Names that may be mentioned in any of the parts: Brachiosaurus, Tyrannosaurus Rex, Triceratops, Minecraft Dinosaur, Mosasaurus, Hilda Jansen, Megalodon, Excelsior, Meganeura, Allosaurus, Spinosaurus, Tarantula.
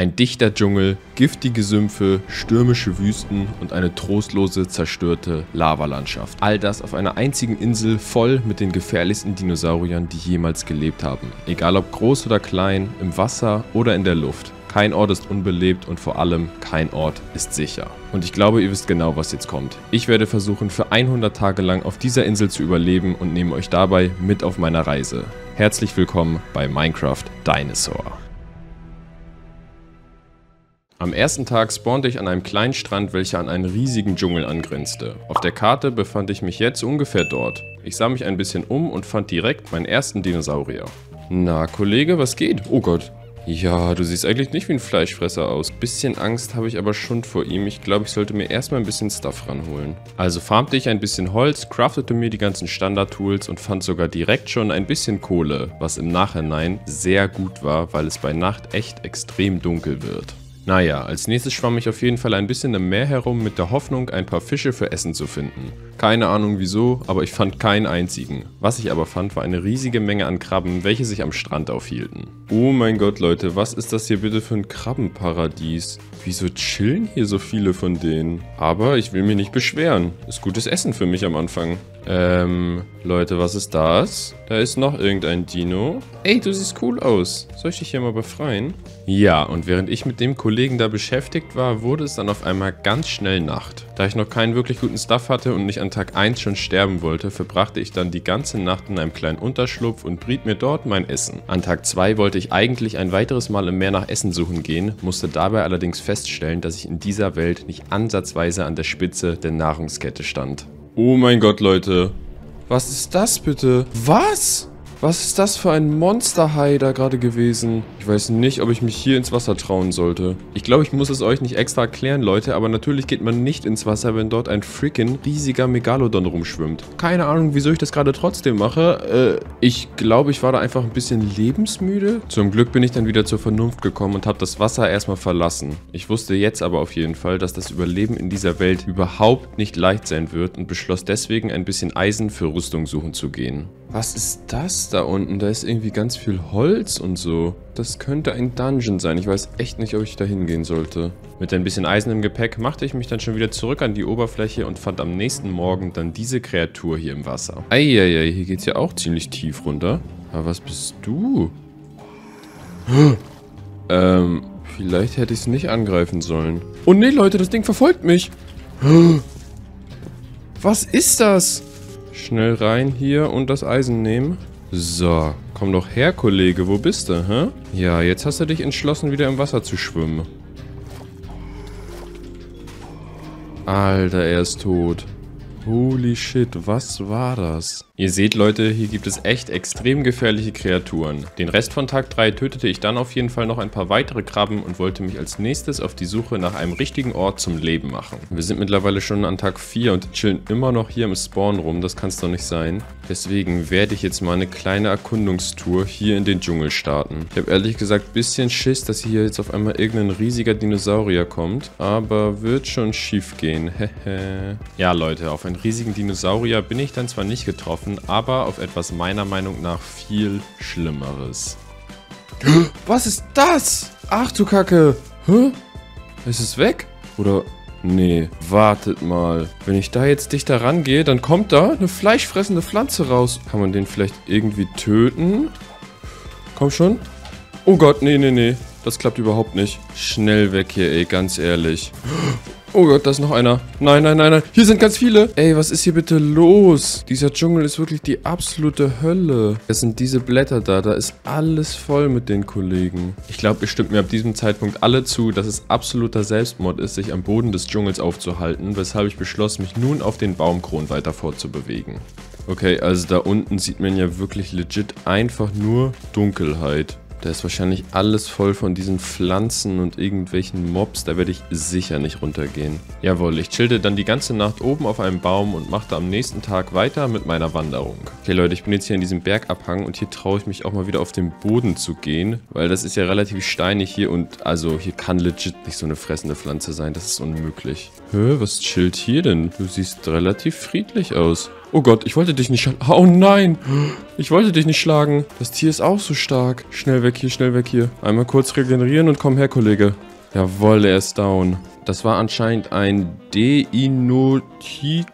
Ein dichter Dschungel, giftige Sümpfe, stürmische Wüsten und eine trostlose, zerstörte Lavalandschaft. All das auf einer einzigen Insel voll mit den gefährlichsten Dinosauriern, die jemals gelebt haben. Egal ob groß oder klein, im Wasser oder in der Luft. Kein Ort ist unbelebt und vor allem kein Ort ist sicher. Und ich glaube, ihr wisst genau, was jetzt kommt. Ich werde versuchen, für 100 Tage lang auf dieser Insel zu überleben und nehme euch dabei mit auf meiner Reise. Herzlich willkommen bei Minecraft Dinosaur. Am ersten Tag spawnte ich an einem kleinen Strand, welcher an einen riesigen Dschungel angrenzte. Auf der Karte befand ich mich jetzt ungefähr dort. Ich sah mich ein bisschen um und fand direkt meinen ersten Dinosaurier. Na, Kollege, was geht? Oh Gott. Ja, du siehst eigentlich nicht wie ein Fleischfresser aus. Bisschen Angst habe ich aber schon vor ihm. Ich glaube, ich sollte mir erstmal ein bisschen Stuff ranholen. Also farmte ich ein bisschen Holz, craftete mir die ganzen Standard-Tools und fand sogar direkt schon ein bisschen Kohle, was im Nachhinein sehr gut war, weil es bei Nacht echt extrem dunkel wird. Naja, als nächstes schwamm ich auf jeden Fall ein bisschen im Meer herum mit der Hoffnung, ein paar Fische für Essen zu finden. Keine Ahnung wieso, aber ich fand keinen einzigen. Was ich aber fand, war eine riesige Menge an Krabben, welche sich am Strand aufhielten. Oh mein Gott, Leute, was ist das hier bitte für ein Krabbenparadies? Wieso chillen hier so viele von denen? Aber ich will mich nicht beschweren. Ist gutes Essen für mich am Anfang. Leute, was ist das? Da ist noch irgendein Dino. Ey, du siehst cool aus. Soll ich dich hier mal befreien? Ja, und während ich mit dem Kollegen da beschäftigt war, wurde es dann auf einmal ganz schnell Nacht. Da ich noch keinen wirklich guten Stuff hatte und nicht an Tag 1 schon sterben wollte, verbrachte ich dann die ganze Nacht in einem kleinen Unterschlupf und briet mir dort mein Essen. An Tag 2 wollte ich eigentlich ein weiteres Mal im Meer nach Essen suchen gehen, musste dabei allerdings feststellen, dass ich in dieser Welt nicht ansatzweise an der Spitze der Nahrungskette stand. Oh mein Gott, Leute. Was ist das bitte? Was? Was ist das für ein Monsterhai da gerade gewesen? Ich weiß nicht, ob ich mich hier ins Wasser trauen sollte. Ich glaube, ich muss es euch nicht extra erklären, Leute, aber natürlich geht man nicht ins Wasser, wenn dort ein freaking riesiger Megalodon rumschwimmt. Keine Ahnung, wieso ich das gerade trotzdem mache. Ich glaube, ich war da einfach ein bisschen lebensmüde. Zum Glück bin ich dann wieder zur Vernunft gekommen und habe das Wasser erstmal verlassen. Ich wusste jetzt aber auf jeden Fall, dass das Überleben in dieser Welt überhaupt nicht leicht sein wird und beschloss deswegen, ein bisschen Eisen für Rüstung suchen zu gehen. Was ist das da unten? Da ist irgendwie ganz viel Holz und so. Das könnte ein Dungeon sein. Ich weiß echt nicht, ob ich da hingehen sollte. Mit ein bisschen Eisen im Gepäck machte ich mich dann schon wieder zurück an die Oberfläche und fand am nächsten Morgen dann diese Kreatur hier im Wasser. Eieiei, hier geht's ja auch ziemlich tief runter. Aber was bist du? Vielleicht hätte ich es nicht angreifen sollen. Oh nee, Leute, das Ding verfolgt mich. Was ist das? Schnell rein hier und das Eisen nehmen. So, komm doch her, Kollege. Wo bist du, hä? Ja, jetzt hast du dich entschlossen, wieder im Wasser zu schwimmen. Alter, er ist tot. Holy shit, was war das? Ihr seht, Leute, hier gibt es echt extrem gefährliche Kreaturen. Den Rest von Tag 3 tötete ich dann auf jeden Fall noch ein paar weitere Krabben und wollte mich als nächstes auf die Suche nach einem richtigen Ort zum Leben machen. Wir sind mittlerweile schon an Tag 4 und chillen immer noch hier im Spawn rum, das kann's doch nicht sein. Deswegen werde ich jetzt mal eine kleine Erkundungstour hier in den Dschungel starten. Ich habe ehrlich gesagt ein bisschen Schiss, dass hier jetzt auf einmal irgendein riesiger Dinosaurier kommt, aber wird schon schief gehen, hehe. Ja, Leute, auf einen riesigen Dinosaurier bin ich dann zwar nicht getroffen, aber auf etwas meiner Meinung nach viel Schlimmeres. Was ist das? Ach du Kacke. Hä? Ist es weg? Oder? Nee, wartet mal. Wenn ich da jetzt dichter rangehe, dann kommt da eine fleischfressende Pflanze raus. Kann man den vielleicht irgendwie töten? Komm schon. Oh Gott, nee, nee, nee. Das klappt überhaupt nicht. Schnell weg hier, ey, ganz ehrlich. Oh Gott, da ist noch einer. Nein, nein, nein, nein. Hier sind ganz viele. Ey, was ist hier bitte los? Dieser Dschungel ist wirklich die absolute Hölle. Es sind diese Blätter da. Da ist alles voll mit den Kollegen. Ich glaube, ihr stimmt mir ab diesem Zeitpunkt alle zu, dass es absoluter Selbstmord ist, sich am Boden des Dschungels aufzuhalten, weshalb ich beschloss, mich nun auf den Baumkronen weiter fortzubewegen. Okay, also da unten sieht man ja wirklich legit einfach nur Dunkelheit. Da ist wahrscheinlich alles voll von diesen Pflanzen und irgendwelchen Mobs. Da werde ich sicher nicht runtergehen. Jawohl, ich chillte dann die ganze Nacht oben auf einem Baum und machte am nächsten Tag weiter mit meiner Wanderung. Okay, Leute, ich bin jetzt hier in diesem Bergabhang und hier traue ich mich auch mal wieder auf den Boden zu gehen, weil das ist ja relativ steinig hier und also hier kann legit nicht so eine fressende Pflanze sein. Das ist unmöglich. Hä, was chillt hier denn? Du siehst relativ friedlich aus. Oh Gott, ich wollte dich nicht schlagen. Oh nein, ich wollte dich nicht schlagen. Das Tier ist auch so stark. Schnell weg hier, schnell weg hier. Einmal kurz regenerieren und komm her, Kollege. Jawohl, er ist down. Das war anscheinend ein Deinoticus.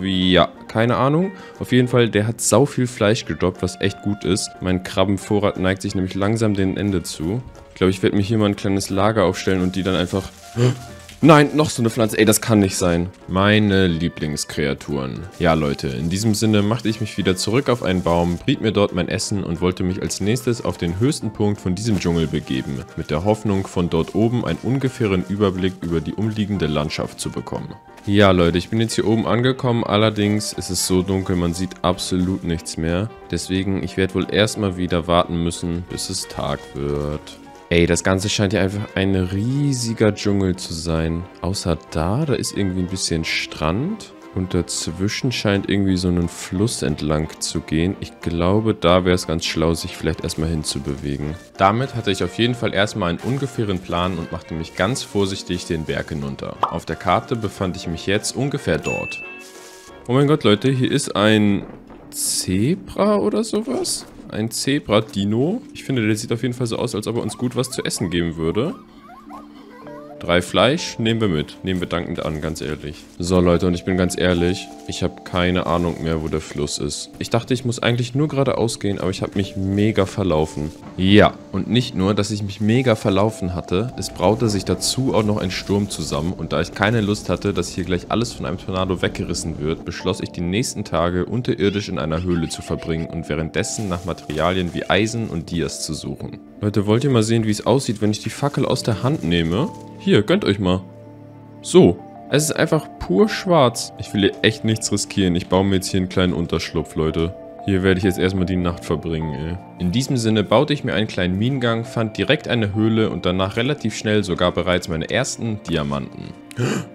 Ja, keine Ahnung. Auf jeden Fall, der hat sau viel Fleisch gedroppt, was echt gut ist. Mein Krabbenvorrat neigt sich nämlich langsam dem Ende zu. Ich glaube, ich werde mich hier mal ein kleines Lager aufstellen und die dann einfach... Nein, noch so eine Pflanze. Ey, das kann nicht sein. Meine Lieblingskreaturen. Ja, Leute, in diesem Sinne machte ich mich wieder zurück auf einen Baum, briet mir dort mein Essen und wollte mich als nächstes auf den höchsten Punkt von diesem Dschungel begeben, mit der Hoffnung, von dort oben einen ungefähren Überblick über die umliegende Landschaft zu bekommen. Ja, Leute, ich bin jetzt hier oben angekommen, allerdings ist es so dunkel, man sieht absolut nichts mehr. Deswegen, ich werde wohl erstmal wieder warten müssen, bis es Tag wird. Ey, das Ganze scheint ja einfach ein riesiger Dschungel zu sein. Außer da ist irgendwie ein bisschen Strand. Und dazwischen scheint irgendwie so ein Fluss entlang zu gehen. Ich glaube, da wäre es ganz schlau, sich vielleicht erstmal hinzubewegen. Damit hatte ich auf jeden Fall erstmal einen ungefähren Plan und machte mich ganz vorsichtig den Berg hinunter. Auf der Karte befand ich mich jetzt ungefähr dort. Oh mein Gott, Leute, hier ist ein Zebra oder sowas? Ein Zebra-Dino. Ich finde, der sieht auf jeden Fall so aus, als ob er uns gut was zu essen geben würde. 3 Fleisch nehmen wir mit. Nehmen wir dankend an, ganz ehrlich. So, Leute, und ich bin ganz ehrlich, ich habe keine Ahnung mehr, wo der Fluss ist. Ich dachte, ich muss eigentlich nur geradeaus gehen, aber ich habe mich mega verlaufen. Ja, und nicht nur, dass ich mich mega verlaufen hatte, es braute sich dazu auch noch ein Sturm zusammen. Und da ich keine Lust hatte, dass hier gleich alles von einem Tornado weggerissen wird, beschloss ich, die nächsten Tage unterirdisch in einer Höhle zu verbringen und währenddessen nach Materialien wie Eisen und Dias zu suchen. Leute, wollt ihr mal sehen, wie es aussieht, wenn ich die Fackel aus der Hand nehme? Hier, gönnt euch mal. So, es ist einfach pur schwarz. Ich will hier echt nichts riskieren. Ich baue mir jetzt hier einen kleinen Unterschlupf, Leute. Hier werde ich jetzt erstmal die Nacht verbringen, ey. In diesem Sinne baute ich mir einen kleinen Minengang, fand direkt eine Höhle und danach relativ schnell sogar bereits meine ersten Diamanten.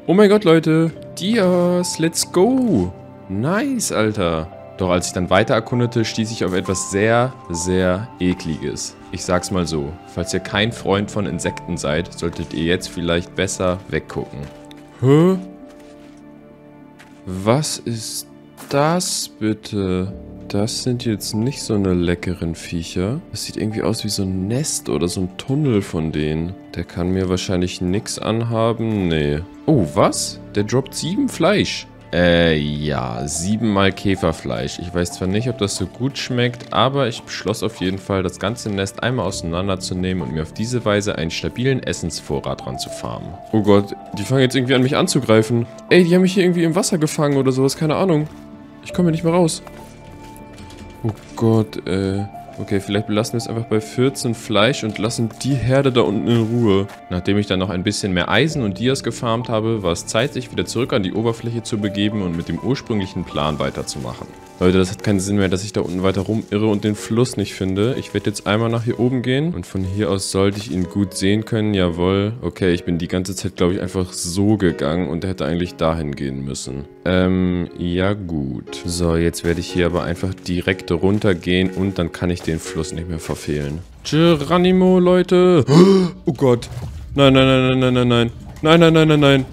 Oh mein Gott, Leute. Dias, let's go. Nice, Alter. Doch als ich dann weiter erkundete, stieß ich auf etwas sehr, sehr Ekliges. Ich sag's mal so, falls ihr kein Freund von Insekten seid, solltet ihr jetzt vielleicht besser weggucken. Hä? Was ist das bitte? Das sind jetzt nicht so eine leckeren Viecher. Das sieht irgendwie aus wie so ein Nest oder so ein Tunnel von denen. Der kann mir wahrscheinlich nichts anhaben, nee. Oh, was? Der droppt 7 Fleisch. Ja, 7-mal Käferfleisch. Ich weiß zwar nicht, ob das so gut schmeckt, aber ich beschloss auf jeden Fall, das ganze Nest einmal auseinanderzunehmen und mir auf diese Weise einen stabilen Essensvorrat ranzufarmen. Oh Gott, die fangen jetzt irgendwie an, mich anzugreifen. Ey, die haben mich hier irgendwie im Wasser gefangen oder sowas, keine Ahnung. Ich komme hier nicht mehr raus. Oh Gott, Okay, vielleicht belassen wir es einfach bei 14 Fleisch und lassen die Herde da unten in Ruhe. Nachdem ich dann noch ein bisschen mehr Eisen und Dias gefarmt habe, war es Zeit, sich wieder zurück an die Oberfläche zu begeben und mit dem ursprünglichen Plan weiterzumachen. Leute, das hat keinen Sinn mehr, dass ich da unten weiter rumirre und den Fluss nicht finde. Ich werde jetzt einmal nach hier oben gehen und von hier aus sollte ich ihn gut sehen können. Jawohl. Okay, ich bin die ganze Zeit, glaube ich, einfach so gegangen und hätte eigentlich dahin gehen müssen. Ja gut. So, jetzt werde ich hier aber einfach direkt runtergehen und dann kann ich den Fluss nicht mehr verfehlen. Geronimo, Leute. Oh Gott. Nein, nein, nein, nein, nein, nein. Nein, nein, nein, nein,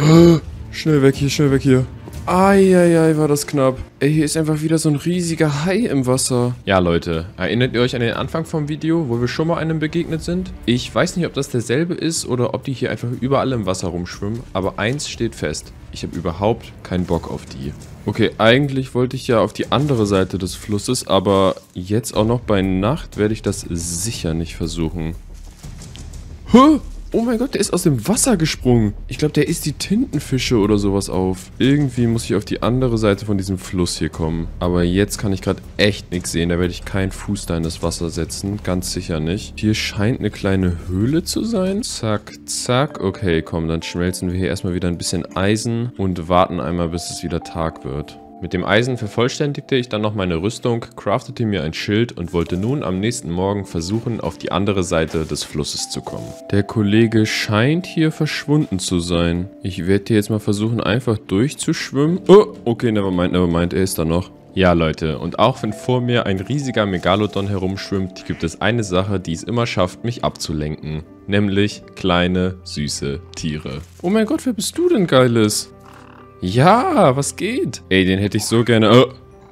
nein. Schnell weg hier, schnell weg hier. Eieiei, war das knapp. Ey, hier ist einfach wieder so ein riesiger Hai im Wasser. Ja, Leute, erinnert ihr euch an den Anfang vom Video, wo wir schon mal einem begegnet sind? Ich weiß nicht, ob das derselbe ist oder ob die hier einfach überall im Wasser rumschwimmen, aber eins steht fest, ich habe überhaupt keinen Bock auf die. Okay, eigentlich wollte ich ja auf die andere Seite des Flusses, aber jetzt auch noch bei Nacht werde ich das sicher nicht versuchen. Huh? Oh mein Gott, der ist aus dem Wasser gesprungen. Ich glaube, der isst die Tintenfische oder sowas auf. Irgendwie muss ich auf die andere Seite von diesem Fluss hier kommen. Aber jetzt kann ich gerade echt nichts sehen. Da werde ich keinen Fuß da in das Wasser setzen. Ganz sicher nicht. Hier scheint eine kleine Höhle zu sein. Zack, zack. Okay, komm, dann schmelzen wir hier erstmal wieder ein bisschen Eisen und warten einmal, bis es wieder Tag wird. Mit dem Eisen vervollständigte ich dann noch meine Rüstung, craftete mir ein Schild und wollte nun am nächsten Morgen versuchen, auf die andere Seite des Flusses zu kommen. Der Kollege scheint hier verschwunden zu sein. Ich werde hier jetzt mal versuchen, einfach durchzuschwimmen. Oh, okay, nevermind, nevermind, er ist da noch. Ja, Leute, und auch wenn vor mir ein riesiger Megalodon herumschwimmt, gibt es eine Sache, die es immer schafft, mich abzulenken. Nämlich kleine, süße Tiere. Oh mein Gott, wer bist du denn, Geiles? Ja, was geht? Ey, den hätte ich so gerne...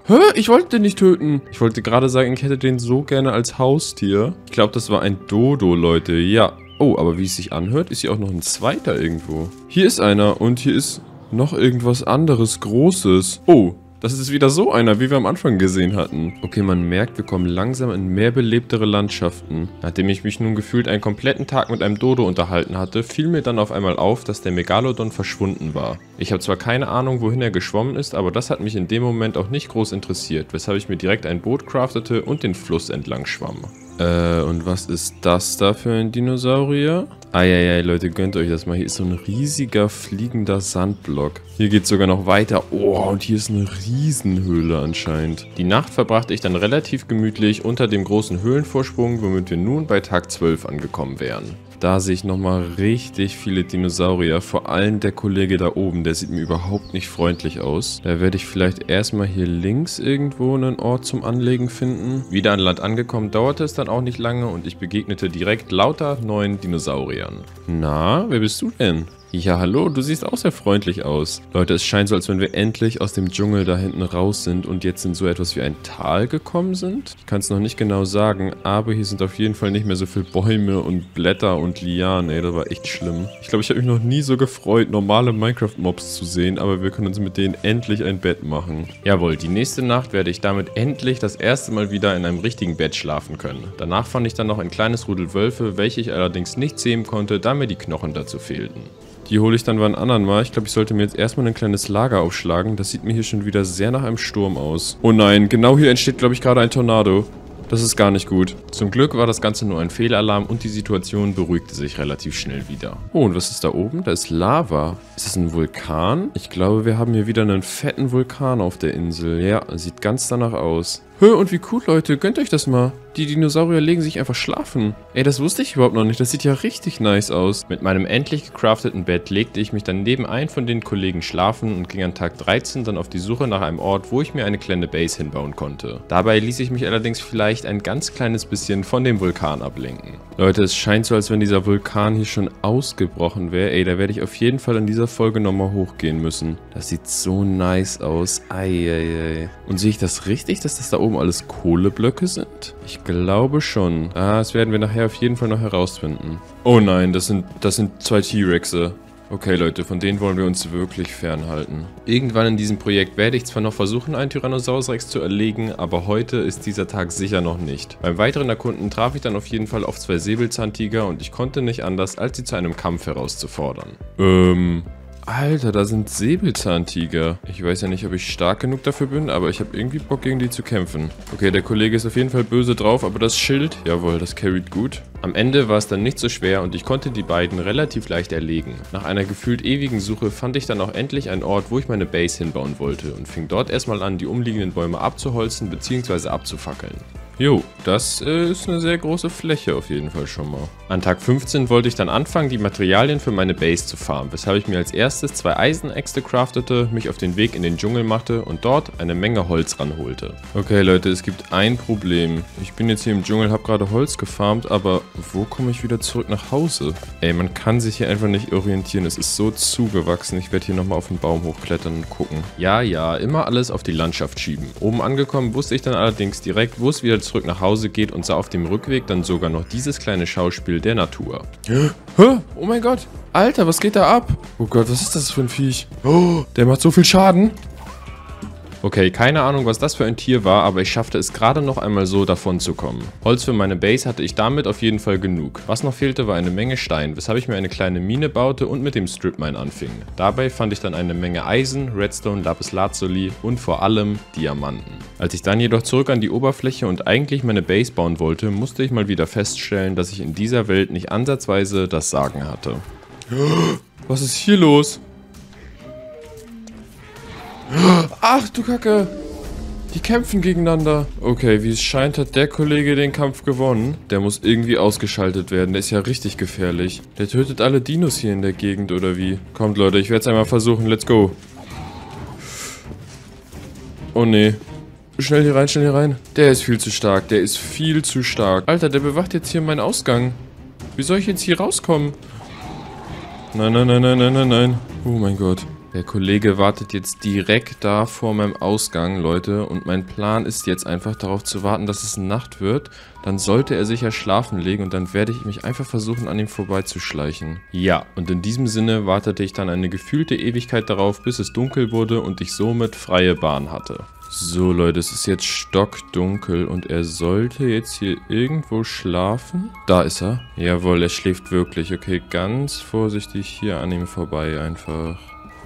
Hä? Ich wollte den nicht töten. Ich wollte gerade sagen, ich hätte den so gerne als Haustier. Ich glaube, das war ein Dodo, Leute. Ja. Oh, aber wie es sich anhört, ist hier auch noch ein zweiter irgendwo. Hier ist einer und hier ist noch irgendwas anderes Großes. Oh, das ist wieder so einer, wie wir am Anfang gesehen hatten. Okay, man merkt, wir kommen langsam in mehr belebtere Landschaften. Nachdem ich mich nun gefühlt einen kompletten Tag mit einem Dodo unterhalten hatte, fiel mir dann auf einmal auf, dass der Megalodon verschwunden war. Ich habe zwar keine Ahnung, wohin er geschwommen ist, aber das hat mich in dem Moment auch nicht groß interessiert, weshalb ich mir direkt ein Boot craftete und den Fluss entlang schwamm. Und was ist das da für ein Dinosaurier? Eieiei, Leute, gönnt euch das mal. Hier ist so ein riesiger, fliegender Sandblock. Hier geht es sogar noch weiter. Oh, und hier ist eine Riesenhöhle anscheinend. Die Nacht verbrachte ich dann relativ gemütlich unter dem großen Höhlenvorsprung, womit wir nun bei Tag 12 angekommen wären. Da sehe ich nochmal richtig viele Dinosaurier. Vor allem der Kollege da oben, der sieht mir überhaupt nicht freundlich aus. Da werde ich vielleicht erstmal hier links irgendwo einen Ort zum Anlegen finden. Wieder an Land angekommen, dauerte es dann auch nicht lange und ich begegnete direkt lauter neuen Dinosauriern. Na, wer bist du denn? Ja, hallo, du siehst auch sehr freundlich aus. Leute, es scheint so, als wenn wir endlich aus dem Dschungel da hinten raus sind und jetzt in so etwas wie ein Tal gekommen sind. Ich kann es noch nicht genau sagen, aber hier sind auf jeden Fall nicht mehr so viele Bäume und Blätter und Lianen. Ey, das war echt schlimm. Ich glaube, ich habe mich noch nie so gefreut, normale Minecraft-Mobs zu sehen, aber wir können uns mit denen endlich ein Bett machen. Jawohl, die nächste Nacht werde ich damit endlich das erste Mal wieder in einem richtigen Bett schlafen können. Danach fand ich dann noch ein kleines Rudel Wölfe, welche ich allerdings nicht zähmen konnte, da mir die Knochen dazu fehlten. Die hole ich dann wann anderen mal. Ich glaube, ich sollte mir jetzt erstmal ein kleines Lager aufschlagen. Das sieht mir hier schon wieder sehr nach einem Sturm aus. Oh nein, genau hier entsteht, glaube ich, gerade ein Tornado. Das ist gar nicht gut. Zum Glück war das Ganze nur ein Fehlalarm und die Situation beruhigte sich relativ schnell wieder. Oh, und was ist da oben? Da ist Lava. Ist das ein Vulkan? Ich glaube, wir haben hier wieder einen fetten Vulkan auf der Insel. Ja, sieht ganz danach aus. Hö, und wie cool, Leute. Gönnt euch das mal. Die Dinosaurier legen sich einfach schlafen. Ey, das wusste ich überhaupt noch nicht. Das sieht ja richtig nice aus. Mit meinem endlich gecrafteten Bett legte ich mich dann neben einen von den Kollegen schlafen und ging an Tag 13 dann auf die Suche nach einem Ort, wo ich mir eine kleine Base hinbauen konnte. Dabei ließ ich mich allerdings vielleicht ein ganz kleines bisschen von dem Vulkan ablenken. Leute, es scheint so, als wenn dieser Vulkan hier schon ausgebrochen wäre. Ey, da werde ich auf jeden Fall in dieser Folge nochmal hochgehen müssen. Das sieht so nice aus. Eieiei. Und sehe ich das richtig, dass das da oben alles Kohleblöcke sind? Ich glaube schon. Ah, das werden wir nachher auf jeden Fall noch herausfinden. Oh nein, das sind zwei T-Rexe. Okay, Leute, von denen wollen wir uns wirklich fernhalten. Irgendwann in diesem Projekt werde ich zwar noch versuchen, einen Tyrannosaurus Rex zu erlegen, aber heute ist dieser Tag sicher noch nicht. Beim weiteren Erkunden traf ich dann auf jeden Fall auf zwei Säbelzahntiger und ich konnte nicht anders, als sie zu einem Kampf herauszufordern. Alter, da sind Säbelzahntiger. Ich weiß ja nicht, ob ich stark genug dafür bin, aber ich habe irgendwie Bock, gegen die zu kämpfen. Okay, der Kollege ist auf jeden Fall böse drauf, aber das Schild, jawohl, das carried gut. Am Ende war es dann nicht so schwer und ich konnte die beiden relativ leicht erlegen. Nach einer gefühlt ewigen Suche fand ich dann auch endlich einen Ort, wo ich meine Base hinbauen wollte und fing dort erstmal an, die umliegenden Bäume abzuholzen bzw. abzufackeln. Jo, das ist eine sehr große Fläche auf jeden Fall schon mal. An Tag 15 wollte ich dann anfangen, die Materialien für meine Base zu farmen, weshalb ich mir als erstes zwei Eisenäxte craftete, mich auf den Weg in den Dschungel machte und dort eine Menge Holz ranholte. Okay, Leute, es gibt ein Problem. Ich bin jetzt hier im Dschungel, habe gerade Holz gefarmt, aber wo komme ich wieder zurück nach Hause? Ey, man kann sich hier einfach nicht orientieren. Es ist so zugewachsen. Ich werde hier nochmal auf den Baum hochklettern und gucken. Ja, immer alles auf die Landschaft schieben. Oben angekommen wusste ich dann allerdings direkt, wo es wieder zurück nach Hause geht und sah auf dem Rückweg dann sogar noch dieses kleine Schauspiel der Natur. Oh mein Gott. Alter, was geht da ab? Oh Gott, was ist das für ein Viech? Oh, der macht so viel Schaden. Okay, keine Ahnung, was das für ein Tier war, aber ich schaffte es gerade noch einmal so, davon zu kommen. Holz für meine Base hatte ich damit auf jeden Fall genug. Was noch fehlte, war eine Menge Stein, weshalb ich mir eine kleine Mine baute und mit dem Stripmine anfing. Dabei fand ich dann eine Menge Eisen, Redstone, Lapislazuli und vor allem Diamanten. Als ich dann jedoch zurück an die Oberfläche und eigentlich meine Base bauen wollte, musste ich mal wieder feststellen, dass ich in dieser Welt nicht ansatzweise das Sagen hatte. Was ist hier los? Ach du Kacke! Die kämpfen gegeneinander. Okay, wie es scheint, hat der Kollege den Kampf gewonnen. Der muss irgendwie ausgeschaltet werden. Der ist ja richtig gefährlich. Der tötet alle Dinos hier in der Gegend, oder wie? Kommt, Leute, ich werde es einmal versuchen. Let's go. Oh, nee. Schnell hier rein, schnell hier rein. Der ist viel zu stark. Der ist viel zu stark. Alter, der bewacht jetzt hier meinen Ausgang. Wie soll ich jetzt hier rauskommen? Nein, nein, nein, nein, nein, nein, nein. Oh mein Gott. Der Kollege wartet jetzt direkt da vor meinem Ausgang, Leute. Und mein Plan ist jetzt einfach darauf zu warten, dass es Nacht wird. Dann sollte er sicher schlafen legen und dann werde ich mich einfach versuchen, an ihm vorbeizuschleichen. Ja, und in diesem Sinne wartete ich dann eine gefühlte Ewigkeit darauf, bis es dunkel wurde und ich somit freie Bahn hatte. So, Leute, es ist jetzt stockdunkel und er sollte jetzt hier irgendwo schlafen. Da ist er. Jawohl, er schläft wirklich. Okay, ganz vorsichtig hier an ihm vorbei einfach.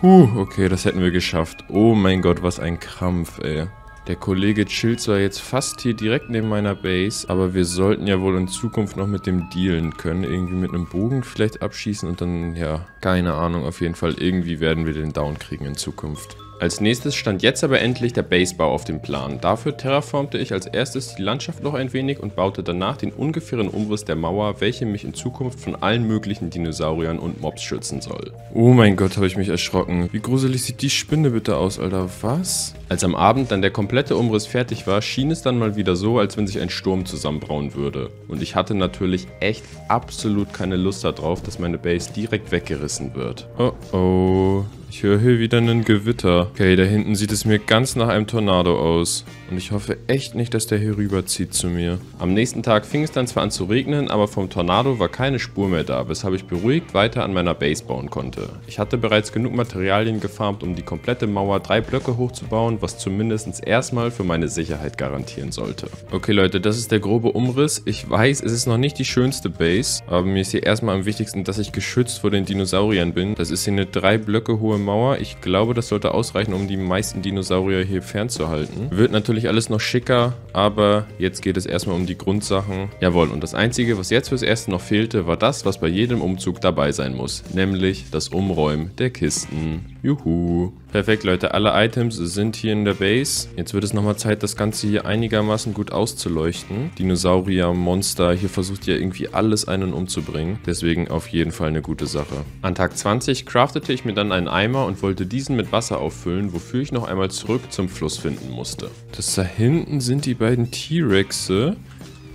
Okay, das hätten wir geschafft. Oh mein Gott, was ein Krampf, ey. Der Kollege chillt zwar jetzt fast hier direkt neben meiner Base, aber wir sollten ja wohl in Zukunft noch mit dem dealen können. Irgendwie mit einem Bogen vielleicht abschießen und dann, ja, keine Ahnung, auf jeden Fall. Irgendwie werden wir den down kriegen in Zukunft. Als nächstes stand jetzt aber endlich der Basebau auf dem Plan. Dafür terraformte ich als erstes die Landschaft noch ein wenig und baute danach den ungefähren Umriss der Mauer, welche mich in Zukunft von allen möglichen Dinosauriern und Mobs schützen soll. Oh mein Gott, habe ich mich erschrocken. Wie gruselig sieht die Spinne bitte aus, Alter, was? Als am Abend dann der komplette Umriss fertig war, schien es dann mal wieder so, als wenn sich ein Sturm zusammenbrauen würde. Und ich hatte natürlich echt absolut keine Lust darauf, dass meine Base direkt weggerissen wird. Oh oh. Ich höre hier wieder einen Gewitter. Okay, da hinten sieht es mir ganz nach einem Tornado aus. Und ich hoffe echt nicht, dass der hier rüberzieht zu mir. Am nächsten Tag fing es dann zwar an zu regnen, aber vom Tornado war keine Spur mehr da, weshalb ich beruhigt weiter an meiner Base bauen konnte. Ich hatte bereits genug Materialien gefarmt, um die komplette Mauer 3 Blöcke hochzubauen, was zumindest erstmal für meine Sicherheit garantieren sollte. Okay Leute, das ist der grobe Umriss. Ich weiß, es ist noch nicht die schönste Base, aber mir ist hier erstmal am wichtigsten, dass ich geschützt vor den Dinosauriern bin. Das ist hier eine 3 Blöcke hohe Mauer. Ich glaube, das sollte ausreichen, um die meisten Dinosaurier hier fernzuhalten. Wird natürlich alles noch schicker, aber jetzt geht es erstmal um die Grundsachen. Jawohl, und das Einzige, was jetzt fürs Erste noch fehlte, war das, was bei jedem Umzug dabei sein muss, nämlich das Umräumen der Kisten. Juhu. Perfekt, Leute. Alle Items sind hier in der Base. Jetzt wird es nochmal Zeit, das Ganze hier einigermaßen gut auszuleuchten. Dinosaurier, Monster, hier versucht ja irgendwie alles einen umzubringen. Deswegen auf jeden Fall eine gute Sache. An Tag 20 craftete ich mir dann einen Eimer und wollte diesen mit Wasser auffüllen, wofür ich noch einmal zurück zum Fluss finden musste. Das da hinten sind die beiden T-Rexe.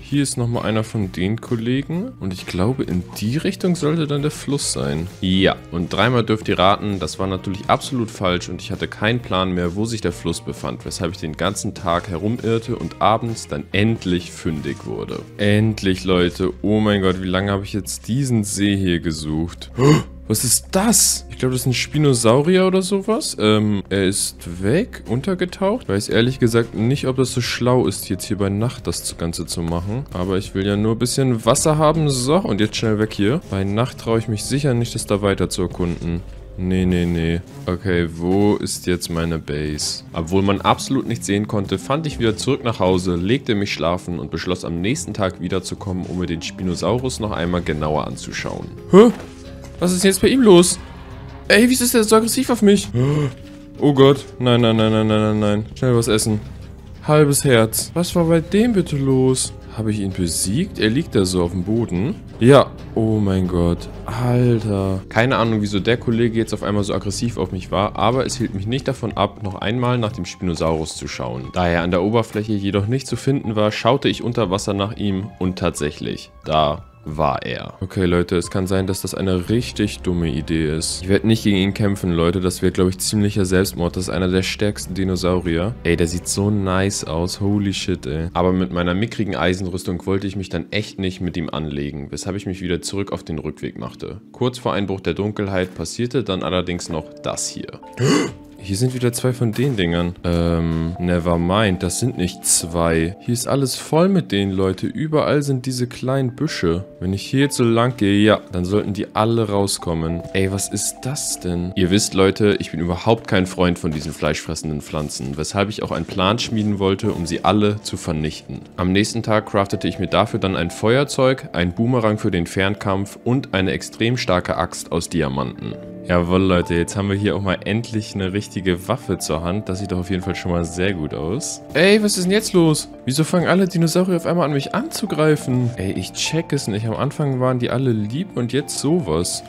Hier ist nochmal einer von den Kollegen und ich glaube, in die Richtung sollte dann der Fluss sein. Ja, und dreimal dürft ihr raten, das war natürlich absolut falsch und ich hatte keinen Plan mehr, wo sich der Fluss befand, weshalb ich den ganzen Tag herumirrte und abends dann endlich fündig wurde. Endlich, Leute. Oh mein Gott, wie lange habe ich jetzt diesen See hier gesucht? Was ist das? Ich glaube, das ist ein Spinosaurier oder sowas. Er ist weg, untergetaucht. Ich weiß ehrlich gesagt nicht, ob das so schlau ist, jetzt hier bei Nacht das Ganze zu machen. Aber ich will ja nur ein bisschen Wasser haben. So, und jetzt schnell weg hier. Bei Nacht traue ich mich sicher nicht, das da weiter zu erkunden. Nee, nee, nee. Okay, wo ist jetzt meine Base? Obwohl man absolut nichts sehen konnte, fand ich wieder zurück nach Hause, legte mich schlafen und beschloss am nächsten Tag wiederzukommen, um mir den Spinosaurus noch einmal genauer anzuschauen. Hä? Was ist jetzt bei ihm los? Ey, wieso ist der so aggressiv auf mich? Oh Gott. Nein, nein, nein, nein, nein, nein. Schnell was essen. Halbes Herz. Was war bei dem bitte los? Habe ich ihn besiegt? Er liegt da so auf dem Boden. Ja. Oh mein Gott. Alter. Keine Ahnung, wieso der Kollege jetzt auf einmal so aggressiv auf mich war, aber es hielt mich nicht davon ab, noch einmal nach dem Spinosaurus zu schauen. Da er an der Oberfläche jedoch nicht zu finden war, schaute ich unter Wasser nach ihm und tatsächlich, da war er. Okay, Leute, es kann sein, dass das eine richtig dumme Idee ist. Ich werde nicht gegen ihn kämpfen, Leute. Das wäre, glaube ich, ziemlicher Selbstmord. Das ist einer der stärksten Dinosaurier. Ey, der sieht so nice aus. Holy shit, ey. Aber mit meiner mickrigen Eisenrüstung wollte ich mich dann echt nicht mit ihm anlegen, weshalb ich mich wieder zurück auf den Rückweg machte. Kurz vor Einbruch der Dunkelheit passierte dann allerdings noch das hier. Hier sind wieder 2 von den Dingern. Never mind, das sind nicht 2. Hier ist alles voll mit denen, Leute. Überall sind diese kleinen Büsche. Wenn ich hier jetzt so lang gehe, ja, dann sollten die alle rauskommen. Ey, was ist das denn? Ihr wisst, Leute, ich bin überhaupt kein Freund von diesen fleischfressenden Pflanzen, weshalb ich auch einen Plan schmieden wollte, um sie alle zu vernichten. Am nächsten Tag craftete ich mir dafür dann ein Feuerzeug, einen Boomerang für den Fernkampf und eine extrem starke Axt aus Diamanten. Jawohl, Leute, jetzt haben wir hier auch mal endlich eine richtige Waffe zur Hand. Das sieht doch auf jeden Fall schon mal sehr gut aus. Ey, was ist denn jetzt los? Wieso fangen alle Dinosaurier auf einmal an, mich anzugreifen? Ey, ich check es nicht. Am Anfang waren die alle lieb und jetzt sowas.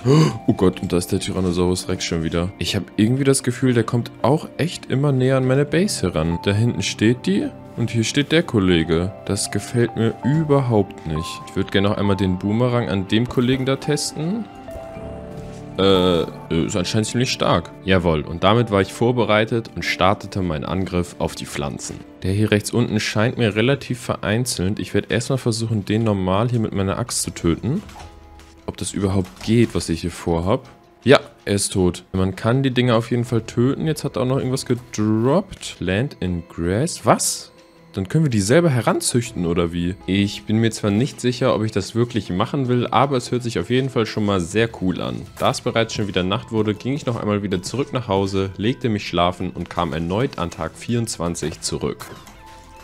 Oh Gott, und da ist der Tyrannosaurus Rex schon wieder. Ich habe irgendwie das Gefühl, der kommt auch echt immer näher an meine Base heran. Da hinten steht die. Und hier steht der Kollege. Das gefällt mir überhaupt nicht. Ich würde gerne noch einmal den Boomerang an dem Kollegen da testen. ist anscheinend ziemlich stark. Jawohl, und damit war ich vorbereitet und startete meinen Angriff auf die Pflanzen. Der hier rechts unten scheint mir relativ vereinzelt. Ich werde erstmal versuchen, den normal hier mit meiner Axt zu töten. Ob das überhaupt geht, was ich hier vorhab. Ja, er ist tot. Man kann die Dinger auf jeden Fall töten. Jetzt hat er auch noch irgendwas gedroppt. Plant in Grass. Was? Dann können wir die selber heranzüchten, oder wie? Ich bin mir zwar nicht sicher, ob ich das wirklich machen will, aber es hört sich auf jeden Fall schon mal sehr cool an. Da es bereits schon wieder Nacht wurde, ging ich noch einmal wieder zurück nach Hause, legte mich schlafen und kam erneut an Tag 24 zurück.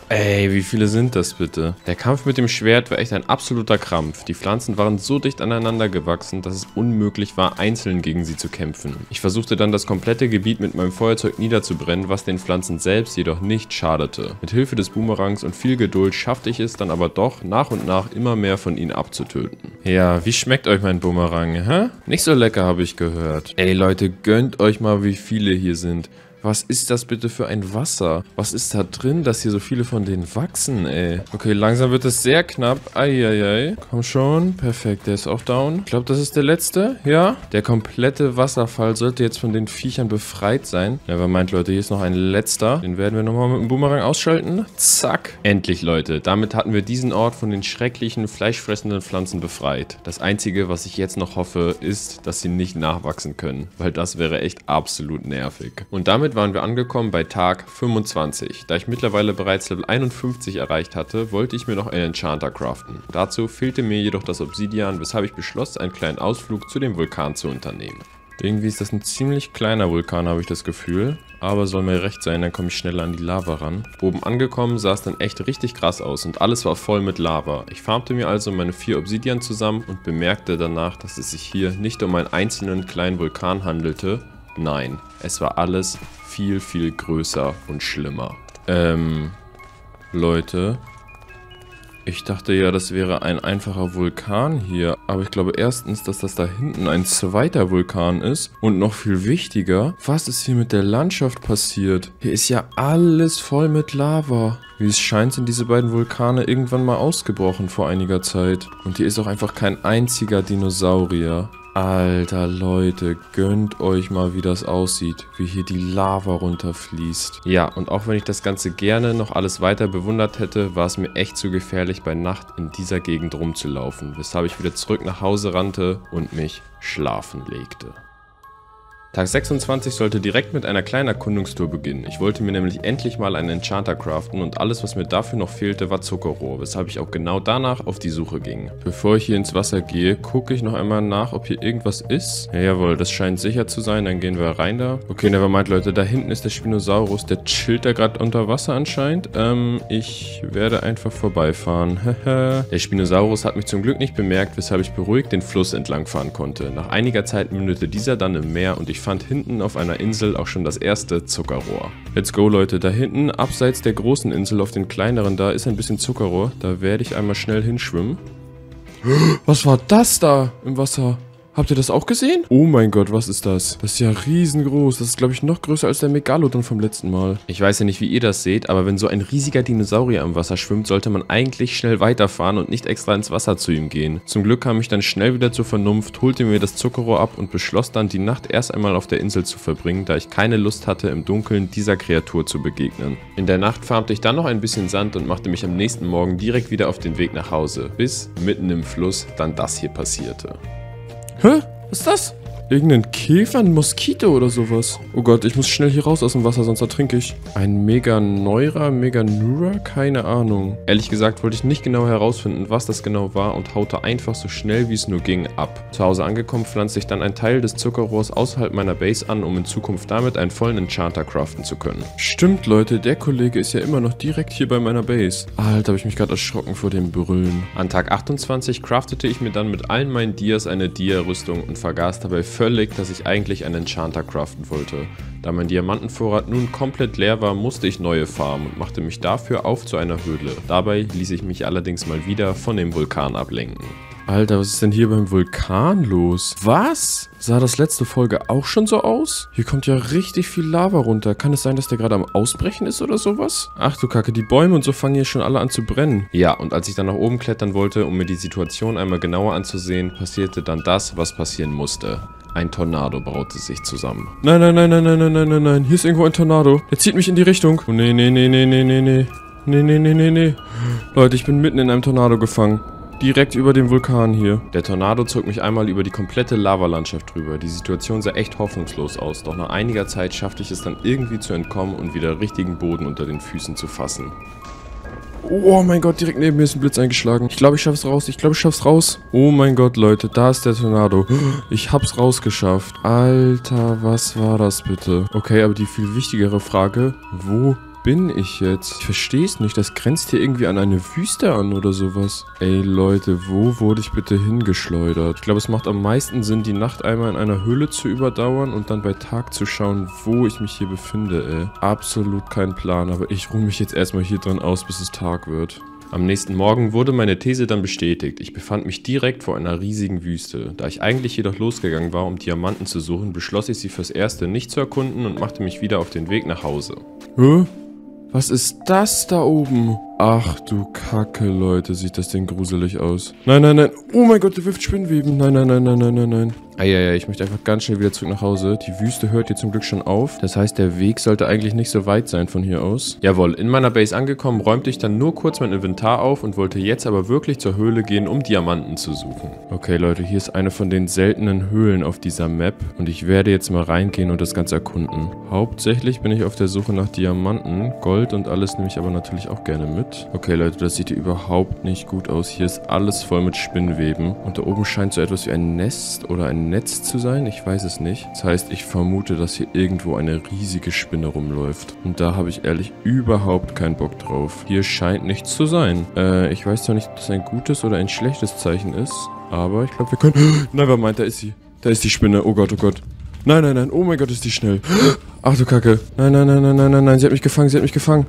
Ey, wie viele sind das bitte? Der Kampf mit dem Schwert war echt ein absoluter Krampf. Die Pflanzen waren so dicht aneinander gewachsen, dass es unmöglich war, einzeln gegen sie zu kämpfen. Ich versuchte dann, das komplette Gebiet mit meinem Feuerzeug niederzubrennen, was den Pflanzen selbst jedoch nicht schadete. Mit Hilfe des Boomerangs und viel Geduld schaffte ich es dann aber doch, nach und nach immer mehr von ihnen abzutöten. Ja, wie schmeckt euch mein Boomerang, hä? Nicht so lecker, habe ich gehört. Ey Leute, gönnt euch mal, wie viele hier sind. Was ist das bitte für ein Wasser? Was ist da drin, dass hier so viele von denen wachsen, ey? Okay, langsam wird es sehr knapp. Eieiei. Komm schon. Perfekt, der ist auch down. Ich glaube, das ist der letzte. Ja. Der komplette Wasserfall sollte jetzt von den Viechern befreit sein. Nevermind, Leute. Hier ist noch ein letzter. Den werden wir nochmal mit dem Boomerang ausschalten. Zack. Endlich, Leute. Damit hatten wir diesen Ort von den schrecklichen, fleischfressenden Pflanzen befreit. Das Einzige, was ich jetzt noch hoffe, ist, dass sie nicht nachwachsen können. Weil das wäre echt absolut nervig. Und damit waren wir angekommen bei Tag 25. Da ich mittlerweile bereits Level 51 erreicht hatte, wollte ich mir noch einen Enchanter craften. Dazu fehlte mir jedoch das Obsidian, weshalb ich beschloss, einen kleinen Ausflug zu dem Vulkan zu unternehmen. Irgendwie ist das ein ziemlich kleiner Vulkan, habe ich das Gefühl. Aber soll mir recht sein, dann komme ich schneller an die Lava ran. Oben angekommen sah es dann echt richtig krass aus und alles war voll mit Lava. Ich farmte mir also meine 4 Obsidian zusammen und bemerkte danach, dass es sich hier nicht um einen einzelnen kleinen Vulkan handelte. Nein, es war alles viel, viel größer und schlimmer. Leute, ich dachte ja, das wäre ein einfacher Vulkan hier. Aber ich glaube erstens, dass das da hinten ein zweiter Vulkan ist. Und noch viel wichtiger, was ist hier mit der Landschaft passiert? Hier ist ja alles voll mit Lava. Wie es scheint, sind diese beiden Vulkane irgendwann mal ausgebrochen vor einiger Zeit. Und hier ist auch einfach kein einziger Dinosaurier. Alter Leute, gönnt euch mal, wie das aussieht, wie hier die Lava runterfließt. Ja, und auch wenn ich das Ganze gerne noch alles weiter bewundert hätte, war es mir echt zu gefährlich, bei Nacht in dieser Gegend rumzulaufen, weshalb ich wieder zurück nach Hause rannte und mich schlafen legte. Tag 26 sollte direkt mit einer kleinen Erkundungstour beginnen. Ich wollte mir nämlich endlich mal einen Enchanter craften und alles, was mir dafür noch fehlte, war Zuckerrohr, weshalb ich auch genau danach auf die Suche ging. Bevor ich hier ins Wasser gehe, gucke ich noch einmal nach, ob hier irgendwas ist. Ja, jawohl, das scheint sicher zu sein, dann gehen wir rein da. Okay, nevermind, Leute, da hinten ist der Spinosaurus, der chillt da gerade unter Wasser anscheinend. Ich werde einfach vorbeifahren. Der Spinosaurus hat mich zum Glück nicht bemerkt, weshalb ich beruhigt den Fluss entlangfahren konnte. Nach einiger Zeit mündete dieser dann im Meer und ich fand hinten auf einer Insel auch schon das erste Zuckerrohr. Let's go, Leute. Da hinten, abseits der großen Insel, auf den kleineren da, ist ein bisschen Zuckerrohr. Da werde ich einmal schnell hinschwimmen. Was war das da im Wasser? Habt ihr das auch gesehen? Oh mein Gott, was ist das? Das ist ja riesengroß. Das ist, glaube ich, noch größer als der Megalodon vom letzten Mal. Ich weiß ja nicht, wie ihr das seht, aber wenn so ein riesiger Dinosaurier im Wasser schwimmt, sollte man eigentlich schnell weiterfahren und nicht extra ins Wasser zu ihm gehen. Zum Glück kam ich dann schnell wieder zur Vernunft, holte mir das Zuckerrohr ab und beschloss dann, die Nacht erst einmal auf der Insel zu verbringen, da ich keine Lust hatte, im Dunkeln dieser Kreatur zu begegnen. In der Nacht farmte ich dann noch ein bisschen Sand und machte mich am nächsten Morgen direkt wieder auf den Weg nach Hause, bis mitten im Fluss dann das hier passierte. Hä? Was ist das? Irgendein Käfer, ein Moskito oder sowas. Oh Gott, ich muss schnell hier raus aus dem Wasser, sonst ertrinke ich. Ein Meganeura, Meganura? Keine Ahnung. Ehrlich gesagt wollte ich nicht genau herausfinden, was das genau war und haute einfach so schnell wie es nur ging ab. Zu Hause angekommen pflanzte ich dann einen Teil des Zuckerrohrs außerhalb meiner Base an, um in Zukunft damit einen vollen Enchanter craften zu können. Stimmt, Leute, der Kollege ist ja immer noch direkt hier bei meiner Base. Alter, habe ich mich gerade erschrocken vor dem Brüllen. An Tag 28 craftete ich mir dann mit allen meinen Dias eine Dia-Rüstung und vergaß dabei völlig, dass ich eigentlich einen Enchanter craften wollte. Da mein Diamantenvorrat nun komplett leer war, musste ich neue farmen und machte mich dafür auf zu einer Höhle. Dabei ließ ich mich allerdings mal wieder von dem Vulkan ablenken. Alter, was ist denn hier beim Vulkan los? Was? Sah das letzte Folge auch schon so aus? Hier kommt ja richtig viel Lava runter. Kann es sein, dass der gerade am Ausbrechen ist oder sowas? Ach du Kacke, die Bäume und so fangen hier schon alle an zu brennen. Ja, und als ich dann nach oben klettern wollte, um mir die Situation einmal genauer anzusehen, passierte dann das, was passieren musste. Ein Tornado braute sich zusammen. Nein, nein, nein, nein, nein, nein, nein, nein, nein. Hier ist irgendwo ein Tornado. Der zieht mich in die Richtung. Oh, nee, nee, nee, nee, nee, nee, nee. Nee, nee, nee, nee, nee. Leute, ich bin mitten in einem Tornado gefangen. Direkt über dem Vulkan hier. Der Tornado zog mich einmal über die komplette Lavalandschaft drüber. Die Situation sah echt hoffnungslos aus, doch nach einiger Zeit schaffte ich es dann irgendwie zu entkommen und wieder richtigen Boden unter den Füßen zu fassen. Oh mein Gott, direkt neben mir ist ein Blitz eingeschlagen. Ich glaube, ich schaff's raus. Ich glaube, ich schaff's raus. Oh mein Gott, Leute, da ist der Tornado. Ich hab's rausgeschafft. Alter, was war das bitte? Okay, aber die viel wichtigere Frage, wo bin ich jetzt? Ich verstehe es nicht. Das grenzt hier irgendwie an eine Wüste an oder sowas. Ey, Leute, wo wurde ich bitte hingeschleudert? Ich glaube, es macht am meisten Sinn, die Nacht einmal in einer Höhle zu überdauern und dann bei Tag zu schauen, wo ich mich hier befinde, ey. Absolut kein Plan, aber ich ruhe mich jetzt erstmal hier dran aus, bis es Tag wird. Am nächsten Morgen wurde meine These dann bestätigt. Ich befand mich direkt vor einer riesigen Wüste. Da ich eigentlich jedoch losgegangen war, um Diamanten zu suchen, beschloss ich sie fürs Erste nicht zu erkunden und machte mich wieder auf den Weg nach Hause. Hä? Was ist das da oben? Ach du Kacke, Leute, sieht das Ding gruselig aus. Nein, nein, nein. Oh mein Gott, der wirft Spinnweben. Nein, nein, nein, nein, nein, nein, nein. Eieiei, ich möchte einfach ganz schnell wieder zurück nach Hause. Die Wüste hört hier zum Glück schon auf. Das heißt, der Weg sollte eigentlich nicht so weit sein von hier aus. Jawohl, in meiner Base angekommen, räumte ich dann nur kurz mein Inventar auf und wollte jetzt aber wirklich zur Höhle gehen, um Diamanten zu suchen. Okay, Leute, hier ist eine von den seltenen Höhlen auf dieser Map. Und ich werde jetzt mal reingehen und das Ganze erkunden. Hauptsächlich bin ich auf der Suche nach Diamanten. Gold und alles nehme ich aber natürlich auch gerne mit. Okay, Leute, das sieht hier überhaupt nicht gut aus. Hier ist alles voll mit Spinnweben. Und da oben scheint so etwas wie ein Nest oder ein Netz zu sein, ich weiß es nicht. Das heißt, ich vermute, dass hier irgendwo eine riesige Spinne rumläuft. Und da habe ich ehrlich überhaupt keinen Bock drauf. Hier scheint nichts zu sein. Ich weiß zwar nicht, ob das ein gutes oder ein schlechtes Zeichen ist, aber ich glaube, wir können... Nevermind, da ist sie. Da ist die Spinne. Oh Gott, oh Gott. Nein, nein, nein. Oh mein Gott, ist die schnell. Ach du Kacke. Nein, nein, nein, nein, nein, nein, nein. Sie hat mich gefangen, sie hat mich gefangen.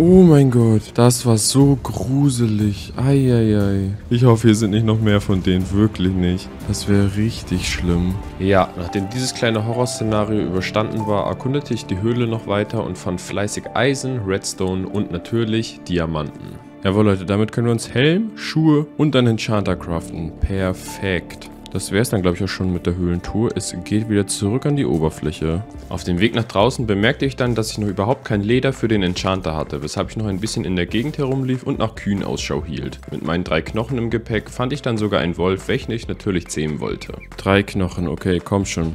Oh mein Gott, das war so gruselig. Eieiei. Ich hoffe, hier sind nicht noch mehr von denen. Wirklich nicht. Das wäre richtig schlimm. Ja, nachdem dieses kleine Horrorszenario überstanden war, erkundete ich die Höhle noch weiter und fand fleißig Eisen, Redstone und natürlich Diamanten. Jawohl, Leute, damit können wir uns Helm, Schuhe und einen Enchanter craften. Perfekt. Das wäre es dann, glaube ich, auch schon mit der Höhlentour. Es geht wieder zurück an die Oberfläche. Auf dem Weg nach draußen bemerkte ich dann, dass ich noch überhaupt kein Leder für den Enchanter hatte, weshalb ich noch ein bisschen in der Gegend herumlief und nach Kühen Ausschau hielt. Mit meinen 3 Knochen im Gepäck fand ich dann sogar einen Wolf, welchen ich natürlich zähmen wollte. 3 Knochen, okay, komm schon.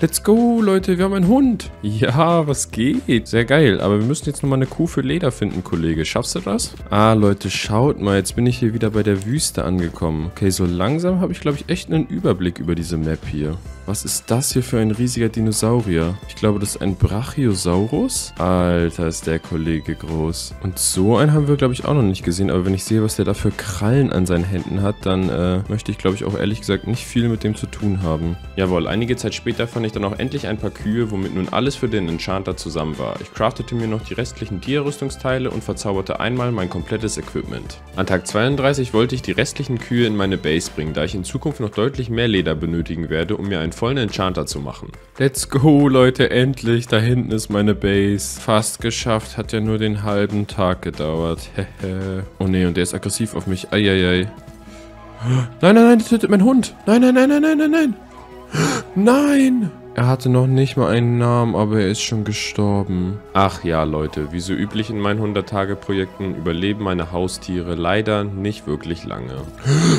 Let's go, Leute, wir haben einen Hund. Ja, was geht? Sehr geil, aber wir müssen jetzt nochmal eine Kuh für Leder finden, Kollege. Schaffst du das? Ah, Leute, schaut mal, jetzt bin ich hier wieder bei der Wüste angekommen. Okay, so langsam habe ich, glaube ich, echt einen Überblick über diese Map hier. Was ist das hier für ein riesiger Dinosaurier? Ich glaube, das ist ein Brachiosaurus. Alter, ist der Kollege groß. Und so einen haben wir, glaube ich, auch noch nicht gesehen. Aber wenn ich sehe, was der da für Krallen an seinen Händen hat, dann möchte ich, glaube ich, auch ehrlich gesagt nicht viel mit dem zu tun haben. Jawohl, einige Zeit später fand ich dann auch endlich ein paar Kühe, womit nun alles für den Enchanter zusammen war. Ich craftete mir noch die restlichen Tierrüstungsteile und verzauberte einmal mein komplettes Equipment. An Tag 32 wollte ich die restlichen Kühe in meine Base bringen, da ich in Zukunft noch deutlich mehr Leder benötigen werde, um mir einen vollen Enchanter zu machen. Let's go, Leute, endlich. Da hinten ist meine Base. Fast geschafft, hat ja nur den halben Tag gedauert. Hehe. Oh ne, und der ist aggressiv auf mich. Eieiei. Nein, nein, nein, das tötet mein Hund. Nein, nein, nein, nein, nein, nein, nein. Nein! Er hatte noch nicht mal einen Namen, aber er ist schon gestorben. Ach ja, Leute, wie so üblich in meinen 100-Tage-Projekten überleben meine Haustiere leider nicht wirklich lange.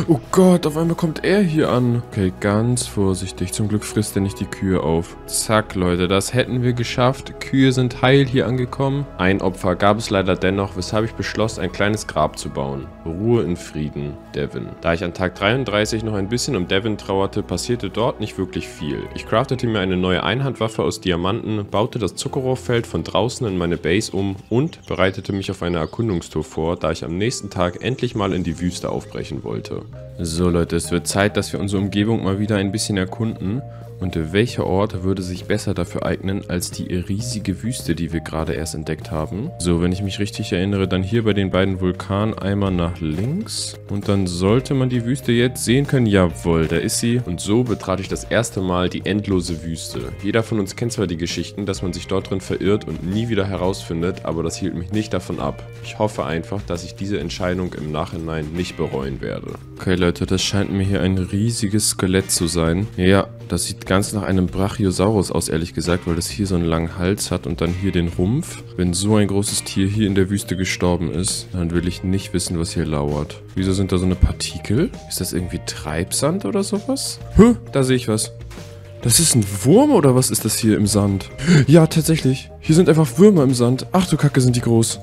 Oh Gott, auf einmal kommt er hier an. Okay, ganz vorsichtig. Zum Glück frisst er nicht die Kühe auf. Zack, Leute, das hätten wir geschafft. Kühe sind heil hier angekommen. Ein Opfer gab es leider dennoch, weshalb ich beschloss, ein kleines Grab zu bauen. Ruhe in Frieden, Devin. Da ich an Tag 33 noch ein bisschen um Devin trauerte, passierte dort nicht wirklich viel. Ich craftete mir eine neue Einhandwaffe aus Diamanten, baute das Zuckerrohrfeld von draußen in meine Base um und bereitete mich auf eine Erkundungstour vor, da ich am nächsten Tag endlich mal in die Wüste aufbrechen wollte. So Leute, es wird Zeit, dass wir unsere Umgebung mal wieder ein bisschen erkunden. Und welcher Ort würde sich besser dafür eignen, als die riesige Wüste, die wir gerade erst entdeckt haben? So, wenn ich mich richtig erinnere, dann hier bei den beiden Vulkanen einmal nach links. Und dann sollte man die Wüste jetzt sehen können. Jawohl, da ist sie. Und so betrat ich das erste Mal die endlose Wüste. Jeder von uns kennt zwar die Geschichten, dass man sich dort drin verirrt und nie wieder herausfindet, aber das hielt mich nicht davon ab. Ich hoffe einfach, dass ich diese Entscheidung im Nachhinein nicht bereuen werde. Okay, Leute, das scheint mir hier ein riesiges Skelett zu sein. Ja, Das sieht ganz nach einem Brachiosaurus aus, ehrlich gesagt, weil das hier so einen langen Hals hat und dann hier den Rumpf. Wenn so ein großes Tier hier in der Wüste gestorben ist, dann will ich nicht wissen, was hier lauert. Wieso sind da so eine Partikel? Ist das irgendwie Treibsand oder sowas? Huh, da sehe ich was. Das ist ein Wurm oder was ist das hier im Sand? Ja, tatsächlich. Hier sind einfach Würmer im Sand. Ach du Kacke, sind die groß.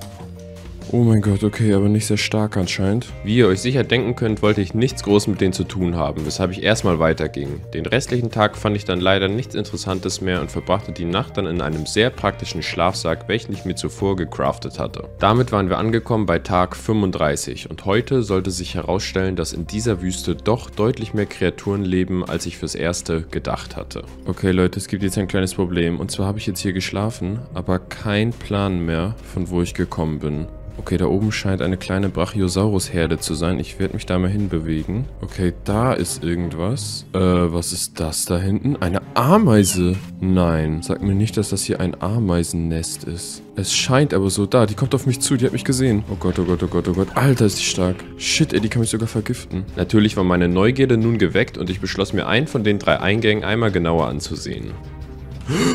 Oh mein Gott, okay, aber nicht sehr stark anscheinend. Wie ihr euch sicher denken könnt, wollte ich nichts groß mit denen zu tun haben, weshalb ich erstmal weiterging. Den restlichen Tag fand ich dann leider nichts Interessantes mehr und verbrachte die Nacht dann in einem sehr praktischen Schlafsack, welchen ich mir zuvor gecraftet hatte. Damit waren wir angekommen bei Tag 35 und heute sollte sich herausstellen, dass in dieser Wüste doch deutlich mehr Kreaturen leben, als ich fürs Erste gedacht hatte. Okay Leute, es gibt jetzt ein kleines Problem und zwar habe ich jetzt hier geschlafen, aber keinen Plan mehr, von wo ich gekommen bin. Okay, da oben scheint eine kleine Brachiosaurus-Herde zu sein. Ich werde mich da mal hinbewegen. Okay, da ist irgendwas. Was ist das da hinten? Eine Ameise! Nein, sag mir nicht, dass das hier ein Ameisennest ist. Es scheint aber so. Da, die kommt auf mich zu. Die hat mich gesehen. Oh Gott, oh Gott, oh Gott, oh Gott. Alter, ist die stark. Shit, ey, die kann mich sogar vergiften. Natürlich war meine Neugierde nun geweckt und ich beschloss mir, einen von den 3 Eingängen einmal genauer anzusehen.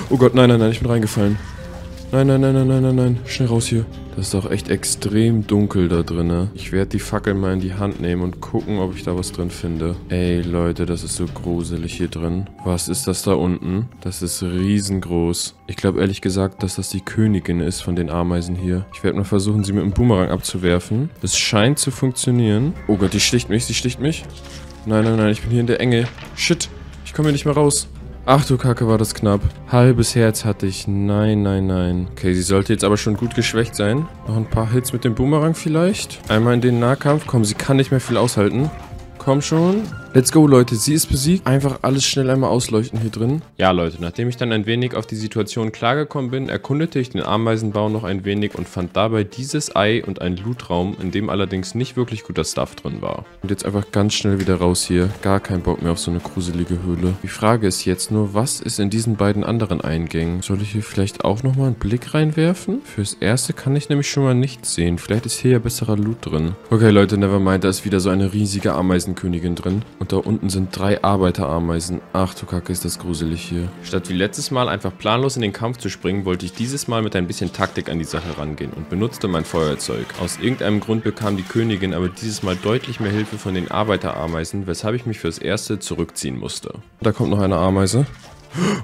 Oh Gott, nein, nein, nein, ich bin reingefallen. Nein, nein, nein, nein, nein, nein, nein. Schnell raus hier. Das ist doch echt extrem dunkel da drin. Ich werde die Fackel mal in die Hand nehmen und gucken, ob ich da was drin finde. Ey, Leute, das ist so gruselig hier drin. Was ist das da unten? Das ist riesengroß. Ich glaube ehrlich gesagt, dass das die Königin ist von den Ameisen hier. Ich werde mal versuchen, sie mit einem Boomerang abzuwerfen. Es scheint zu funktionieren. Oh Gott, die sticht mich, sie sticht mich. Nein, nein, nein, ich bin hier in der Enge. Shit, ich komme hier nicht mehr raus. Ach du Kacke, war das knapp. Halbes Herz hatte ich. Nein, nein, nein. Okay, sie sollte jetzt aber schon gut geschwächt sein. Noch ein paar Hits mit dem Boomerang vielleicht. Einmal in den Nahkampf. Komm, sie kann nicht mehr viel aushalten. Komm schon. Let's go, Leute. Sie ist besiegt. Einfach alles schnell einmal ausleuchten hier drin. Ja, Leute. Nachdem ich dann ein wenig auf die Situation klargekommen bin, erkundete ich den Ameisenbau noch ein wenig und fand dabei dieses Ei und einen Lootraum, in dem allerdings nicht wirklich guter Stuff drin war. Und jetzt einfach ganz schnell wieder raus hier. Gar kein Bock mehr auf so eine gruselige Höhle. Die Frage ist jetzt nur, was ist in diesen beiden anderen Eingängen? Soll ich hier vielleicht auch nochmal einen Blick reinwerfen? Fürs Erste kann ich nämlich schon mal nichts sehen. Vielleicht ist hier ja besserer Loot drin. Okay, Leute. Nevermind. Da ist wieder so eine riesige Ameisenkönigin drin. Und da unten sind 3 Arbeiterameisen. Ach du Kacke, ist das gruselig hier. Statt wie letztes Mal einfach planlos in den Kampf zu springen, wollte ich dieses Mal mit ein bisschen Taktik an die Sache rangehen und benutzte mein Feuerzeug. Aus irgendeinem Grund bekam die Königin aber dieses Mal deutlich mehr Hilfe von den Arbeiterameisen, weshalb ich mich fürs Erste zurückziehen musste. Da kommt noch eine Ameise.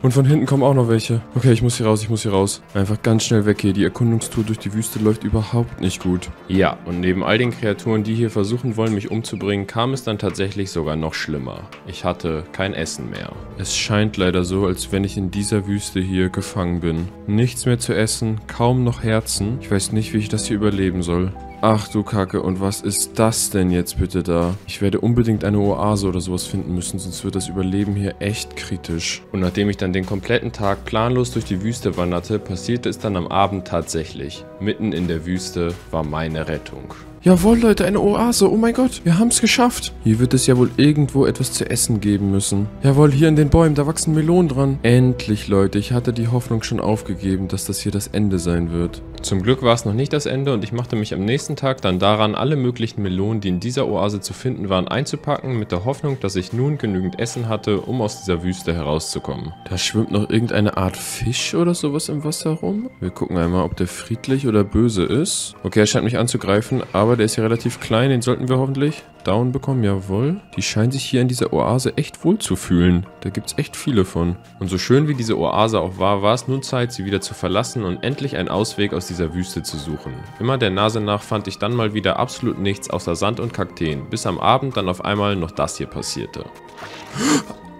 Und von hinten kommen auch noch welche. Okay, ich muss hier raus, ich muss hier raus. Einfach ganz schnell weg hier. Die Erkundungstour durch die Wüste läuft überhaupt nicht gut. Ja, und neben all den Kreaturen, die hier versuchen wollen, mich umzubringen, kam es dann tatsächlich sogar noch schlimmer. Ich hatte kein Essen mehr. Es scheint leider so, als wenn ich in dieser Wüste hier gefangen bin. Nichts mehr zu essen, kaum noch Herzen. Ich weiß nicht, wie ich das hier überleben soll. Ach du Kacke, und was ist das denn jetzt bitte da? Ich werde unbedingt eine Oase oder sowas finden müssen, sonst wird das Überleben hier echt kritisch. Und nachdem ich dann den kompletten Tag planlos durch die Wüste wanderte, passierte es dann am Abend tatsächlich. Mitten in der Wüste war meine Rettung. Jawohl, Leute, eine Oase. Oh mein Gott, wir haben es geschafft. Hier wird es ja wohl irgendwo etwas zu essen geben müssen. Jawohl, hier in den Bäumen, da wachsen Melonen dran. Endlich, Leute, ich hatte die Hoffnung schon aufgegeben, dass das hier das Ende sein wird. Zum Glück war es noch nicht das Ende und ich machte mich am nächsten Tag dann daran, alle möglichen Melonen, die in dieser Oase zu finden waren, einzupacken, mit der Hoffnung, dass ich nun genügend Essen hatte, um aus dieser Wüste herauszukommen. Da schwimmt noch irgendeine Art Fisch oder sowas im Wasser rum. Wir gucken einmal, ob der friedlich oder böse ist. Okay, er scheint mich anzugreifen, aber der ist ja relativ klein, den sollten wir hoffentlich down bekommen, jawohl. Die scheinen sich hier in dieser Oase echt wohl zu fühlen. Da gibt es echt viele von. Und so schön wie diese Oase auch war, war es nun Zeit, sie wieder zu verlassen und endlich einen Ausweg aus dieser Wüste zu suchen. Immer der Nase nach fand ich dann mal wieder absolut nichts außer Sand und Kakteen, bis am Abend dann auf einmal noch das hier passierte.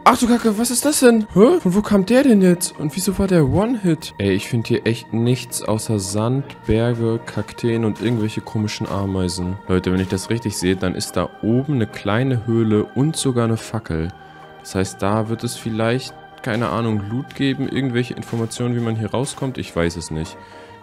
Ach du Kacke, was ist das denn? Hä? Von wo kam der denn jetzt? Und wieso war der One-Hit? Ey, ich finde hier echt nichts außer Sand, Berge, Kakteen und irgendwelche komischen Ameisen. Leute, wenn ich das richtig sehe, dann ist da oben eine kleine Höhle und sogar eine Fackel. Das heißt, da wird es vielleicht, keine Ahnung, Loot geben, irgendwelche Informationen, wie man hier rauskommt. Ich weiß es nicht.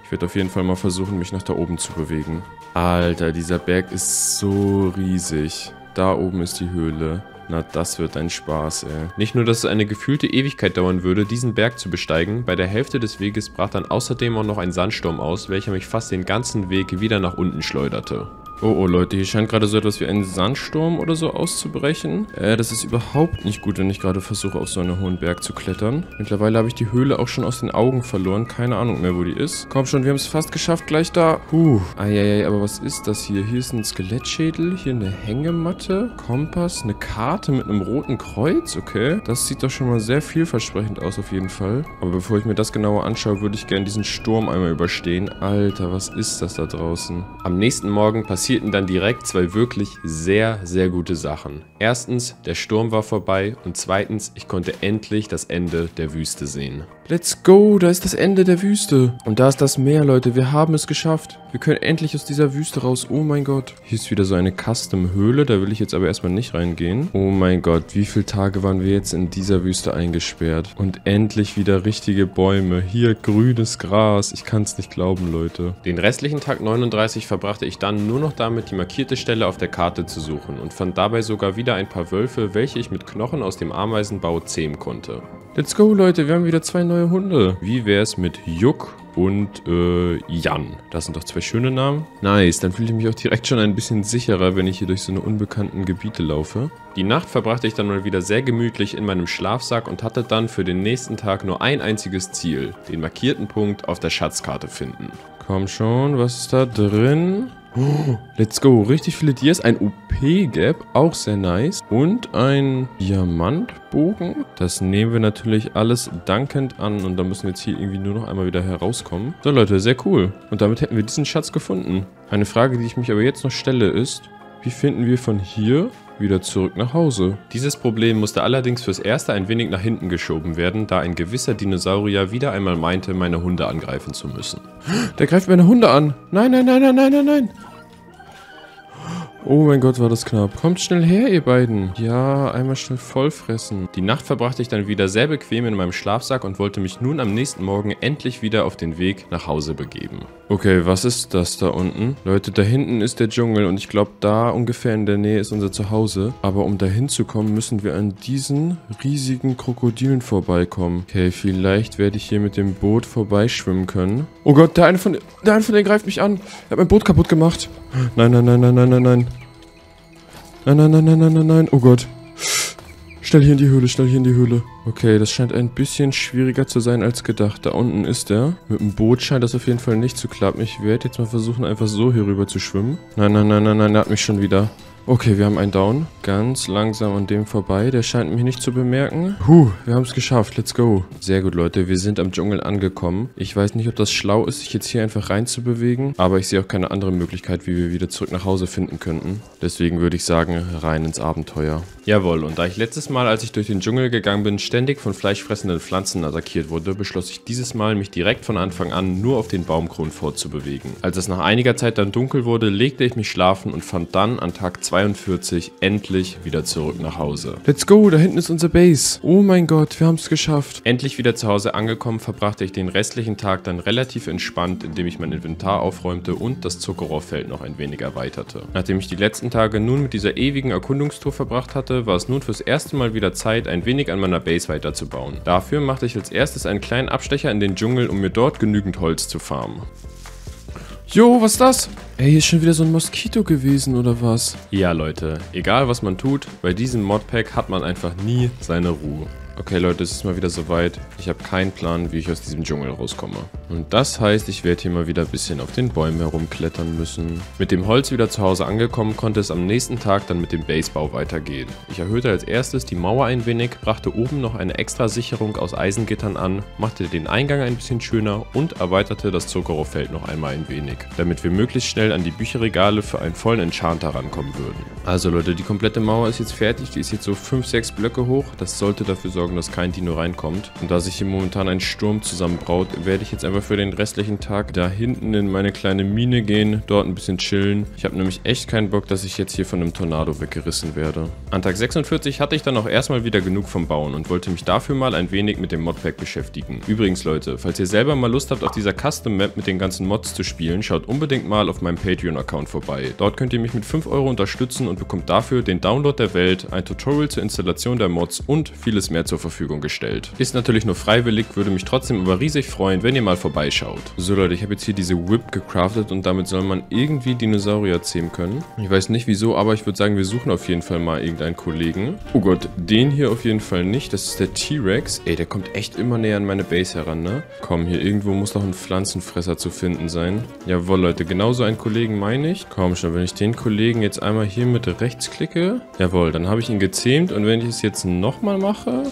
Ich werde auf jeden Fall mal versuchen, mich nach da oben zu bewegen. Alter, dieser Berg ist so riesig. Da oben ist die Höhle. Na, das wird ein Spaß, ey. Nicht nur, dass es eine gefühlte Ewigkeit dauern würde, diesen Berg zu besteigen, bei der Hälfte des Weges brach dann außerdem auch noch ein Sandsturm aus, welcher mich fast den ganzen Weg wieder nach unten schleuderte. Oh, Leute, hier scheint gerade so etwas wie ein Sandsturm oder so auszubrechen. Das ist überhaupt nicht gut, wenn ich gerade versuche, auf so einen hohen Berg zu klettern. Mittlerweile habe ich die Höhle auch schon aus den Augen verloren. Keine Ahnung mehr, wo die ist. Komm schon, wir haben es fast geschafft, gleich da. Puh. Eieiei, aber was ist das hier? Hier ist ein Skelettschädel, hier eine Hängematte, Kompass, eine Karte mit einem roten Kreuz. Okay, das sieht doch schon mal sehr vielversprechend aus auf jeden Fall. Aber bevor ich mir das genauer anschaue, würde ich gerne diesen Sturm einmal überstehen. Alter, was ist das da draußen? Am nächsten Morgen passierten dann direkt zwei wirklich sehr, sehr gute Sachen. Erstens, der Sturm war vorbei und zweitens, ich konnte endlich das Ende der Wüste sehen. Let's go, da ist das Ende der Wüste. Und da ist das Meer, Leute, wir haben es geschafft. Wir können endlich aus dieser Wüste raus, oh mein Gott. Hier ist wieder so eine Custom-Höhle, da will ich jetzt aber erstmal nicht reingehen. Oh mein Gott, wie viele Tage waren wir jetzt in dieser Wüste eingesperrt? Und endlich wieder richtige Bäume, hier grünes Gras, ich kann es nicht glauben, Leute. Den restlichen Tag 39 verbrachte ich dann nur noch damit, die markierte Stelle auf der Karte zu suchen und fand dabei sogar wieder ein paar Wölfe, welche ich mit Knochen aus dem Ameisenbau zähmen konnte. Let's go, Leute, wir haben wieder zwei neue Hunde. Wie wär's mit Juck und Jan? Das sind doch zwei schöne Namen. Nice, dann fühle ich mich auch direkt schon ein bisschen sicherer, wenn ich hier durch so eine unbekannten Gebiete laufe. Die Nacht verbrachte ich dann mal wieder sehr gemütlich in meinem Schlafsack und hatte dann für den nächsten Tag nur ein einziges Ziel, den markierten Punkt auf der Schatzkarte finden. Komm schon, was ist da drin? Oh, let's go, richtig viele Dias, ein OP-Gap, auch sehr nice und ein Diamantbogen, das nehmen wir natürlich alles dankend an und da müssen wir jetzt hier irgendwie nur noch einmal wieder herauskommen. So Leute, sehr cool und damit hätten wir diesen Schatz gefunden. Eine Frage, die ich mich aber jetzt noch stelle ist, wie finden wir von hier wieder zurück nach Hause? Dieses Problem musste allerdings fürs Erste ein wenig nach hinten geschoben werden, da ein gewisser Dinosaurier wieder einmal meinte, meine Hunde angreifen zu müssen. Der greift meine Hunde an! Nein, nein, nein, nein, nein, nein, nein! Oh mein Gott, war das knapp. Kommt schnell her, ihr beiden. Ja, einmal schnell vollfressen. Die Nacht verbrachte ich dann wieder sehr bequem in meinem Schlafsack und wollte mich nun am nächsten Morgen endlich wieder auf den Weg nach Hause begeben. Okay, was ist das da unten? Leute, da hinten ist der Dschungel und ich glaube, da ungefähr in der Nähe ist unser Zuhause. Aber um da hinzukommen, müssen wir an diesen riesigen Krokodilen vorbeikommen. Okay, vielleicht werde ich hier mit dem Boot vorbeischwimmen können. Oh Gott, der eine von denen greift mich an. Er hat mein Boot kaputt gemacht. Nein, nein, nein, nein, nein, nein, nein. Nein, nein, nein, nein, nein, nein, nein. Oh Gott. Schnell hier in die Höhle, schnell hier in die Höhle. Okay, das scheint ein bisschen schwieriger zu sein als gedacht. Da unten ist er. Mit dem Boot scheint das auf jeden Fall nicht zu klappen. Ich werde jetzt mal versuchen, einfach so hier rüber zu schwimmen. Nein, nein, nein, nein, nein, der hat mich schon wieder. Okay, wir haben einen Down. Ganz langsam an dem vorbei. Der scheint mich nicht zu bemerken. Puh, wir haben es geschafft. Let's go. Sehr gut, Leute. Wir sind am Dschungel angekommen. Ich weiß nicht, ob das schlau ist, sich jetzt hier einfach reinzubewegen. Aber ich sehe auch keine andere Möglichkeit, wie wir wieder zurück nach Hause finden könnten. Deswegen würde ich sagen, rein ins Abenteuer. Jawohl, und da ich letztes Mal, als ich durch den Dschungel gegangen bin, ständig von fleischfressenden Pflanzen attackiert wurde, beschloss ich dieses Mal, mich direkt von Anfang an nur auf den Baumkronen fortzubewegen. Als es nach einiger Zeit dann dunkel wurde, legte ich mich schlafen und fand dann an Tag 42 endlich wieder zurück nach Hause. Let's go, da hinten ist unser Base. Oh mein Gott, wir haben es geschafft. Endlich wieder zu Hause angekommen, verbrachte ich den restlichen Tag dann relativ entspannt, indem ich mein Inventar aufräumte und das Zuckerrohrfeld noch ein wenig erweiterte. Nachdem ich die letzten Tage nun mit dieser ewigen Erkundungstour verbracht hatte, war es nun fürs erste Mal wieder Zeit, ein wenig an meiner Base weiterzubauen. Dafür machte ich als erstes einen kleinen Abstecher in den Dschungel, um mir dort genügend Holz zu farmen. Jo, was ist das? Ey, hier ist schon wieder so ein Moskito gewesen, oder was? Ja, Leute. Egal, was man tut, bei diesem Modpack hat man einfach nie seine Ruhe. Okay, Leute, es ist mal wieder soweit. Ich habe keinen Plan, wie ich aus diesem Dschungel rauskomme. Und das heißt, ich werde hier mal wieder ein bisschen auf den Bäumen herumklettern müssen. Mit dem Holz wieder zu Hause angekommen, konnte es am nächsten Tag dann mit dem Basebau weitergehen. Ich erhöhte als erstes die Mauer ein wenig, brachte oben noch eine extra Sicherung aus Eisengittern an, machte den Eingang ein bisschen schöner und erweiterte das Zuckerrohrfeld noch einmal ein wenig, damit wir möglichst schnell an die Bücherregale für einen vollen Enchanter rankommen würden. Also Leute, die komplette Mauer ist jetzt fertig. Die ist jetzt so 5-6 Blöcke hoch. Das sollte dafür sorgen, dass kein Dino reinkommt. Und da sich hier momentan ein Sturm zusammenbraut, werde ich jetzt einfach für den restlichen Tag da hinten in meine kleine Mine gehen, dort ein bisschen chillen. Ich habe nämlich echt keinen Bock, dass ich jetzt hier von einem Tornado weggerissen werde. An Tag 46 hatte ich dann auch erstmal wieder genug vom Bauen und wollte mich dafür mal ein wenig mit dem Modpack beschäftigen. Übrigens Leute, falls ihr selber mal Lust habt, auf dieser Custom Map mit den ganzen Mods zu spielen, schaut unbedingt mal auf meinem Patreon-Account vorbei. Dort könnt ihr mich mit 5 € unterstützen und bekommt dafür den Download der Welt, ein Tutorial zur Installation der Mods und vieles mehr zu zur Verfügung gestellt. Ist natürlich nur freiwillig, würde mich trotzdem aber riesig freuen, wenn ihr mal vorbeischaut. So Leute, ich habe jetzt hier diese Whip gecraftet und damit soll man irgendwie Dinosaurier zähmen können. Ich weiß nicht wieso, aber ich würde sagen, wir suchen auf jeden Fall mal irgendeinen Kollegen. Oh Gott, den hier auf jeden Fall nicht. Das ist der T-Rex. Ey, der kommt echt immer näher an meine Base heran, ne? Komm, hier irgendwo muss noch ein Pflanzenfresser zu finden sein. Jawohl, Leute, genauso einen Kollegen meine ich. Komm schon, wenn ich den Kollegen jetzt einmal hier mit rechts klicke. Jawohl, dann habe ich ihn gezähmt und wenn ich es jetzt nochmal mache...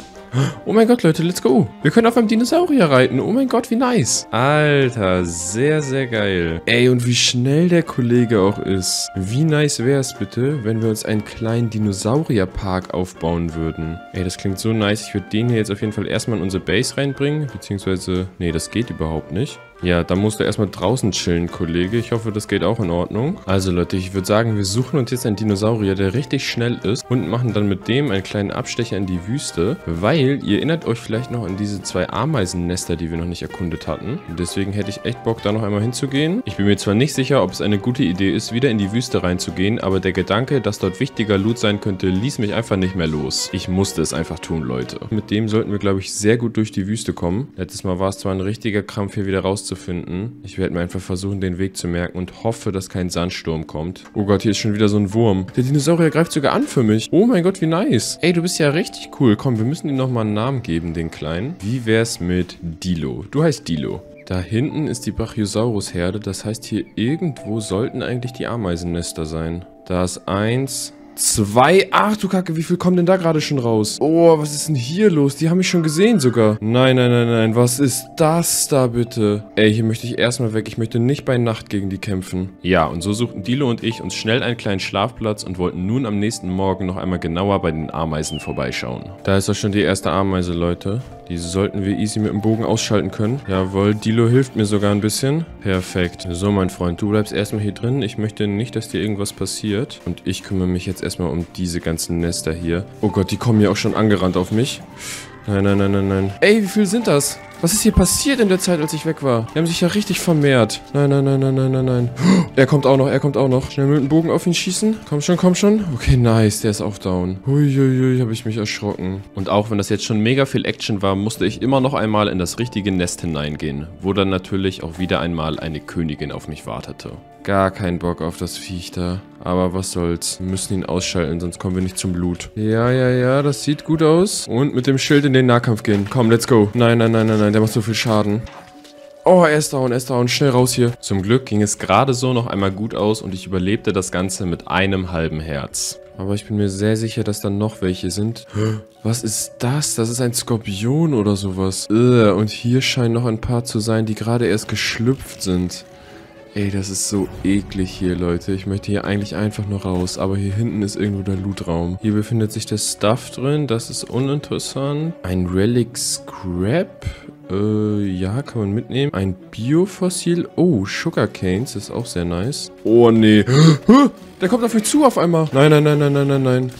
Oh mein Gott, Leute, let's go. Wir können auf einem Dinosaurier reiten. Oh mein Gott, wie nice. Alter, sehr, sehr geil. Ey, und wie schnell der Kollege auch ist. Wie nice wäre es bitte, wenn wir uns einen kleinen Dinosaurierpark aufbauen würden. Ey, das klingt so nice. Ich würde den hier jetzt auf jeden Fall erstmal in unsere Base reinbringen. Beziehungsweise, nee, das geht überhaupt nicht. Ja, da musst du erstmal draußen chillen, Kollege. Ich hoffe, das geht auch in Ordnung. Also Leute, ich würde sagen, wir suchen uns jetzt einen Dinosaurier, der richtig schnell ist und machen dann mit dem einen kleinen Abstecher in die Wüste, weil ihr erinnert euch vielleicht noch an diese zwei Ameisennester, die wir noch nicht erkundet hatten. Und deswegen hätte ich echt Bock, da noch einmal hinzugehen. Ich bin mir zwar nicht sicher, ob es eine gute Idee ist, wieder in die Wüste reinzugehen, aber der Gedanke, dass dort wichtiger Loot sein könnte, ließ mich einfach nicht mehr los. Ich musste es einfach tun, Leute. Mit dem sollten wir, glaube ich, sehr gut durch die Wüste kommen. Letztes Mal war es zwar ein richtiger Krampf, hier wieder rauszukommen. Finden. Ich werde mir einfach versuchen, den Weg zu merken und hoffe, dass kein Sandsturm kommt. Oh Gott, hier ist schon wieder so ein Wurm. Der Dinosaurier greift sogar an für mich. Oh mein Gott, wie nice. Ey, du bist ja richtig cool. Komm, wir müssen ihm nochmal einen Namen geben, den Kleinen. Wie wär's mit Dilo? Du heißt Dilo. Da hinten ist die Brachiosaurus-Herde. Das heißt, hier irgendwo sollten eigentlich die Ameisennester sein. Da ist eins... 2. Ach du Kacke, wie viel kommen denn da gerade schon raus? Oh, was ist denn hier los? Die haben mich schon gesehen sogar. Nein, nein, nein, nein. Was ist das da bitte? Ey, hier möchte ich erstmal weg. Ich möchte nicht bei Nacht gegen die kämpfen. Ja, und so suchten Dilo und ich uns schnell einen kleinen Schlafplatz und wollten nun am nächsten Morgen noch einmal genauer bei den Ameisen vorbeischauen. Da ist doch schon die erste Ameise, Leute. Die sollten wir easy mit dem Bogen ausschalten können. Jawohl, Dilo hilft mir sogar ein bisschen. Perfekt. So, mein Freund, du bleibst erstmal hier drin. Ich möchte nicht, dass dir irgendwas passiert. Und ich kümmere mich jetzt erstmal um diese ganzen Nester hier. Oh Gott, die kommen ja auch schon angerannt auf mich. Nein, nein, nein, nein, nein. Ey, wie viel sind das? Was ist hier passiert in der Zeit, als ich weg war? Die haben sich ja richtig vermehrt. Nein, nein, nein, nein, nein, nein, nein. Er kommt auch noch, er kommt auch noch. Schnell mit dem Bogen auf ihn schießen. Komm schon, komm schon. Okay, nice, der ist auch down. Huiuiui, habe ich mich erschrocken. Und auch wenn das jetzt schon mega viel Action war, musste ich immer noch einmal in das richtige Nest hineingehen, wo dann natürlich auch wieder einmal eine Königin auf mich wartete. Gar keinen Bock auf das Viech da. Aber was soll's. Wir müssen ihn ausschalten, sonst kommen wir nicht zum Loot. Ja, ja, ja, das sieht gut aus. Und mit dem Schild in den Nahkampf gehen. Komm, let's go. Nein, nein, nein, nein, nein. Der macht so viel Schaden. Oh, er ist down, schnell raus hier. Zum Glück ging es gerade so noch einmal gut aus und ich überlebte das Ganze mit einem halben Herz. Aber ich bin mir sehr sicher, dass da noch welche sind. Was ist das? Das ist ein Skorpion oder sowas. Und hier scheinen noch ein paar zu sein, die gerade erst geschlüpft sind. Ey, das ist so eklig hier, Leute. Ich möchte hier eigentlich einfach nur raus, aber hier hinten ist irgendwo der Lootraum. Hier befindet sich der Stuff drin, das ist uninteressant. Ein Relic Scrap? Ja, kann man mitnehmen. Ein Biofossil. Oh, Sugarcanes, das ist auch sehr nice. Oh, nee. Der kommt auf mich zu auf einmal. Nein, nein, nein, nein, nein, nein, nein.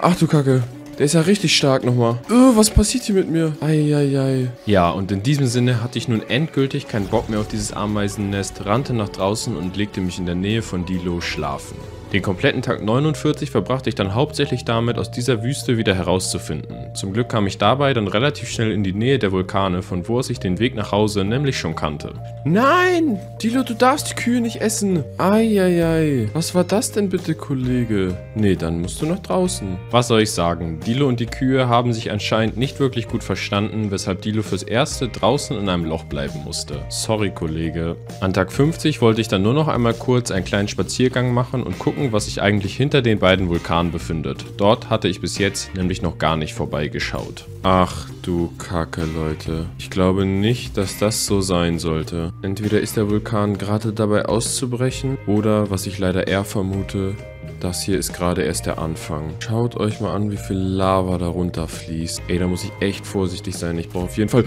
Ach du Kacke. Der ist ja richtig stark nochmal. Was passiert hier mit mir? Eieiei. Ja, und in diesem Sinne hatte ich nun endgültig keinen Bock mehr auf dieses Ameisennest, rannte nach draußen und legte mich in der Nähe von Dilo schlafen. Den kompletten Tag 49 verbrachte ich dann hauptsächlich damit, aus dieser Wüste wieder herauszufinden. Zum Glück kam ich dabei dann relativ schnell in die Nähe der Vulkane, von wo aus ich den Weg nach Hause nämlich schon kannte. Nein! Dilo, du darfst die Kühe nicht essen! Eieiei. Was war das denn bitte, Kollege? Nee, dann musst du nach draußen. Was soll ich sagen? Dilo und die Kühe haben sich anscheinend nicht wirklich gut verstanden, weshalb Dilo fürs Erste draußen in einem Loch bleiben musste. Sorry, Kollege. An Tag 50 wollte ich dann nur noch einmal kurz einen kleinen Spaziergang machen und gucken, was sich eigentlich hinter den beiden Vulkanen befindet. Dort hatte ich bis jetzt nämlich noch gar nicht vorbeigeschaut. Ach du Kacke, Leute. Ich glaube nicht, dass das so sein sollte. Entweder ist der Vulkan gerade dabei auszubrechen oder, was ich leider eher vermute, das hier ist gerade erst der Anfang. Schaut euch mal an, wie viel Lava darunter fließt. Ey, da muss ich echt vorsichtig sein. Ich brauche auf jeden Fall...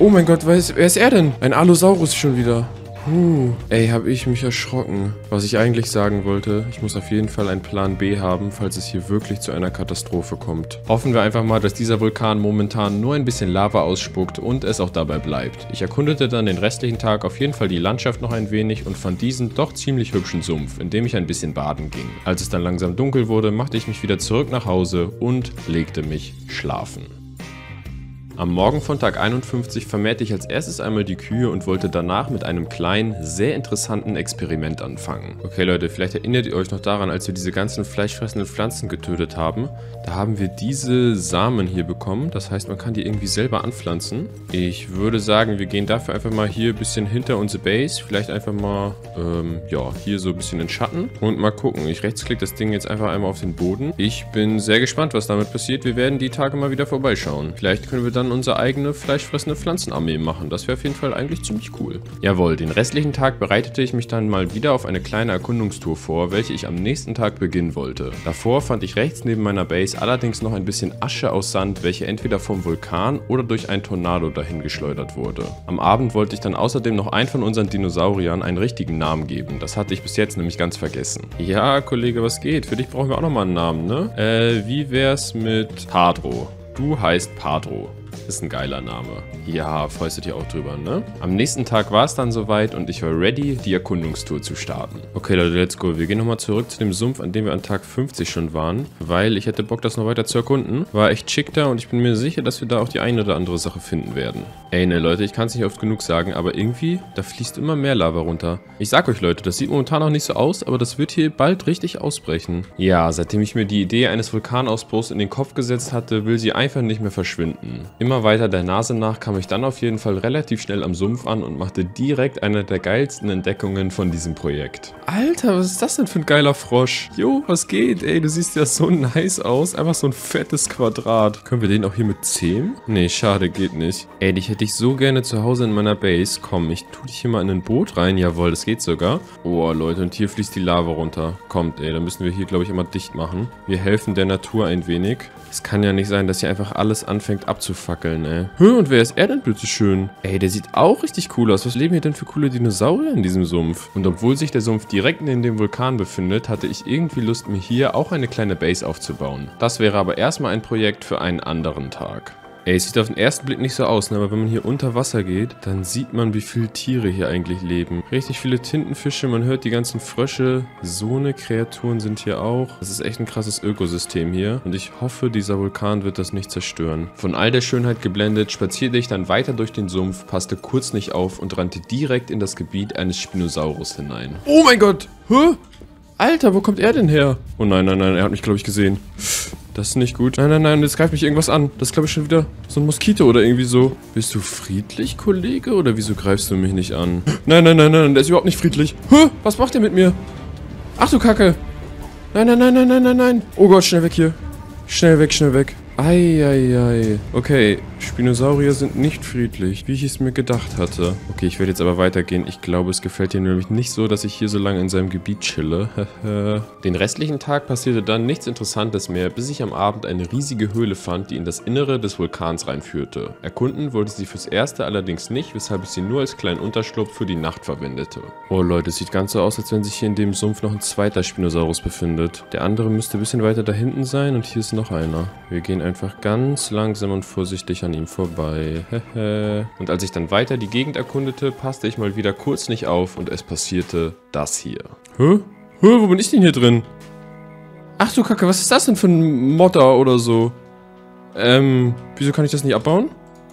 Oh mein Gott, wer ist er denn? Ein Allosaurus schon wieder. Ey, hab ich mich erschrocken. Was ich eigentlich sagen wollte, ich muss auf jeden Fall einen Plan B haben, falls es hier wirklich zu einer Katastrophe kommt. Hoffen wir einfach mal, dass dieser Vulkan momentan nur ein bisschen Lava ausspuckt und es auch dabei bleibt. Ich erkundete dann den restlichen Tag auf jeden Fall die Landschaft noch ein wenig und fand diesen doch ziemlich hübschen Sumpf, in dem ich ein bisschen baden ging. Als es dann langsam dunkel wurde, machte ich mich wieder zurück nach Hause und legte mich schlafen. Am Morgen von Tag 51 vermehrte ich als erstes einmal die Kühe und wollte danach mit einem kleinen, sehr interessanten Experiment anfangen. Okay Leute, vielleicht erinnert ihr euch noch daran, als wir diese ganzen fleischfressenden Pflanzen getötet haben. Da haben wir diese Samen hier bekommen, das heißt man kann die irgendwie selber anpflanzen. Ich würde sagen, wir gehen dafür einfach mal hier ein bisschen hinter unsere Base, vielleicht einfach mal, ja, hier so ein bisschen in Schatten und mal gucken. Ich rechtsklicke das Ding jetzt einfach einmal auf den Boden. Ich bin sehr gespannt, was damit passiert. Wir werden die Tage mal wieder vorbeischauen. Vielleicht können wir dann unsere eigene fleischfressende Pflanzenarmee machen. Das wäre auf jeden Fall eigentlich ziemlich cool. Jawohl, den restlichen Tag bereitete ich mich dann mal wieder auf eine kleine Erkundungstour vor, welche ich am nächsten Tag beginnen wollte. Davor fand ich rechts neben meiner Base allerdings noch ein bisschen Asche aus Sand, welche entweder vom Vulkan oder durch einen Tornado dahin geschleudert wurde. Am Abend wollte ich dann außerdem noch einen von unseren Dinosauriern einen richtigen Namen geben. Das hatte ich bis jetzt nämlich ganz vergessen. Ja, Kollege, was geht? Für dich brauchen wir auch nochmal einen Namen, ne? Wie wär's mit Padro? Du heißt Padro. Ist ein geiler Name. Ja, freust du dich auch drüber, ne? Am nächsten Tag war es dann soweit und ich war ready, die Erkundungstour zu starten. Okay, Leute, let's go. Wir gehen nochmal zurück zu dem Sumpf, an dem wir an Tag 50 schon waren, weil ich hätte Bock, das noch weiter zu erkunden. War echt schick da und ich bin mir sicher, dass wir da auch die eine oder andere Sache finden werden. Ey, ne, Leute, ich kann es nicht oft genug sagen, aber irgendwie, da fließt immer mehr Lava runter. Ich sag euch, Leute, das sieht momentan noch nicht so aus, aber das wird hier bald richtig ausbrechen. Ja, seitdem ich mir die Idee eines Vulkanausbruchs in den Kopf gesetzt hatte, will sie einfach nicht mehr verschwinden. Immer weiter der Nase nach kam ich dann auf jeden Fall relativ schnell am Sumpf an und machte direkt eine der geilsten Entdeckungen von diesem Projekt. Alter, was ist das denn für ein geiler Frosch? Jo, was geht? Ey, du siehst ja so nice aus. Einfach so ein fettes Quadrat. Können wir den auch hier mit zähmen? Nee, schade, geht nicht. Ey, dich hätte ich so gerne zu Hause in meiner Base. Komm, ich tue dich hier mal in ein Boot rein. Jawohl, das geht sogar. Oh, Leute, und hier fließt die Lava runter. Kommt, ey, dann müssen wir hier, glaube ich, immer dicht machen. Wir helfen der Natur ein wenig. Es kann ja nicht sein, dass hier einfach alles anfängt abzufangen. Ey. Hö, und wer ist er denn bitte schön? Ey, der sieht auch richtig cool aus. Was leben hier denn für coole Dinosaurier in diesem Sumpf? Und obwohl sich der Sumpf direkt neben dem Vulkan befindet, hatte ich irgendwie Lust, mir hier auch eine kleine Base aufzubauen. Das wäre aber erstmal ein Projekt für einen anderen Tag. Ey, es sieht auf den ersten Blick nicht so aus, ne? Aber wenn man hier unter Wasser geht, dann sieht man, wie viele Tiere hier eigentlich leben. Richtig viele Tintenfische, man hört die ganzen Frösche. So eine Kreaturen sind hier auch. Das ist echt ein krasses Ökosystem hier. Und ich hoffe, dieser Vulkan wird das nicht zerstören. Von all der Schönheit geblendet, spazierte ich dann weiter durch den Sumpf, passte kurz nicht auf und rannte direkt in das Gebiet eines Spinosaurus hinein. Oh mein Gott! Hä? Alter, wo kommt er denn her? Oh nein, nein, nein, er hat mich, glaube ich, gesehen. Das ist nicht gut. Nein, nein, nein, jetzt greift mich irgendwas an. Das ist, glaube ich, schon wieder so ein Moskito oder irgendwie so. Bist du friedlich, Kollege? Oder wieso greifst du mich nicht an? Nein, nein, nein, nein, der ist überhaupt nicht friedlich. Hä? Was macht der mit mir? Ach du Kacke. Nein, nein, nein, nein, nein, nein, nein. Oh Gott, schnell weg hier. Schnell weg, schnell weg. Ei, ei, ei. Okay, Spinosaurier sind nicht friedlich, wie ich es mir gedacht hatte. Okay, ich werde jetzt aber weitergehen. Ich glaube, es gefällt ihm nämlich nicht so, dass ich hier so lange in seinem Gebiet chille. Den restlichen Tag passierte dann nichts Interessantes mehr, bis ich am Abend eine riesige Höhle fand, die in das Innere des Vulkans reinführte. Erkunden wollte sie fürs Erste allerdings nicht, weshalb ich sie nur als kleinen Unterschlupf für die Nacht verwendete. Oh Leute, es sieht ganz so aus, als wenn sich hier in dem Sumpf noch ein zweiter Spinosaurus befindet. Der andere müsste ein bisschen weiter da hinten sein und hier ist noch einer. Wir gehen einfach ganz langsam und vorsichtig an ihm vorbei. Und als ich dann weiter die Gegend erkundete, passte ich mal wieder kurz nicht auf und es passierte das hier. Hä? Hä? Wo bin ich denn hier drin? Ach du Kacke, was ist das denn für ein Modder oder so? Wieso kann ich das nicht abbauen?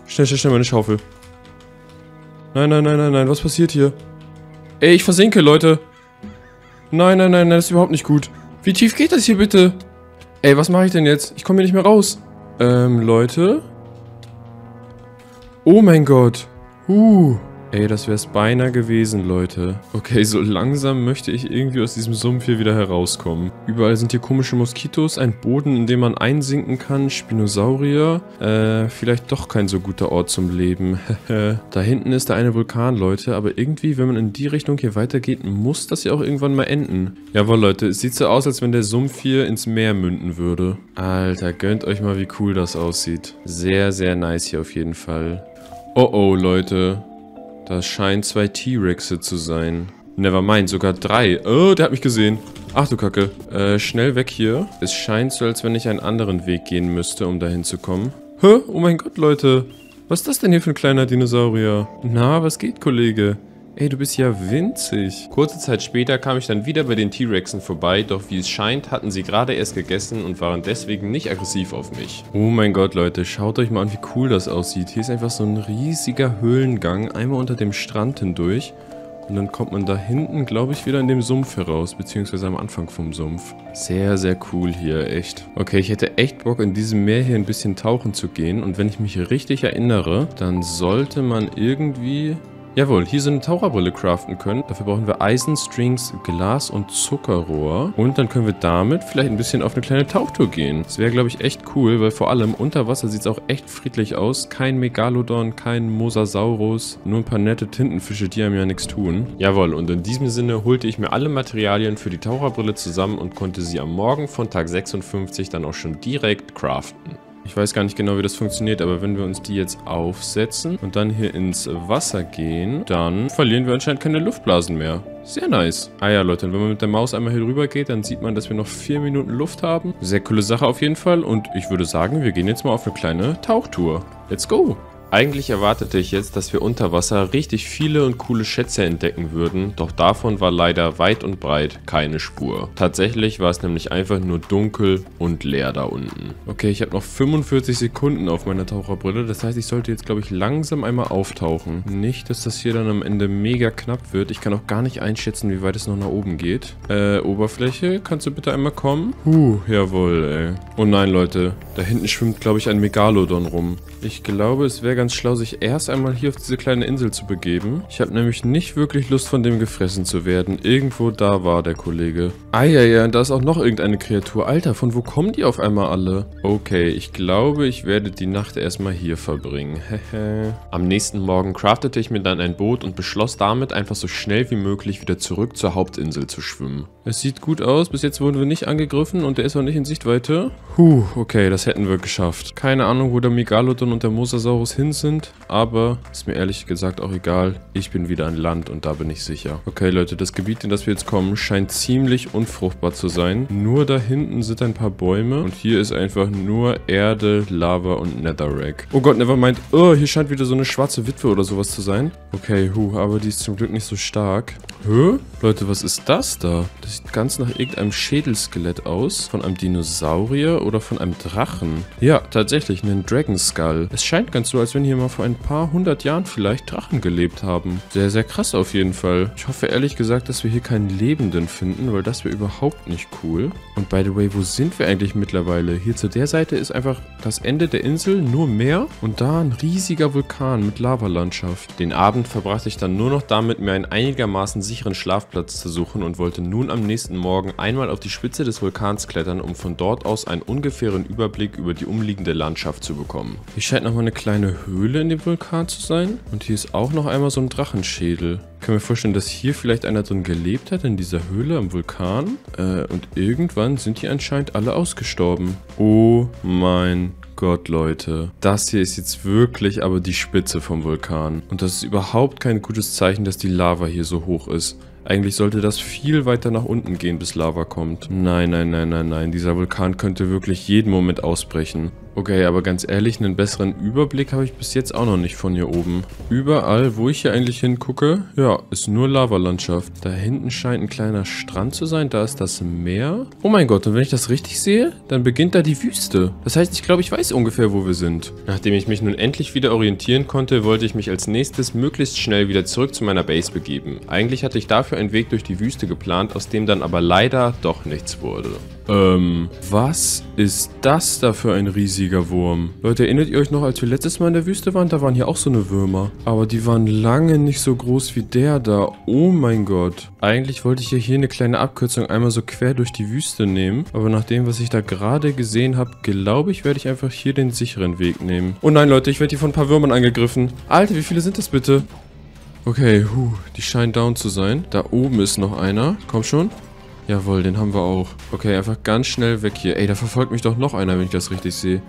Schnell, schnell, schnell meine Schaufel. Nein, nein, nein, nein, nein, was passiert hier? Ey, ich versinke, Leute. Nein, nein, nein, nein, das ist überhaupt nicht gut. Wie tief geht das hier bitte? Ey, was mache ich denn jetzt? Ich komme hier nicht mehr raus. Leute? Oh mein Gott. Ey, das wäre es beinahe gewesen, Leute. Okay, so langsam möchte ich irgendwie aus diesem Sumpf hier wieder herauskommen. Überall sind hier komische Moskitos, ein Boden, in dem man einsinken kann, Spinosaurier. Vielleicht doch kein so guter Ort zum Leben. Da hinten ist der eine Vulkan, Leute, aber irgendwie, wenn man in die Richtung hier weitergeht, muss das ja auch irgendwann mal enden. Jawohl, Leute, es sieht so aus, als wenn der Sumpf hier ins Meer münden würde. Alter, gönnt euch mal, wie cool das aussieht. Sehr, sehr nice hier auf jeden Fall. Oh, Leute. Das scheinen 2 T-Rexe zu sein. Nevermind, sogar 3. Oh, der hat mich gesehen. Ach du Kacke. Schnell weg hier. Es scheint so, als wenn ich einen anderen Weg gehen müsste, um dahin zu kommen. Hä? Oh mein Gott, Leute. Was ist das denn hier für ein kleiner Dinosaurier? Na, was geht, Kollege? Ey, du bist ja winzig. Kurze Zeit später kam ich dann wieder bei den T-Rexen vorbei, doch wie es scheint, hatten sie gerade erst gegessen und waren deswegen nicht aggressiv auf mich. Oh mein Gott, Leute, schaut euch mal an, wie cool das aussieht. Hier ist einfach so ein riesiger Höhlengang, einmal unter dem Strand hindurch. Und dann kommt man da hinten, glaube ich, wieder in dem Sumpf heraus, beziehungsweise am Anfang vom Sumpf. Sehr, sehr cool hier, echt. Okay, ich hätte echt Bock, in diesem Meer hier ein bisschen tauchen zu gehen. Und wenn ich mich richtig erinnere, dann sollte man irgendwie... Jawohl, hier so eine Taucherbrille craften können. Dafür brauchen wir Eisen, Strings, Glas und Zuckerrohr. Und dann können wir damit vielleicht ein bisschen auf eine kleine Tauchtour gehen. Das wäre, glaube ich, echt cool, weil vor allem unter Wasser sieht es auch echt friedlich aus. Kein Megalodon, kein Mosasaurus, nur ein paar nette Tintenfische, die einem ja nichts tun. Jawohl, und in diesem Sinne holte ich mir alle Materialien für die Taucherbrille zusammen und konnte sie am Morgen von Tag 56 dann auch schon direkt craften. Ich weiß gar nicht genau, wie das funktioniert, aber wenn wir uns die jetzt aufsetzen und dann hier ins Wasser gehen, dann verlieren wir anscheinend keine Luftblasen mehr. Sehr nice. Ah ja, Leute, und wenn man mit der Maus einmal hier rüber geht, dann sieht man, dass wir noch 4 Minuten Luft haben. Sehr coole Sache auf jeden Fall und ich würde sagen, wir gehen jetzt mal auf eine kleine Tauchtour. Let's go! Eigentlich erwartete ich jetzt, dass wir unter Wasser richtig viele und coole Schätze entdecken würden, doch davon war leider weit und breit keine Spur. Tatsächlich war es nämlich einfach nur dunkel und leer da unten. Okay, ich habe noch 45 Sekunden auf meiner Taucherbrille, das heißt, ich sollte jetzt, glaube ich, langsam einmal auftauchen. Nicht, dass das hier dann am Ende mega knapp wird. Ich kann auch gar nicht einschätzen, wie weit es noch nach oben geht. Oberfläche, kannst du bitte einmal kommen? Jawohl, ey. Oh nein, Leute, da hinten schwimmt, glaube ich, ein Megalodon rum. Ich glaube, es wäre ganz schlau, sich erst einmal hier auf diese kleine Insel zu begeben. Ich habe nämlich nicht wirklich Lust, von dem gefressen zu werden. Irgendwo da war der Kollege. Eieiei, und da ist auch noch irgendeine Kreatur. Alter, von wo kommen die auf einmal alle? Okay, ich glaube, ich werde die Nacht erstmal hier verbringen. Am nächsten Morgen craftete ich mir dann ein Boot und beschloss damit, einfach so schnell wie möglich wieder zurück zur Hauptinsel zu schwimmen. Es sieht gut aus, bis jetzt wurden wir nicht angegriffen und der ist auch nicht in Sichtweite. Okay, das hätten wir geschafft. Keine Ahnung, wo der Megalodon und der Mosasaurus hin sind, aber ist mir ehrlich gesagt auch egal. Ich bin wieder an Land und da bin ich sicher. Okay, Leute, das Gebiet, in das wir jetzt kommen, scheint ziemlich unfruchtbar zu sein. Nur da hinten sind ein paar Bäume und hier ist einfach nur Erde, Lava und Netherrack. Oh Gott, nevermind. Oh, hier scheint wieder so eine schwarze Witwe oder sowas zu sein. Okay, aber die ist zum Glück nicht so stark. Leute, was ist das da? Das sieht ganz nach irgendeinem Schädelskelett aus. Von einem Dinosaurier oder von einem Drachen. Ja, tatsächlich, einen Dragon Skull. Es scheint ganz so, als wenn hier mal vor ein paar hundert Jahren vielleicht Drachen gelebt haben. Sehr, sehr krass auf jeden Fall. Ich hoffe ehrlich gesagt, dass wir hier keinen Lebenden finden, weil das wäre überhaupt nicht cool. Und by the way, wo sind wir eigentlich mittlerweile? Hier zu der Seite ist einfach das Ende der Insel, nur Meer und da ein riesiger Vulkan mit Lavalandschaft. Den Abend verbrachte ich dann nur noch damit, mir einen einigermaßen sicheren Schlafplatz zu suchen und wollte nun am nächsten Morgen einmal auf die Spitze des Vulkans klettern, um von dort aus einen ungefähren Überblick über die umliegende Landschaft zu bekommen. Hier scheint nochmal eine kleine Höhle in dem Vulkan zu sein. Und hier ist auch noch einmal so ein Drachenschädel. Ich kann mir vorstellen, dass hier vielleicht einer drin gelebt hat, in dieser Höhle am Vulkan. Und irgendwann sind hier anscheinend alle ausgestorben. Oh mein Gott, Leute. Das hier ist jetzt wirklich aber die Spitze vom Vulkan. Und das ist überhaupt kein gutes Zeichen, dass die Lava hier so hoch ist. Eigentlich sollte das viel weiter nach unten gehen, bis Lava kommt. Nein. Dieser Vulkan könnte wirklich jeden Moment ausbrechen. Okay, aber ganz ehrlich, einen besseren Überblick habe ich bis jetzt auch noch nicht von hier oben. Überall, wo ich hier eigentlich hingucke, ja, ist nur Lavalandschaft. Da hinten scheint ein kleiner Strand zu sein, da ist das Meer. Oh mein Gott, und wenn ich das richtig sehe, dann beginnt da die Wüste. Das heißt, ich glaube, ich weiß ungefähr, wo wir sind. Nachdem ich mich nun endlich wieder orientieren konnte, wollte ich mich als nächstes möglichst schnell wieder zurück zu meiner Base begeben. Eigentlich hatte ich dafür einen Weg durch die Wüste geplant, aus dem dann aber leider doch nichts wurde. Was ist das da für ein riesiger Wurm? Leute, erinnert ihr euch noch, als wir letztes Mal in der Wüste waren? Da waren hier auch so eine Würmer. Aber die waren lange nicht so groß wie der da. Oh mein Gott. Eigentlich wollte ich hier eine kleine Abkürzung einmal so quer durch die Wüste nehmen. Aber nach dem, was ich da gerade gesehen habe, glaube ich, werde ich einfach hier den sicheren Weg nehmen. Oh nein, Leute, ich werde hier von ein paar Würmern angegriffen. Alter, wie viele sind das bitte? Okay, die scheinen down zu sein. Da oben ist noch einer. Komm schon. Jawohl, den haben wir auch. Okay, einfach ganz schnell weg hier. Ey, da verfolgt mich doch noch einer, wenn ich das richtig sehe.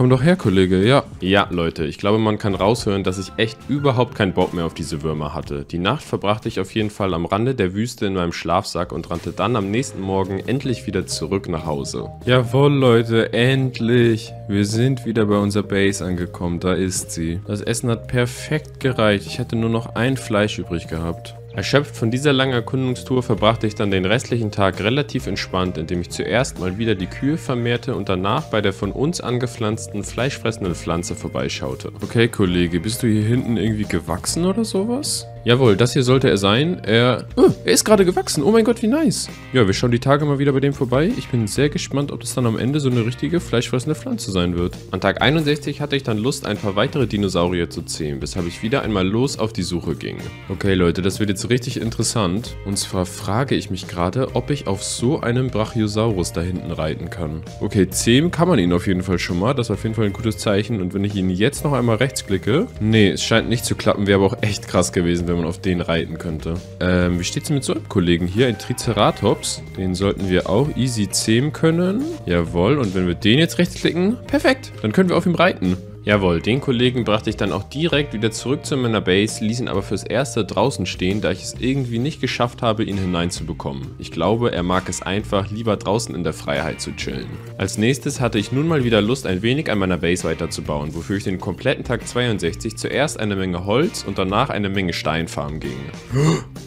Komm doch her, Kollege, ja. Ja, Leute, ich glaube, man kann raushören, dass ich echt überhaupt keinen Bock mehr auf diese Würmer hatte. Die Nacht verbrachte ich auf jeden Fall am Rande der Wüste in meinem Schlafsack und rannte dann am nächsten Morgen endlich wieder zurück nach Hause. Jawohl, Leute, endlich. Wir sind wieder bei unserer Base angekommen, da ist sie. Das Essen hat perfekt gereicht, ich hätte nur noch ein Fleisch übrig gehabt. Erschöpft von dieser langen Erkundungstour verbrachte ich dann den restlichen Tag relativ entspannt, indem ich zuerst mal wieder die Kühe vermehrte und danach bei der von uns angepflanzten, fleischfressenden Pflanze vorbeischaute. Okay, Kollege, bist du hier hinten irgendwie gewachsen oder sowas? Jawohl, das hier sollte er sein. Er ist gerade gewachsen. Oh mein Gott, wie nice. Ja, wir schauen die Tage mal wieder bei dem vorbei. Ich bin sehr gespannt, ob das dann am Ende so eine richtige, fleischfressende Pflanze sein wird. An Tag 61 hatte ich dann Lust, ein paar weitere Dinosaurier zu zähmen, weshalb ich wieder einmal los auf die Suche ging. Okay, Leute, das wird jetzt richtig interessant. Und zwar frage ich mich gerade, ob ich auf so einem Brachiosaurus da hinten reiten kann. Okay, zähmen kann man ihn auf jeden Fall schon mal. Das ist auf jeden Fall ein gutes Zeichen. Und wenn ich ihn jetzt noch einmal rechts klicke... Nee, es scheint nicht zu klappen. Wäre aber auch echt krass gewesen, wenn man auf den reiten könnte. Wie steht's denn mit so einem Kollegen hier? Ein Triceratops. Den sollten wir auch easy zähmen können. Jawohl. Und wenn wir den jetzt rechtsklicken, perfekt. Dann können wir auf ihm reiten. Jawohl, den Kollegen brachte ich dann auch direkt wieder zurück zu meiner Base, ließ ihn aber fürs Erste draußen stehen, da ich es irgendwie nicht geschafft habe, ihn hineinzubekommen. Ich glaube, er mag es einfach, lieber draußen in der Freiheit zu chillen. Als nächstes hatte ich nun mal wieder Lust, ein wenig an meiner Base weiterzubauen, wofür ich den kompletten Tag 62 zuerst eine Menge Holz und danach eine Menge Stein farmen ging.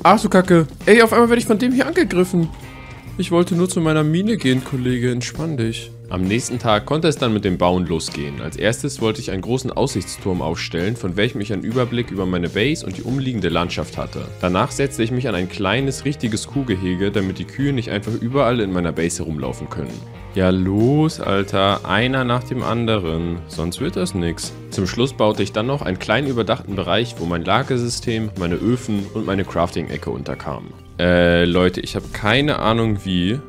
Ach so, Kacke. Ey, auf einmal werde ich von dem hier angegriffen. Ich wollte nur zu meiner Mine gehen, Kollege, entspann dich. Am nächsten Tag konnte es dann mit dem Bauen losgehen. Als erstes wollte ich einen großen Aussichtsturm aufstellen, von welchem ich einen Überblick über meine Base und die umliegende Landschaft hatte. Danach setzte ich mich an ein kleines, richtiges Kuhgehege, damit die Kühe nicht einfach überall in meiner Base herumlaufen können. Ja los, Alter, einer nach dem anderen, sonst wird das nix. Zum Schluss baute ich dann noch einen kleinen überdachten Bereich, wo mein Lagersystem, meine Öfen und meine Crafting-Ecke unterkamen. Leute, ich habe keine Ahnung wie...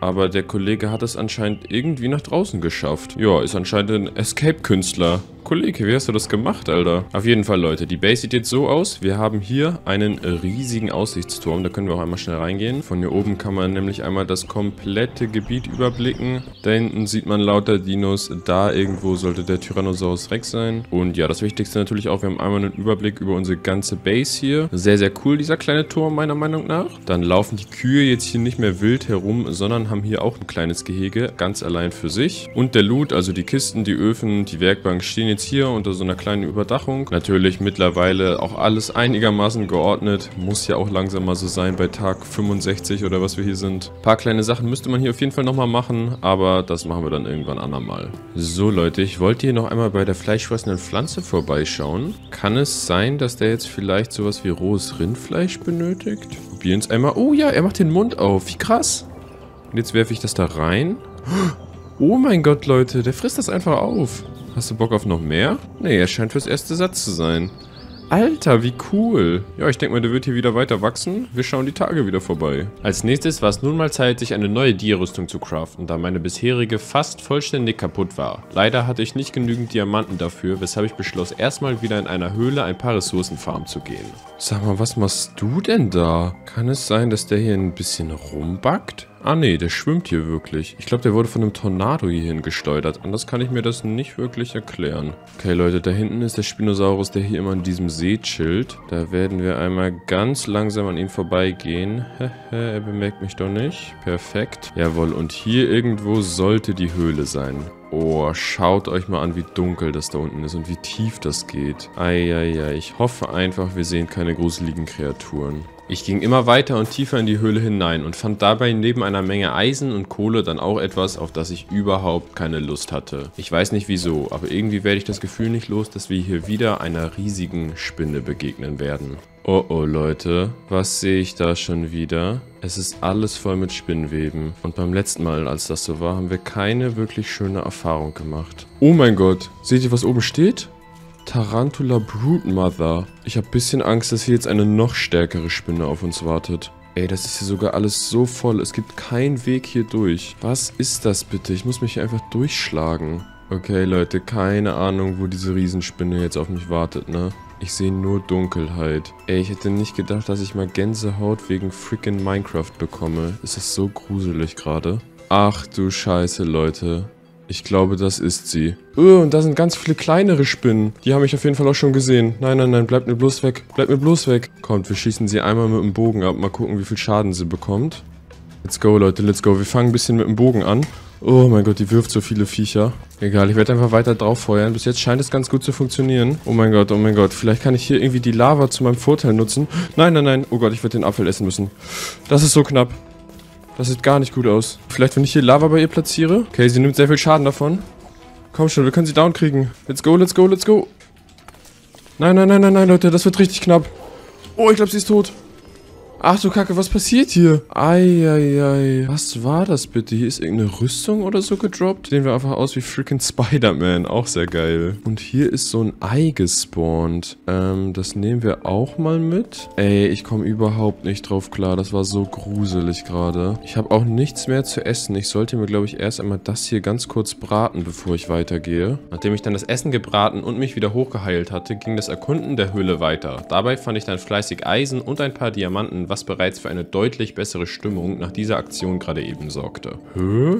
Aber der Kollege hat es anscheinend irgendwie nach draußen geschafft. Ja, ist anscheinend ein Escape-Künstler. Kollege, wie hast du das gemacht, Alter? Auf jeden Fall, Leute, die Base sieht jetzt so aus. Wir haben hier einen riesigen Aussichtsturm. Da können wir auch einmal schnell reingehen. Von hier oben kann man nämlich einmal das komplette Gebiet überblicken. Da hinten sieht man lauter Dinos. Da irgendwo sollte der Tyrannosaurus Rex sein. Und ja, das Wichtigste natürlich auch, wir haben einmal einen Überblick über unsere ganze Base hier. Sehr, sehr cool, dieser kleine Turm, meiner Meinung nach. Dann laufen die Kühe jetzt hier nicht mehr wild herum, sondern haben hier auch ein kleines Gehege, ganz allein für sich. Und der Loot, also die Kisten, die Öfen, die Werkbank stehen jetzt hier unter so einer kleinen Überdachung. Natürlich mittlerweile auch alles einigermaßen geordnet. Muss ja auch langsam mal so sein bei Tag 65 oder was wir hier sind. Ein paar kleine Sachen müsste man hier auf jeden Fall nochmal machen, aber das machen wir dann irgendwann andermal. So Leute, ich wollte hier noch einmal bei der fleischfressenden Pflanze vorbeischauen. Kann es sein, dass der jetzt vielleicht sowas wie rohes Rindfleisch benötigt? Probieren es einmal. Oh ja, er macht den Mund auf. Wie krass. Und jetzt werfe ich das da rein. Oh mein Gott, Leute, der frisst das einfach auf. Hast du Bock auf noch mehr? Nee, er scheint fürs erste Satz zu sein. Alter, wie cool. Ja, ich denke mal, der wird hier wieder weiter wachsen. Wir schauen die Tage wieder vorbei. Als nächstes war es nun mal Zeit, sich eine neue Dierrüstung zu craften, da meine bisherige fast vollständig kaputt war. Leider hatte ich nicht genügend Diamanten dafür, weshalb ich beschloss, erstmal wieder in einer Höhle ein paar Ressourcenfarmen zu gehen. Sag mal, was machst du denn da? Kann es sein, dass der hier ein bisschen rumbackt? Ah ne, der schwimmt hier wirklich. Ich glaube, der wurde von einem Tornado hierhin gesteuert. Anders kann ich mir das nicht wirklich erklären. Okay, Leute, da hinten ist der Spinosaurus, der hier immer in diesem See chillt. Da werden wir einmal ganz langsam an ihm vorbeigehen. Er bemerkt mich doch nicht. Perfekt. Jawohl, und hier irgendwo sollte die Höhle sein. Oh, schaut euch mal an, wie dunkel das da unten ist und wie tief das geht. Eieiei, ich hoffe einfach, wir sehen keine gruseligen Kreaturen. Ich ging immer weiter und tiefer in die Höhle hinein und fand dabei neben einer Menge Eisen und Kohle dann auch etwas, auf das ich überhaupt keine Lust hatte. Ich weiß nicht wieso, aber irgendwie werde ich das Gefühl nicht los, dass wir hier wieder einer riesigen Spinne begegnen werden. Oh oh Leute, was sehe ich da schon wieder? Es ist alles voll mit Spinnweben. Und beim letzten Mal, als das so war, haben wir keine wirklich schöne Erfahrung gemacht. Oh mein Gott, seht ihr, was oben steht? Tarantula Broodmother. Ich habe ein bisschen Angst, dass hier jetzt eine noch stärkere Spinne auf uns wartet. Ey, das ist hier sogar alles so voll. Es gibt keinen Weg hier durch. Was ist das bitte? Ich muss mich hier einfach durchschlagen. Okay, Leute, keine Ahnung, wo diese Riesenspinne jetzt auf mich wartet, ne? Ich sehe nur Dunkelheit. Ey, ich hätte nicht gedacht, dass ich mal Gänsehaut wegen freaking Minecraft bekomme. Ist das so gruselig gerade? Ach du Scheiße, Leute. Ich glaube, das ist sie. Und da sind ganz viele kleinere Spinnen. Die habe ich auf jeden Fall auch schon gesehen. Nein, nein, nein, bleibt mir bloß weg. Bleibt mir bloß weg. Kommt, wir schießen sie einmal mit dem Bogen ab. Mal gucken, wie viel Schaden sie bekommt. Let's go, Leute, let's go. Wir fangen ein bisschen mit dem Bogen an. Oh mein Gott, die wirft so viele Viecher. Egal, ich werde einfach weiter drauf feuern. Bis jetzt scheint es ganz gut zu funktionieren. Oh mein Gott, vielleicht kann ich hier irgendwie die Lava zu meinem Vorteil nutzen. Nein, nein, nein. Oh Gott, ich werde den Apfel essen müssen. Das ist so knapp. Das sieht gar nicht gut aus. Vielleicht, wenn ich hier Lava bei ihr platziere. Okay, sie nimmt sehr viel Schaden davon. Komm schon, wir können sie down kriegen. Let's go, let's go, let's go. Nein, nein, nein, nein, nein, Leute. Das wird richtig knapp. Oh, ich glaube, sie ist tot. Ach du Kacke, was passiert hier? Eieiei. Was war das bitte? Hier ist irgendeine Rüstung oder so gedroppt. Sehen wir einfach aus wie freaking Spider-Man. Auch sehr geil. Und hier ist so ein Ei gespawnt. Das nehmen wir auch mal mit. Ey, ich komme überhaupt nicht drauf klar. Das war so gruselig gerade. Ich habe auch nichts mehr zu essen. Ich sollte mir, glaube ich, erst einmal das hier ganz kurz braten, bevor ich weitergehe. Nachdem ich dann das Essen gebraten und mich wieder hochgeheilt hatte, ging das Erkunden der Höhle weiter. Dabei fand ich dann fleißig Eisen und ein paar Diamanten, was bereits für eine deutlich bessere Stimmung nach dieser Aktion gerade eben sorgte. Hä?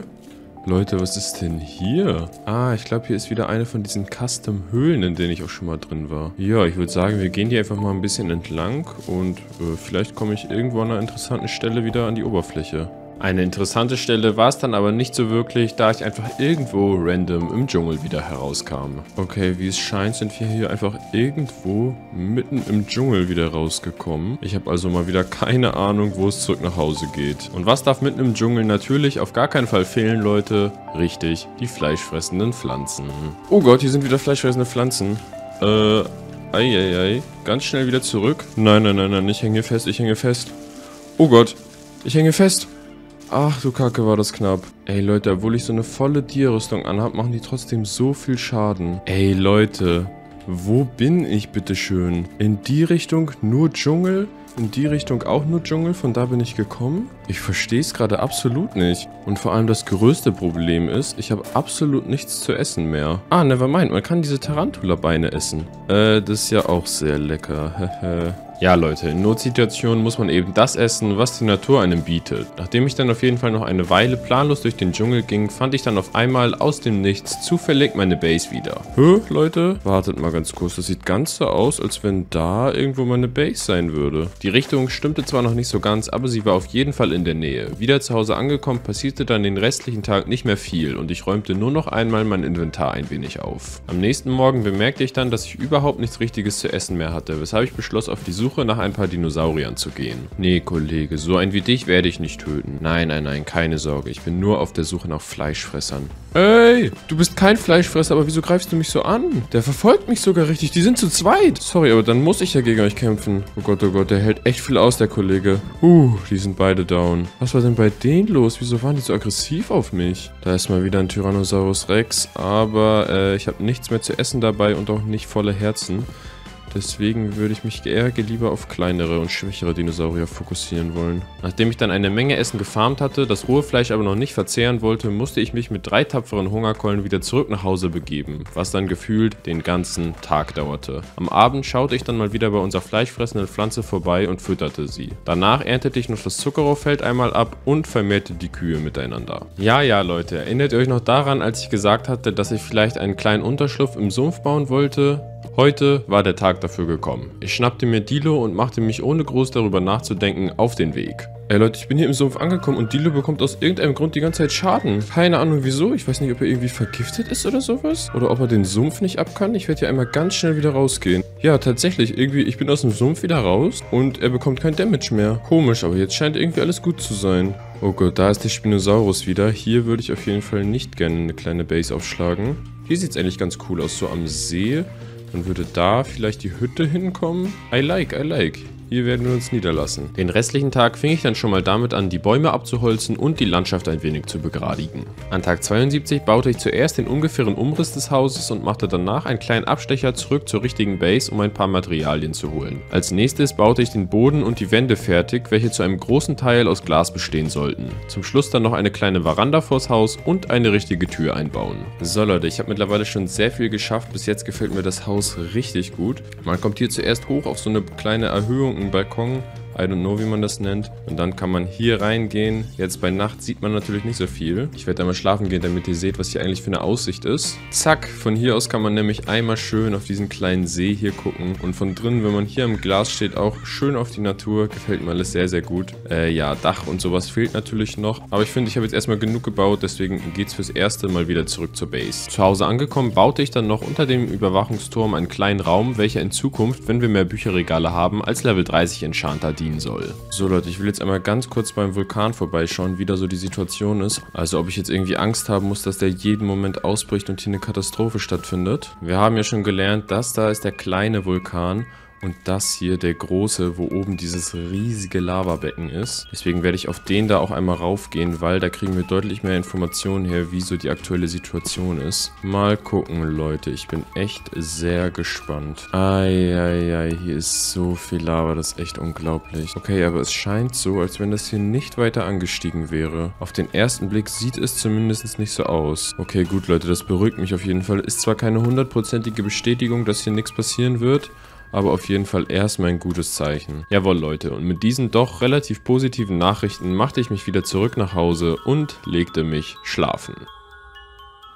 Leute, was ist denn hier? Ah, ich glaube, hier ist wieder eine von diesen Custom-Höhlen, in denen ich auch schon mal drin war. Ja, ich würde sagen, wir gehen hier einfach mal ein bisschen entlang und vielleicht komme ich irgendwo an einer interessanten Stelle wieder an die Oberfläche. Eine interessante Stelle war es dann aber nicht so wirklich, da ich einfach irgendwo random im Dschungel wieder herauskam. Okay, wie es scheint, sind wir hier einfach irgendwo mitten im Dschungel wieder rausgekommen. Ich habe also mal wieder keine Ahnung, wo es zurück nach Hause geht. Und was darf mitten im Dschungel natürlich auf gar keinen Fall fehlen, Leute? Richtig, die fleischfressenden Pflanzen. Oh Gott, hier sind wieder fleischfressende Pflanzen. Eieiei. Ganz schnell wieder zurück. Nein, nein, nein, nein, ich hänge hier fest, ich hänge fest. Oh Gott, ich hänge fest. Ach du Kacke, war das knapp. Ey Leute, obwohl ich so eine volle Tierrüstung anhab, machen die trotzdem so viel Schaden. Ey Leute, wo bin ich bitte schön? In die Richtung nur Dschungel? In die Richtung auch nur Dschungel? Von da bin ich gekommen? Ich verstehe es gerade absolut nicht. Und vor allem das größte Problem ist, ich habe absolut nichts zu essen mehr. Ah, nevermind, man kann diese Tarantula-Beine essen. Das ist ja auch sehr lecker. Ja Leute, in Notsituationen muss man eben das essen, was die Natur einem bietet. Nachdem ich dann auf jeden Fall noch eine Weile planlos durch den Dschungel ging, fand ich dann auf einmal aus dem Nichts zufällig meine Base wieder. Hä, Leute? Wartet mal ganz kurz, das sieht ganz so aus, als wenn da irgendwo meine Base sein würde. Die Richtung stimmte zwar noch nicht so ganz, aber sie war auf jeden Fall in der Nähe. Wieder zu Hause angekommen, passierte dann den restlichen Tag nicht mehr viel und ich räumte nur noch einmal mein Inventar ein wenig auf. Am nächsten Morgen bemerkte ich dann, dass ich überhaupt nichts Richtiges zu essen mehr hatte, weshalb ich beschloss, auf die Suche nach ein paar Dinosauriern zu gehen. Nee, Kollege, so einen wie dich werde ich nicht töten. Nein, nein, nein, keine Sorge. Ich bin nur auf der Suche nach Fleischfressern. Ey, du bist kein Fleischfresser, aber wieso greifst du mich so an? Der verfolgt mich sogar richtig. Die sind zu zweit. Sorry, aber dann muss ich ja gegen euch kämpfen. Oh Gott, der hält echt viel aus, der Kollege. Die sind beide down. Was war denn bei denen los? Wieso waren die so aggressiv auf mich? Da ist mal wieder ein Tyrannosaurus Rex, aber ich habe nichts mehr zu essen dabei und auch nicht volle Herzen. Deswegen würde ich mich eher lieber auf kleinere und schwächere Dinosaurier fokussieren wollen. Nachdem ich dann eine Menge Essen gefarmt hatte, das rohe Fleisch aber noch nicht verzehren wollte, musste ich mich mit 3 tapferen Hungerkeulen wieder zurück nach Hause begeben, was dann gefühlt den ganzen Tag dauerte. Am Abend schaute ich dann mal wieder bei unserer fleischfressenden Pflanze vorbei und fütterte sie. Danach erntete ich noch das Zuckerrohrfeld einmal ab und vermehrte die Kühe miteinander. Ja, ja, Leute, erinnert ihr euch noch daran, als ich gesagt hatte, dass ich vielleicht einen kleinen Unterschlupf im Sumpf bauen wollte? Heute war der Tag dafür gekommen. Ich schnappte mir Dilo und machte mich ohne groß darüber nachzudenken auf den Weg. Ey Leute, ich bin hier im Sumpf angekommen und Dilo bekommt aus irgendeinem Grund die ganze Zeit Schaden. Keine Ahnung wieso, ich weiß nicht, ob er irgendwie vergiftet ist oder sowas. Oder ob er den Sumpf nicht ab kann. Ich werde hier einmal ganz schnell wieder rausgehen. Ja, tatsächlich, irgendwie, ich bin aus dem Sumpf wieder raus und er bekommt kein Damage mehr. Komisch, aber jetzt scheint irgendwie alles gut zu sein. Oh Gott, da ist der Spinosaurus wieder. Hier würde ich auf jeden Fall nicht gerne eine kleine Base aufschlagen. Hier sieht es eigentlich ganz cool aus, so am See. Dann würde da vielleicht die Hütte hinkommen. I like. Hier werden wir uns niederlassen. Den restlichen Tag fing ich dann schon mal damit an, die Bäume abzuholzen und die Landschaft ein wenig zu begradigen. An Tag 72 baute ich zuerst den ungefähren Umriss des Hauses und machte danach einen kleinen Abstecher zurück zur richtigen Base, um ein paar Materialien zu holen. Als nächstes baute ich den Boden und die Wände fertig, welche zu einem großen Teil aus Glas bestehen sollten. Zum Schluss dann noch eine kleine Veranda vors Haus und eine richtige Tür einbauen. So Leute, ich habe mittlerweile schon sehr viel geschafft. Bis jetzt gefällt mir das Haus richtig gut. Man kommt hier zuerst hoch auf so eine kleine Erhöhung, Balkon I don't know, wie man das nennt. Und dann kann man hier reingehen. Jetzt bei Nacht sieht man natürlich nicht so viel. Ich werde einmal schlafen gehen, damit ihr seht, was hier eigentlich für eine Aussicht ist. Zack, von hier aus kann man nämlich einmal schön auf diesen kleinen See hier gucken. Und von drinnen, wenn man hier am Glas steht, auch schön auf die Natur. Gefällt mir alles sehr, sehr gut. Ja, Dach und sowas fehlt natürlich noch. Aber ich finde, ich habe jetzt erstmal genug gebaut. Deswegen geht es fürs Erste mal wieder zurück zur Base. Zu Hause angekommen, baute ich dann noch unter dem Überwachungsturm einen kleinen Raum, welcher in Zukunft, wenn wir mehr Bücherregale haben, als Level 30 Enchanter dienen soll. So Leute, ich will jetzt einmal ganz kurz beim Vulkan vorbeischauen, wie da so die Situation ist. Also ob ich jetzt irgendwie Angst haben muss, dass der jeden Moment ausbricht und hier eine Katastrophe stattfindet. Wir haben ja schon gelernt, das da ist der kleine Vulkan. Und das hier, der große, wo oben dieses riesige Lavabecken ist. Deswegen werde ich auf den da auch einmal raufgehen, weil da kriegen wir deutlich mehr Informationen her, wie so die aktuelle Situation ist. Mal gucken, Leute. Ich bin echt sehr gespannt. Eieiei, hier ist so viel Lava, das ist echt unglaublich. Okay, aber es scheint so, als wenn das hier nicht weiter angestiegen wäre. Auf den ersten Blick sieht es zumindest nicht so aus. Okay, gut, Leute, das beruhigt mich auf jeden Fall. Ist zwar keine hundertprozentige Bestätigung, dass hier nichts passieren wird, aber auf jeden Fall erstmal ein gutes Zeichen. Jawohl, Leute. Und mit diesen doch relativ positiven Nachrichten machte ich mich wieder zurück nach Hause und legte mich schlafen.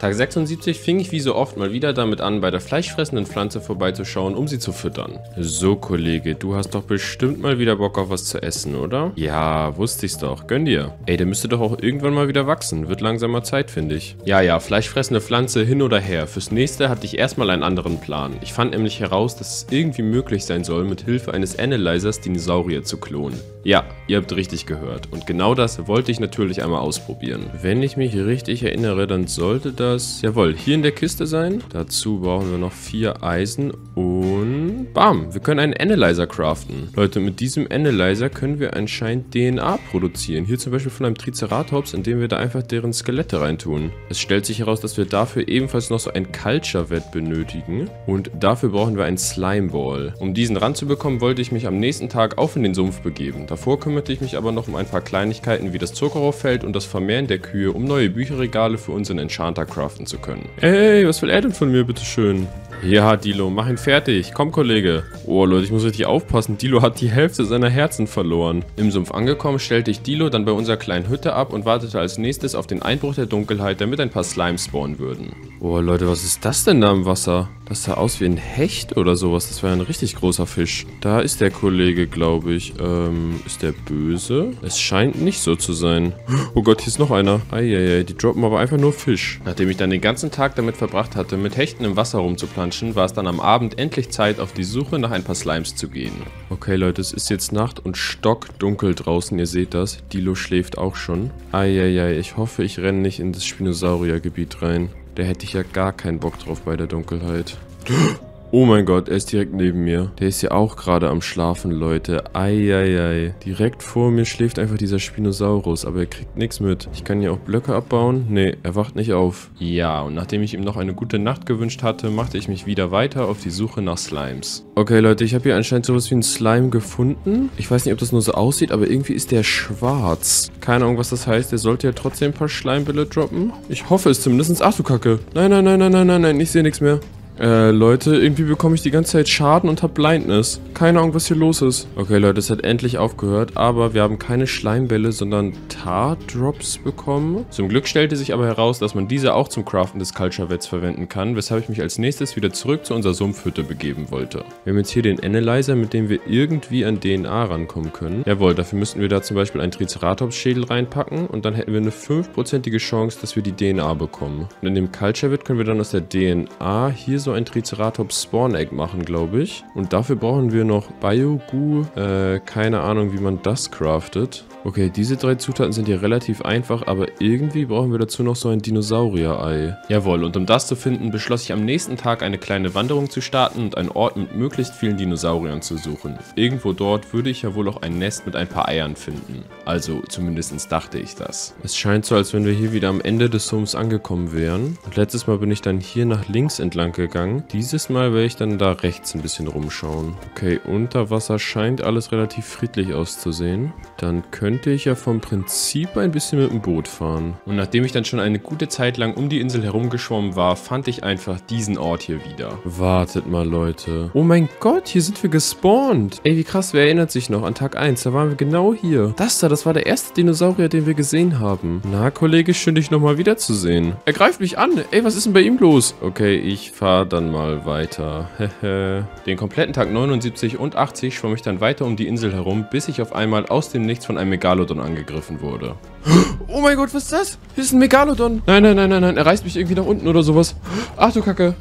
Tag 76 fing ich wie so oft mal wieder damit an, bei der fleischfressenden Pflanze vorbeizuschauen, um sie zu füttern. So, Kollege, du hast doch bestimmt mal wieder Bock auf was zu essen, oder? Ja, wusste ich's doch. Gönn dir. Ey, der müsste doch auch irgendwann mal wieder wachsen. Wird langsam mal Zeit, finde ich. Ja, ja, fleischfressende Pflanze hin oder her. Fürs Nächste hatte ich erstmal einen anderen Plan. Ich fand nämlich heraus, dass es irgendwie möglich sein soll, mit Hilfe eines Analyzers Dinosaurier zu klonen. Ja, ihr habt richtig gehört. Und genau das wollte ich natürlich einmal ausprobieren. Wenn ich mich richtig erinnere, dann sollte da jawohl, hier in der Kiste sein. Dazu brauchen wir noch 4 Eisen und bam, wir können einen Analyzer craften. Leute, mit diesem Analyzer können wir anscheinend DNA produzieren. Hier zum Beispiel von einem Triceratops, indem wir da einfach deren Skelette reintun. Es stellt sich heraus, dass wir dafür ebenfalls noch so ein Culture-Wett benötigen und dafür brauchen wir einen Slimeball. Um diesen ranzubekommen, wollte ich mich am nächsten Tag auf in den Sumpf begeben. Davor kümmerte ich mich aber noch um ein paar Kleinigkeiten wie das Zuckerrohrfeld und das Vermehren der Kühe, um neue Bücherregale für unseren Enchanter craften zu können. Ey, was will er denn von mir, bitteschön? Ja, Dilo, mach ihn fertig. Komm, Kollege. Oh, Leute, ich muss richtig aufpassen. Dilo hat die Hälfte seiner Herzen verloren. Im Sumpf angekommen, stellte ich Dilo dann bei unserer kleinen Hütte ab und wartete als nächstes auf den Einbruch der Dunkelheit, damit ein paar Slimes spawnen würden. Oh, Leute, was ist das denn da im Wasser? Das sah aus wie ein Hecht oder sowas. Das war ein richtig großer Fisch. Da ist der Kollege, glaube ich. Ist der böse? Es scheint nicht so zu sein. Oh Gott, hier ist noch einer. Eieiei, die droppen aber einfach nur Fisch. Nachdem ich dann den ganzen Tag damit verbracht hatte, mit Hechten im Wasser rumzuplanschen, war es dann am Abend endlich Zeit, auf die Suche nach ein paar Slimes zu gehen. Okay, Leute, es ist jetzt Nacht und stockdunkel draußen, ihr seht das. Dilo schläft auch schon. Eieiei, ich hoffe, ich renne nicht in das Spinosauriergebiet rein. Da hätte ich ja gar keinen Bock drauf bei der Dunkelheit. Oh mein Gott, er ist direkt neben mir. Der ist ja auch gerade am Schlafen, Leute. Eieiei. Direkt vor mir schläft einfach dieser Spinosaurus, aber er kriegt nichts mit. Ich kann hier auch Blöcke abbauen. Nee, er wacht nicht auf. Ja, und nachdem ich ihm noch eine gute Nacht gewünscht hatte, machte ich mich wieder weiter auf die Suche nach Slimes. Okay, Leute, ich habe hier anscheinend sowas wie einen Slime gefunden. Ich weiß nicht, ob das nur so aussieht, aber irgendwie ist der schwarz. Keine Ahnung, was das heißt. Der sollte ja trotzdem ein paar Schleimbälle droppen. Ich hoffe es zumindest. Ach du Kacke. Nein, nein, nein, nein, nein, nein, nein. Ich sehe nichts mehr. Leute, irgendwie bekomme ich die ganze Zeit Schaden und habe Blindness. Keine Ahnung, was hier los ist. Okay, Leute, es hat endlich aufgehört, aber wir haben keine Schleimbälle, sondern Tar-Drops bekommen. Zum Glück stellte sich aber heraus, dass man diese auch zum Craften des Culture-Wets verwenden kann, weshalb ich mich als nächstes wieder zurück zu unserer Sumpfhütte begeben wollte. Wir haben jetzt hier den Analyzer, mit dem wir irgendwie an DNA rankommen können. Jawohl, dafür müssten wir da zum Beispiel einen Triceratops-Schädel reinpacken und dann hätten wir eine 5%ige Chance, dass wir die DNA bekommen. Und in dem Culture-Wet können wir dann aus der DNA hier so ein Triceratops Spawn Egg machen, glaube ich. Und dafür brauchen wir noch Biogu. Keine Ahnung, wie man das craftet. Okay, diese 3 Zutaten sind hier relativ einfach, aber irgendwie brauchen wir dazu noch so ein Dinosaurier-Ei. Jawohl, und um das zu finden, beschloss ich am nächsten Tag eine kleine Wanderung zu starten und einen Ort mit möglichst vielen Dinosauriern zu suchen. Irgendwo dort würde ich ja wohl auch ein Nest mit ein paar Eiern finden. Also, zumindest dachte ich das. Es scheint so, als wenn wir hier wieder am Ende des Sumpfs angekommen wären. Und letztes Mal bin ich dann hier nach links entlang gegangen. gegangen. Dieses Mal werde ich dann da rechts ein bisschen rumschauen. Okay, unter Wasser scheint alles relativ friedlich auszusehen. Dann könnte ich ja vom Prinzip ein bisschen mit dem Boot fahren. Und nachdem ich dann schon eine gute Zeit lang um die Insel herumgeschwommen war, fand ich einfach diesen Ort hier wieder. Wartet mal, Leute. Oh mein Gott, hier sind wir gespawnt. Ey, wie krass, wer erinnert sich noch an Tag 1? Da waren wir genau hier. Das da, das war der erste Dinosaurier, den wir gesehen haben. Na, Kollege, schön, dich nochmal wiederzusehen. Er greift mich an. Ey, was ist denn bei ihm los? Okay, ich fahre dann mal weiter. Den kompletten Tag 79 und 80 schwamm ich dann weiter um die Insel herum, bis ich auf einmal aus dem Nichts von einem Megalodon angegriffen wurde. Oh mein Gott, was ist das? Hier ist ein Megalodon. Nein, nein, nein, nein, nein. Er reißt mich irgendwie nach unten oder sowas. Ach du Kacke.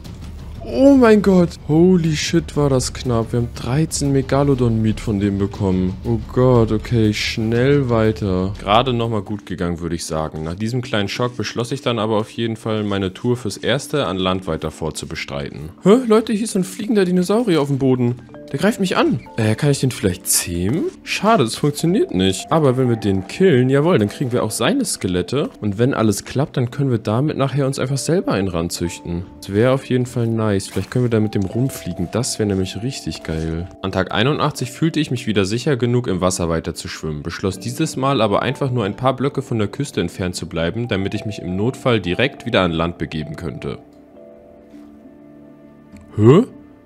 Oh mein Gott. Holy shit, war das knapp. Wir haben 13 Megalodon-Meat von dem bekommen. Oh Gott, okay, schnell weiter. Gerade nochmal gut gegangen, würde ich sagen. Nach diesem kleinen Schock beschloss ich dann aber auf jeden Fall, meine Tour fürs Erste an Land weiter vorzubestreiten. Hä, Leute, hier ist so ein fliegender Dinosaurier auf dem Boden. Der greift mich an. Kann ich den vielleicht zähmen? Schade, es funktioniert nicht. Aber wenn wir den killen, jawohl, dann kriegen wir auch seine Skelette. Und wenn alles klappt, dann können wir damit nachher uns einfach selber einen ranzüchten. Das wäre auf jeden Fall nice. Vielleicht können wir da mit dem rumfliegen. Das wäre nämlich richtig geil. An Tag 81 fühlte ich mich wieder sicher genug, im Wasser weiter zu schwimmen. Beschloss dieses Mal aber einfach nur ein paar Blöcke von der Küste entfernt zu bleiben, damit ich mich im Notfall direkt wieder an Land begeben könnte. Hä?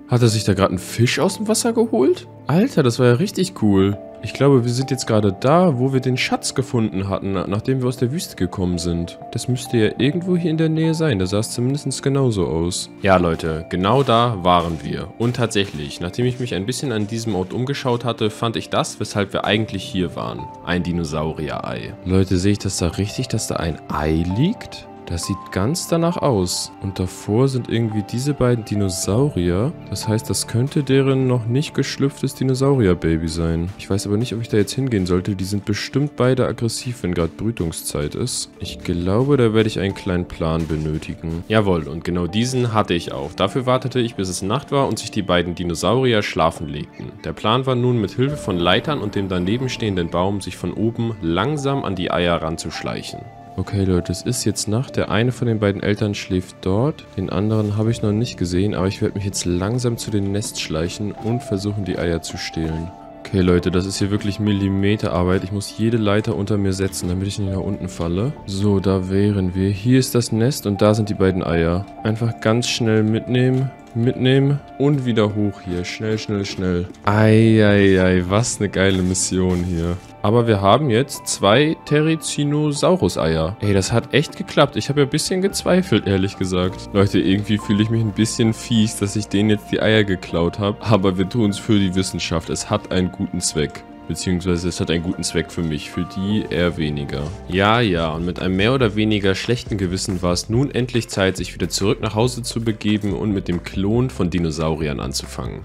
Hat er sich da gerade einen Fisch aus dem Wasser geholt? Alter, das war ja richtig cool. Ich glaube, wir sind jetzt gerade da, wo wir den Schatz gefunden hatten, nachdem wir aus der Wüste gekommen sind. Das müsste ja irgendwo hier in der Nähe sein. Da sah es zumindest genauso aus. Ja, Leute, genau da waren wir. Und tatsächlich, nachdem ich mich ein bisschen an diesem Ort umgeschaut hatte, fand ich das, weshalb wir eigentlich hier waren. Ein Dinosaurier-Ei. Leute, sehe ich das da richtig, dass da ein Ei liegt? Das sieht ganz danach aus. Und davor sind irgendwie diese beiden Dinosaurier. Das heißt, das könnte deren noch nicht geschlüpftes Dinosaurier-Baby sein. Ich weiß aber nicht, ob ich da jetzt hingehen sollte. Die sind bestimmt beide aggressiv, wenn gerade Brütungszeit ist. Ich glaube, da werde ich einen kleinen Plan benötigen. Jawohl, und genau diesen hatte ich auch. Dafür wartete ich, bis es Nacht war und sich die beiden Dinosaurier schlafen legten. Der Plan war nun, mit Hilfe von Leitern und dem daneben stehenden Baum sich von oben langsam an die Eier ranzuschleichen. Okay, Leute, es ist jetzt Nacht. Der eine von den beiden Eltern schläft dort. Den anderen habe ich noch nicht gesehen, aber ich werde mich jetzt langsam zu den Nests schleichen und versuchen, die Eier zu stehlen. Okay, Leute, das ist hier wirklich Millimeterarbeit. Ich muss jede Leiter unter mir setzen, damit ich nicht nach unten falle. So, da wären wir. Hier ist das Nest und da sind die beiden Eier. Einfach ganz schnell mitnehmen. Mitnehmen und wieder hoch hier. Schnell, schnell, schnell. Eieiei, was eine geile Mission hier. Aber wir haben jetzt 2 Therizinosaurus-Eier. Ey, das hat echt geklappt. Ich habe ja ein bisschen gezweifelt, ehrlich gesagt. Leute, irgendwie fühle ich mich ein bisschen fies, dass ich denen jetzt die Eier geklaut habe. Aber wir tun es für die Wissenschaft. Es hat einen guten Zweck. Beziehungsweise es hat einen guten Zweck für mich, für die eher weniger. Ja, ja, und mit einem mehr oder weniger schlechten Gewissen war es nun endlich Zeit, sich wieder zurück nach Hause zu begeben und mit dem Klon von Dinosauriern anzufangen.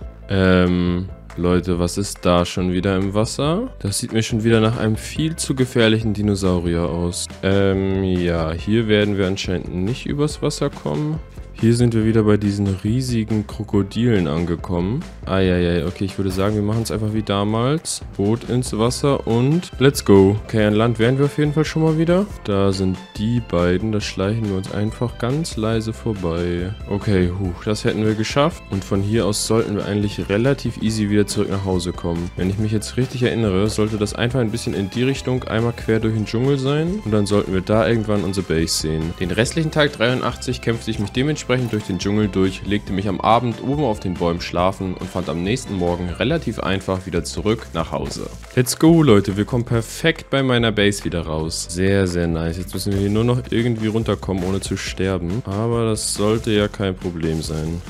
Leute, was ist da schon wieder im Wasser? Das sieht mir schon wieder nach einem viel zu gefährlichen Dinosaurier aus. Ja, hier werden wir anscheinend nicht übers Wasser kommen. Hier sind wir wieder bei diesen riesigen Krokodilen angekommen. Eieiei, okay, ich würde sagen, wir machen es einfach wie damals. Boot ins Wasser und let's go. Okay, an Land wären wir auf jeden Fall schon mal wieder. Da sind die beiden, da schleichen wir uns einfach ganz leise vorbei. Okay, huch, das hätten wir geschafft. Und von hier aus sollten wir eigentlich relativ easy wieder zurück nach Hause kommen. Wenn ich mich jetzt richtig erinnere, sollte das einfach ein bisschen in die Richtung einmal quer durch den Dschungel sein. Und dann sollten wir da irgendwann unsere Base sehen. Den restlichen Tag 83 kämpfte ich mich dementsprechend durch den Dschungel durch, legte mich am Abend oben auf den Bäumen schlafen und fand am nächsten Morgen relativ einfach wieder zurück nach Hause. Let's go, Leute, wir kommen perfekt bei meiner Base wieder raus. Sehr, sehr nice. Jetzt müssen wir hier nur noch irgendwie runterkommen, ohne zu sterben. Aber das sollte ja kein Problem sein.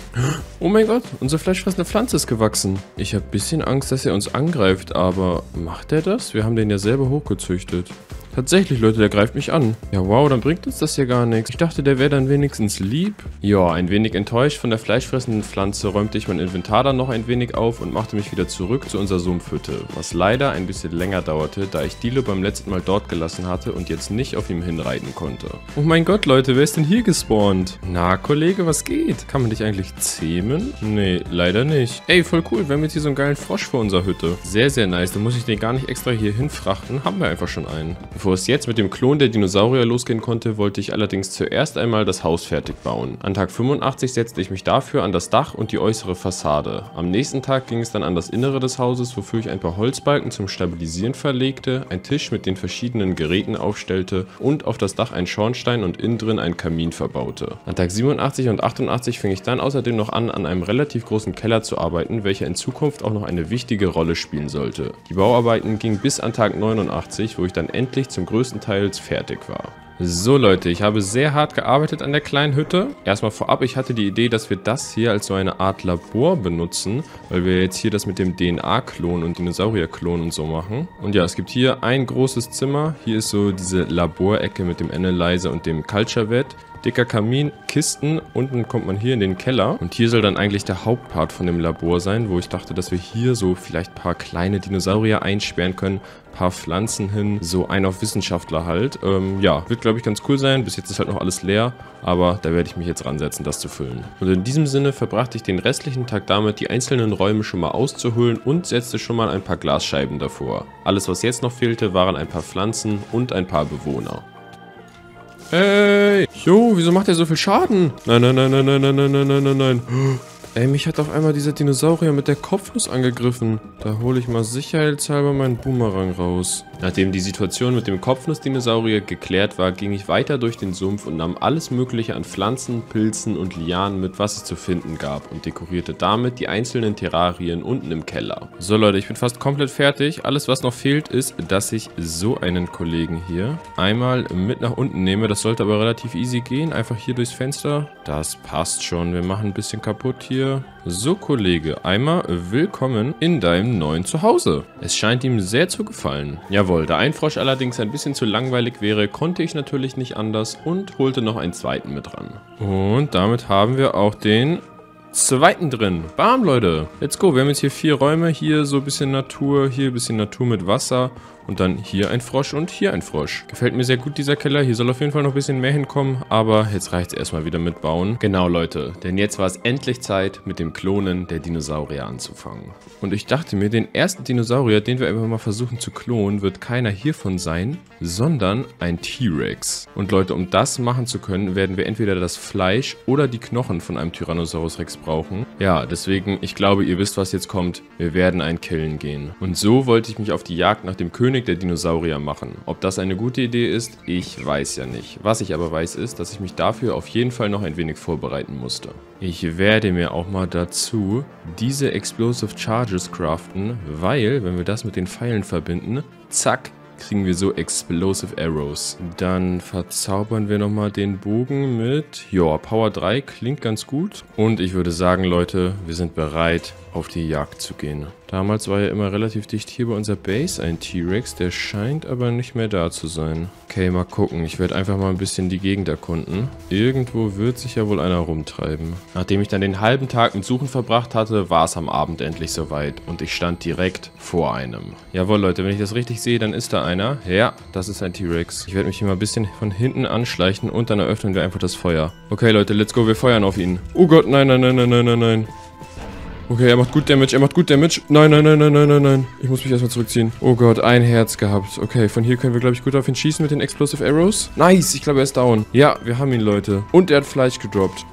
Oh mein Gott, unsere fleischfressende Pflanze ist gewachsen. Ich habe ein bisschen Angst, dass er uns angreift, aber macht er das? Wir haben den ja selber hochgezüchtet. Tatsächlich, Leute, der greift mich an. Ja, wow, dann bringt uns das hier gar nichts. Ich dachte, der wäre dann wenigstens lieb. Ja, ein wenig enttäuscht von der fleischfressenden Pflanze räumte ich mein Inventar dann noch ein wenig auf und machte mich wieder zurück zu unserer Sumpfhütte, was leider ein bisschen länger dauerte, da ich Dilo beim letzten Mal dort gelassen hatte und jetzt nicht auf ihm hinreiten konnte. Oh mein Gott, Leute, wer ist denn hier gespawnt? Na, Kollege, was geht? Kann man dich eigentlich zähmen? Nee, leider nicht. Ey, voll cool, wir haben jetzt hier so einen geilen Frosch vor unserer Hütte. Sehr, sehr nice, da muss ich den gar nicht extra hier hinfrachten, haben wir einfach schon einen. Bevor Bevor es jetzt mit dem Klon der Dinosaurier losgehen konnte, wollte ich allerdings zuerst einmal das Haus fertig bauen. An Tag 85 setzte ich mich dafür an das Dach und die äußere Fassade. Am nächsten Tag ging es dann an das Innere des Hauses, wofür ich ein paar Holzbalken zum Stabilisieren verlegte, einen Tisch mit den verschiedenen Geräten aufstellte und auf das Dach einen Schornstein und innen drin einen Kamin verbaute. An Tag 87 und 88 fing ich dann außerdem noch an einem relativ großen Keller zu arbeiten, welcher in Zukunft auch noch eine wichtige Rolle spielen sollte. Die Bauarbeiten gingen bis an Tag 89, wo ich dann endlich zum größten Teil fertig war. So Leute, ich habe sehr hart gearbeitet an der kleinen Hütte. Erstmal vorab, ich hatte die Idee, dass wir das hier als so eine Art Labor benutzen, weil wir jetzt hier das mit dem DNA-Klon und Dinosaurier-Klon und so machen. Und ja, es gibt hier ein großes Zimmer. Hier ist so diese Laborecke mit dem Analyzer und dem Culture-Vet. Dicker Kamin, Kisten, unten kommt man hier in den Keller und hier soll dann eigentlich der Hauptpart von dem Labor sein, wo ich dachte, dass wir hier so vielleicht ein paar kleine Dinosaurier einsperren können, ein paar Pflanzen hin, so ein auf Wissenschaftler halt. Ja, wird glaube ich ganz cool sein, bis jetzt ist halt noch alles leer, aber da werde ich mich jetzt ransetzen, das zu füllen. Und in diesem Sinne verbrachte ich den restlichen Tag damit, die einzelnen Räume schon mal auszuhöhlen und setzte schon mal ein paar Glasscheiben davor. Alles was jetzt noch fehlte, waren ein paar Pflanzen und ein paar Bewohner. Ey, jo, wieso macht er so viel Schaden? Nein, nein, nein, nein, nein, nein, nein, nein, nein, nein. Ey, mich hat auf einmal dieser Dinosaurier mit der Kopfnuss angegriffen. Da hole ich mal sicherheitshalber meinen Boomerang raus. Nachdem die Situation mit dem Kopfnussdinosaurier geklärt war, ging ich weiter durch den Sumpf und nahm alles Mögliche an Pflanzen, Pilzen und Lianen mit, was es zu finden gab und dekorierte damit die einzelnen Terrarien unten im Keller. So Leute, ich bin fast komplett fertig. Alles, was noch fehlt, ist, dass ich so einen Kollegen hier einmal mit nach unten nehme. Das sollte aber relativ easy gehen. Einfach hier durchs Fenster. Das passt schon. Wir machen ein bisschen kaputt hier. So Kollege, einmal willkommen in deinem neuen Zuhause. Es scheint ihm sehr zu gefallen. Jawohl, da ein Frosch allerdings ein bisschen zu langweilig wäre, konnte ich natürlich nicht anders und holte noch einen zweiten mit ran. Und damit haben wir auch den zweiten drin. Bam, Leute. Let's go. Wir haben jetzt hier 4 Räume. Hier so ein bisschen Natur, hier ein bisschen Natur mit Wasser und dann hier ein Frosch und hier ein Frosch. Gefällt mir sehr gut dieser Keller. Hier soll auf jeden Fall noch ein bisschen mehr hinkommen, aber jetzt reicht es erstmal wieder mit Bauen. Genau, Leute. Denn jetzt war es endlich Zeit, mit dem Klonen der Dinosaurier anzufangen. Und ich dachte mir, den ersten Dinosaurier, den wir einfach mal versuchen zu klonen, wird keiner hiervon sein, sondern ein T-Rex. Und Leute, um das machen zu können, werden wir entweder das Fleisch oder die Knochen von einem Tyrannosaurus Rex brauchen. Ja, deswegen, ich glaube, ihr wisst, was jetzt kommt. Wir werden einen killen gehen. Und so wollte ich mich auf die Jagd nach dem König der Dinosaurier machen. Ob das eine gute Idee ist, ich weiß ja nicht. Was ich aber weiß ist, dass ich mich dafür auf jeden Fall noch ein wenig vorbereiten musste. Ich werde mir auch mal dazu diese Explosive Charges craften, weil, wenn wir das mit den Pfeilen verbinden, zack, kriegen wir so Explosive Arrows. Dann verzaubern wir nochmal den Bogen mit, ja, Power 3 klingt ganz gut. Und ich würde sagen, Leute, wir sind bereit, auf die Jagd zu gehen. Damals war ja immer relativ dicht hier bei unserer Base ein T-Rex, der scheint aber nicht mehr da zu sein. Okay, mal gucken. Ich werde einfach mal ein bisschen die Gegend erkunden. Irgendwo wird sich ja wohl einer rumtreiben. Nachdem ich dann den halben Tag mit Suchen verbracht hatte, war es am Abend endlich soweit und ich stand direkt vor einem. Jawohl, Leute, wenn ich das richtig sehe, dann ist da einer. Ja, das ist ein T-Rex. Ich werde mich hier mal ein bisschen von hinten anschleichen und dann eröffnen wir einfach das Feuer. Okay, Leute, let's go, wir feuern auf ihn. Oh Gott, nein, nein, nein, nein, nein, nein, nein. Okay, er macht gut Damage, er macht gut Damage. Nein, nein, nein, nein, nein, nein, nein. Ich muss mich erstmal zurückziehen. Oh Gott, ein Herz gehabt. Okay, von hier können wir, glaube ich, gut auf ihn schießen mit den Explosive Arrows. Nice, ich glaube, er ist down. Ja, wir haben ihn, Leute. Und er hat Fleisch gedroppt.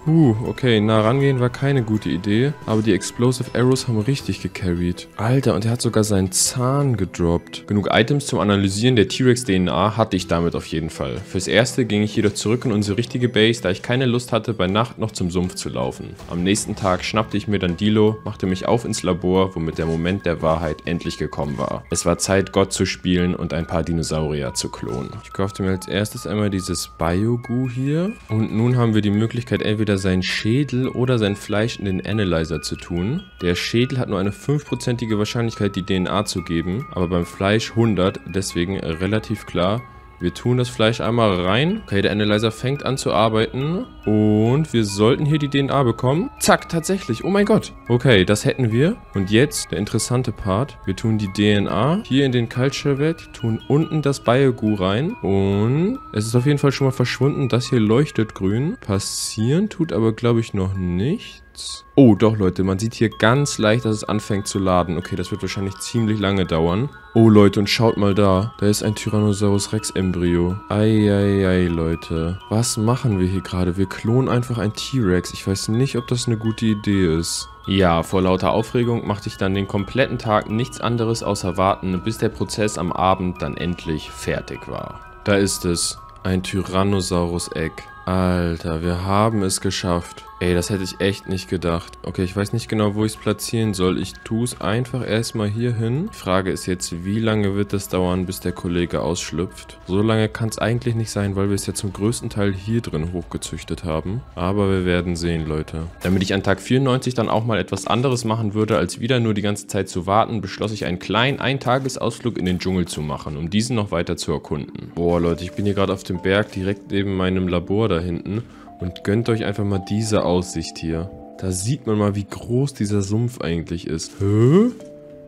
Okay, nah rangehen war keine gute Idee. Aber die Explosive Arrows haben richtig gecarried. Alter, und er hat sogar seinen Zahn gedroppt. Genug Items zum Analysieren der T-Rex-DNA hatte ich damit auf jeden Fall. Fürs Erste ging ich jedoch zurück in unsere richtige Base, da ich keine Lust hatte, bei Nacht noch zum Sumpf zu laufen. Am nächsten Tag schnappte ich mir dann Dilo, machte mich auf ins Labor, womit der Moment der Wahrheit endlich gekommen war. Es war Zeit, Gott zu spielen und ein paar Dinosaurier zu klonen. Ich kaufte mir als erstes einmal dieses Bio-Goo hier. Und nun haben wir die Möglichkeit, entweder seinen Schädel oder sein Fleisch in den Analyzer zu tun. Der Schädel hat nur eine 5%ige Wahrscheinlichkeit, die DNA zu geben, aber beim Fleisch 100, deswegen relativ klar. Wir tun das Fleisch einmal rein. Okay, der Analyzer fängt an zu arbeiten. Und wir sollten hier die DNA bekommen. Zack, tatsächlich. Oh mein Gott. Okay, das hätten wir. Und jetzt der interessante Part. Wir tun die DNA hier in den Culture-Vet, tun unten das Bio-Goo rein. Und es ist auf jeden Fall schon mal verschwunden. Das hier leuchtet grün. Passieren tut aber, glaube ich, noch nicht. nichts. Oh, doch, Leute, man sieht hier ganz leicht, dass es anfängt zu laden. Okay, das wird wahrscheinlich ziemlich lange dauern. Oh, Leute, und schaut mal da. Da ist ein Tyrannosaurus Rex-Embryo. Eieiei, Leute. Was machen wir hier gerade? Wir klonen einfach einen T-Rex. Ich weiß nicht, ob das eine gute Idee ist. Ja, vor lauter Aufregung machte ich dann den kompletten Tag nichts anderes außer warten, bis der Prozess am Abend dann endlich fertig war. Da ist es. Ein Tyrannosaurus-Egg. Alter, wir haben es geschafft. Ey, das hätte ich echt nicht gedacht. Okay, ich weiß nicht genau, wo ich es platzieren soll. Ich tue es einfach erstmal hier hin. Die Frage ist jetzt, wie lange wird das dauern, bis der Kollege ausschlüpft? So lange kann es eigentlich nicht sein, weil wir es ja zum größten Teil hier drin hochgezüchtet haben. Aber wir werden sehen, Leute. Damit ich an Tag 94 dann auch mal etwas anderes machen würde, als wieder nur die ganze Zeit zu warten, beschloss ich, einen kleinen Eintagesausflug in den Dschungel zu machen, um diesen noch weiter zu erkunden. Boah, Leute, ich bin hier gerade auf dem Berg, direkt neben meinem Labor da hinten. Und gönnt euch einfach mal diese Aussicht hier. Da sieht man mal, wie groß dieser Sumpf eigentlich ist. Hä?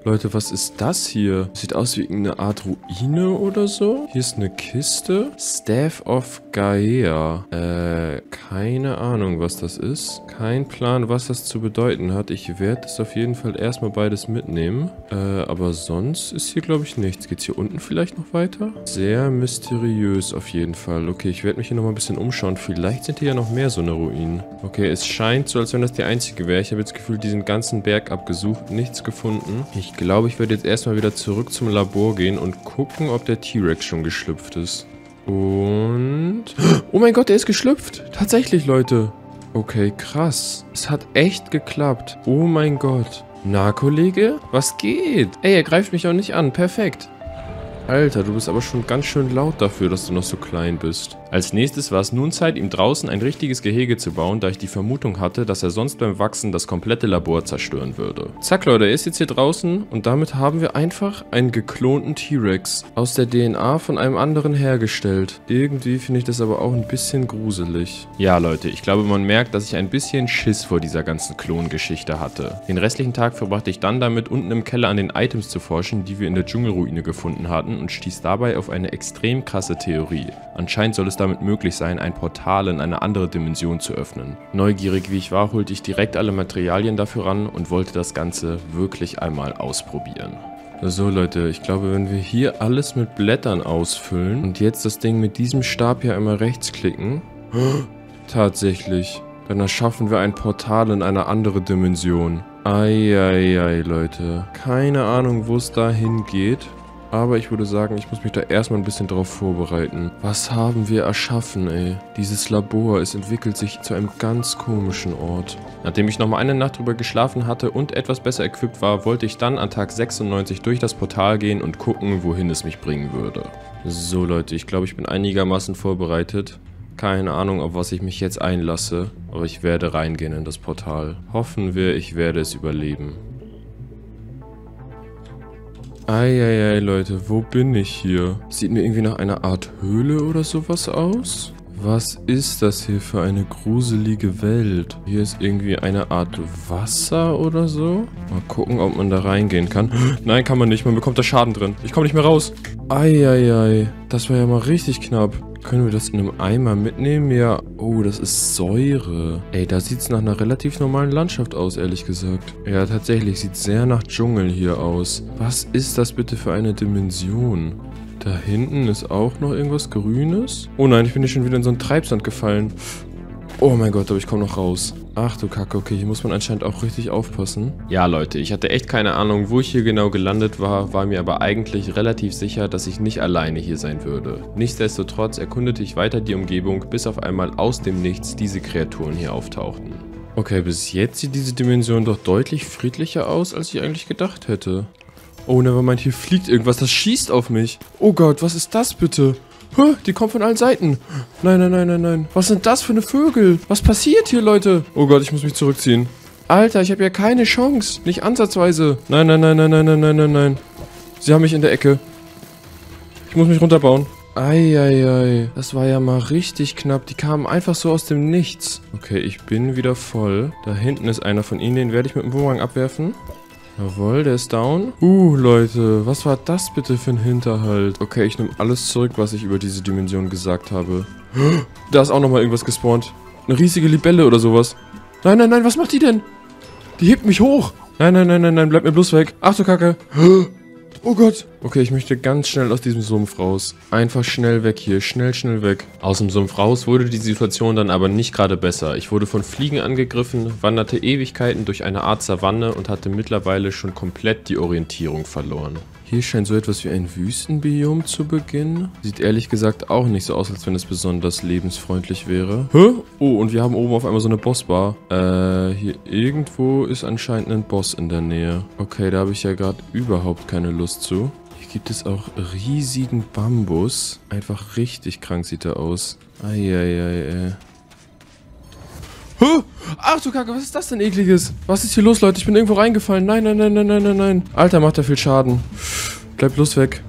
Leute, was ist das hier? Sieht aus wie eine Art Ruine oder so. Hier ist eine Kiste. Staff of Gaia. Keine Ahnung, was das ist. Kein Plan, was das zu bedeuten hat. Ich werde es auf jeden Fall erstmal beides mitnehmen. Aber sonst ist hier, glaube ich, nichts. Geht's hier unten vielleicht noch weiter? Sehr mysteriös auf jeden Fall. Okay, ich werde mich hier nochmal ein bisschen umschauen. Vielleicht sind hier ja noch mehr so eine Ruinen. Okay, es scheint so, als wenn das die einzige wäre. Ich habe jetzt gefühlt diesen ganzen Berg abgesucht. Nichts gefunden. Ich glaube, ich werde jetzt erstmal wieder zurück zum Labor gehen und gucken, ob der T-Rex schon geschlüpft ist. Und... Oh mein Gott, der ist geschlüpft! Tatsächlich, Leute! Okay, krass. Es hat echt geklappt. Oh mein Gott. Na, Kollege? Was geht? Ey, er greift mich auch nicht an. Perfekt. Alter, du bist aber schon ganz schön laut dafür, dass du noch so klein bist. Als nächstes war es nun Zeit, ihm draußen ein richtiges Gehege zu bauen, da ich die Vermutung hatte, dass er sonst beim Wachsen das komplette Labor zerstören würde. Zack, Leute, er ist jetzt hier draußen und damit haben wir einfach einen geklonten T-Rex aus der DNA von einem anderen hergestellt. Irgendwie finde ich das aber auch ein bisschen gruselig. Ja, Leute, ich glaube, man merkt, dass ich ein bisschen Schiss vor dieser ganzen Klongeschichte hatte. Den restlichen Tag verbrachte ich dann damit, unten im Keller an den Items zu forschen, die wir in der Dschungelruine gefunden hatten, und stieß dabei auf eine extrem krasse Theorie. Anscheinend soll es damit möglich sein, ein Portal in eine andere Dimension zu öffnen. Neugierig wie ich war, holte ich direkt alle Materialien dafür ran und wollte das Ganze wirklich einmal ausprobieren. So, Leute, ich glaube, wenn wir hier alles mit Blättern ausfüllen und jetzt das Ding mit diesem Stab hier einmal rechtsklicken, tatsächlich, dann erschaffen wir ein Portal in eine andere Dimension. Eieiei, Leute. Keine Ahnung, wo es dahin geht. Aber ich würde sagen, ich muss mich da erstmal ein bisschen drauf vorbereiten. Was haben wir erschaffen, ey? Dieses Labor, es entwickelt sich zu einem ganz komischen Ort. Nachdem ich nochmal eine Nacht drüber geschlafen hatte und etwas besser equipped war, wollte ich dann an Tag 96 durch das Portal gehen und gucken, wohin es mich bringen würde. So, Leute, ich glaube, ich bin einigermaßen vorbereitet. Keine Ahnung, auf was ich mich jetzt einlasse, aber ich werde reingehen in das Portal. Hoffen wir, ich werde es überleben. Eieiei, Leute, wo bin ich hier? Sieht mir irgendwie nach einer Art Höhle oder sowas aus? Was ist das hier für eine gruselige Welt? Hier ist irgendwie eine Art Wasser oder so. Mal gucken, ob man da reingehen kann. Nein, kann man nicht, man bekommt da Schaden drin. Ich komme nicht mehr raus. Eieiei, das war ja mal richtig knapp. Können wir das in einem Eimer mitnehmen? Ja. Oh, das ist Säure. Ey, da sieht es nach einer relativ normalen Landschaft aus, ehrlich gesagt. Ja, tatsächlich, sieht sehr nach Dschungel hier aus. Was ist das bitte für eine Dimension? Da hinten ist auch noch irgendwas Grünes. Oh nein, ich bin hier schon wieder in so einen Treibsand gefallen. Oh mein Gott, aber ich komme noch raus. Ach du Kacke, okay, hier muss man anscheinend auch richtig aufpassen. Ja, Leute, ich hatte echt keine Ahnung, wo ich hier genau gelandet war, war mir aber eigentlich relativ sicher, dass ich nicht alleine hier sein würde. Nichtsdestotrotz erkundete ich weiter die Umgebung, bis auf einmal aus dem Nichts diese Kreaturen hier auftauchten. Okay, bis jetzt sieht diese Dimension doch deutlich friedlicher aus, als ich eigentlich gedacht hätte. Oh, nevermind, hier fliegt irgendwas, das schießt auf mich. Oh Gott, was ist das bitte? Die kommt von allen Seiten. Nein, nein, nein, nein, nein. Was sind das für eine Vögel? Was passiert hier, Leute? Oh Gott, ich muss mich zurückziehen. Alter, ich habe ja keine Chance. Nicht ansatzweise. Nein, nein, nein, nein, nein, nein, nein, nein, nein. Sie haben mich in der Ecke. Ich muss mich runterbauen. Eieiei. Das war ja mal richtig knapp. Die kamen einfach so aus dem Nichts. Okay, ich bin wieder voll. Da hinten ist einer von ihnen. Den werde ich mit dem Boomerang abwerfen. Jawohl, der ist down. Leute, was war das bitte für ein Hinterhalt? Okay, ich nehme alles zurück, was ich über diese Dimension gesagt habe. Da ist auch nochmal irgendwas gespawnt. Eine riesige Libelle oder sowas. Nein, nein, nein, was macht die denn? Die hebt mich hoch. Nein, nein, nein, nein, nein, bleib mir bloß weg. Ach du Kacke. Oh Gott. Okay, ich möchte ganz schnell aus diesem Sumpf raus. Einfach schnell weg hier. Schnell, schnell weg. Aus dem Sumpf raus wurde die Situation dann aber nicht gerade besser. Ich wurde von Fliegen angegriffen, wanderte Ewigkeiten durch eine Art Savanne und hatte mittlerweile schon komplett die Orientierung verloren. Hier scheint so etwas wie ein Wüstenbiom zu beginnen. Sieht ehrlich gesagt auch nicht so aus, als wenn es besonders lebensfreundlich wäre. Hä? Oh, und wir haben oben auf einmal so eine Bossbar. Hier irgendwo ist anscheinend ein Boss in der Nähe. Okay, da habe ich ja gerade überhaupt keine Lust zu. Hier gibt es auch riesigen Bambus. Einfach richtig krank sieht er aus. Eieiei. Huh? Ach du Kacke, was ist das denn Ekliges? Was ist hier los, Leute? Ich bin irgendwo reingefallen. Nein, nein, nein, nein, nein, nein, nein. Alter, macht er viel Schaden. Bleib bloß weg.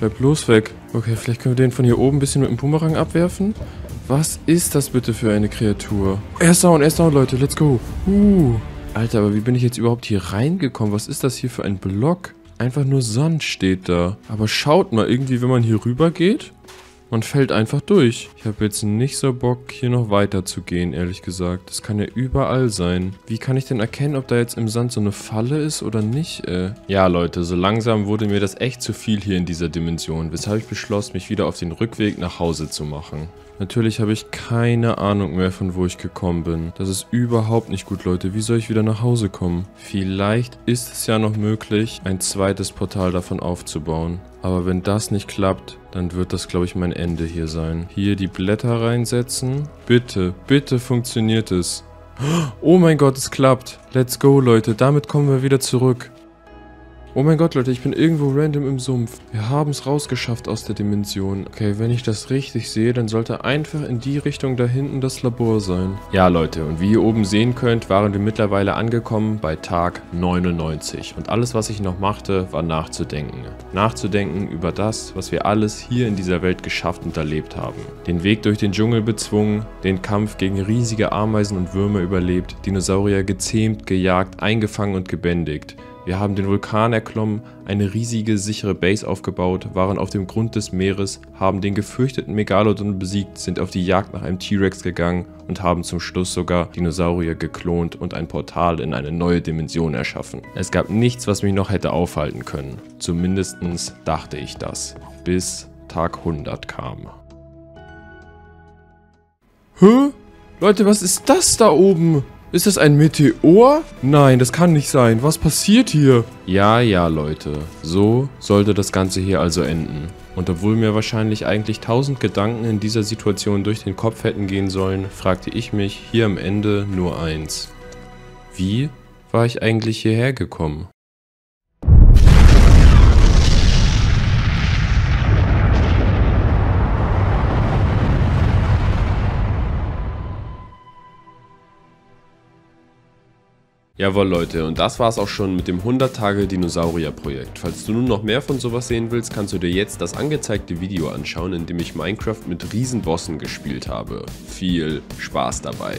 Bleib bloß weg. Okay, vielleicht können wir den von hier oben ein bisschen mit dem Boomerang abwerfen. Was ist das bitte für eine Kreatur? Er ist down, Leute. Let's go. Alter, aber wie bin ich jetzt überhaupt hier reingekommen? Was ist das hier für ein Block? Einfach nur Sand steht da. Aber schaut mal, irgendwie, wenn man hier rüber geht... Man fällt einfach durch. Ich habe jetzt nicht so Bock, hier noch weiter zu gehen, ehrlich gesagt. Das kann ja überall sein. Wie kann ich denn erkennen, ob da jetzt im Sand so eine Falle ist oder nicht? Ja, Leute, so langsam wurde mir das echt zu viel hier in dieser Dimension, weshalb ich beschloss, mich wieder auf den Rückweg nach Hause zu machen. Natürlich habe ich keine Ahnung mehr, von wo ich gekommen bin. Das ist überhaupt nicht gut, Leute. Wie soll ich wieder nach Hause kommen? Vielleicht ist es ja noch möglich, ein zweites Portal davon aufzubauen. Aber wenn das nicht klappt, dann wird das, glaube ich, mein Ende hier sein. Hier die Blätter reinsetzen. Bitte, bitte funktioniert es. Oh mein Gott, es klappt. Let's go, Leute. Damit kommen wir wieder zurück. Oh mein Gott, Leute, ich bin irgendwo random im Sumpf. Wir haben es rausgeschafft aus der Dimension. Okay, wenn ich das richtig sehe, dann sollte einfach in die Richtung da hinten das Labor sein. Ja, Leute, und wie ihr oben sehen könnt, waren wir mittlerweile angekommen bei Tag 99. Und alles, was ich noch machte, war nachzudenken. Nachzudenken über das, was wir alles hier in dieser Welt geschafft und erlebt haben. Den Weg durch den Dschungel bezwungen, den Kampf gegen riesige Ameisen und Würmer überlebt, Dinosaurier gezähmt, gejagt, eingefangen und gebändigt. Wir haben den Vulkan erklommen, eine riesige, sichere Base aufgebaut, waren auf dem Grund des Meeres, haben den gefürchteten Megalodon besiegt, sind auf die Jagd nach einem T-Rex gegangen und haben zum Schluss sogar Dinosaurier geklont und ein Portal in eine neue Dimension erschaffen. Es gab nichts, was mich noch hätte aufhalten können. Zumindest dachte ich das, bis Tag 100 kam. Hä? Leute, was ist das da oben? Ist das ein Meteor? Nein, das kann nicht sein. Was passiert hier? Ja, ja, Leute. So sollte das Ganze hier also enden. Und obwohl mir wahrscheinlich eigentlich 1000 Gedanken in dieser Situation durch den Kopf hätten gehen sollen, fragte ich mich hier am Ende nur eins. Wie war ich eigentlich hierher gekommen? Jawohl Leute, und das war's auch schon mit dem 100-Tage-Dinosaurier-Projekt. Falls du nun noch mehr von sowas sehen willst, kannst du dir jetzt das angezeigte Video anschauen, in dem ich Minecraft mit Riesenbossen gespielt habe. Viel Spaß dabei!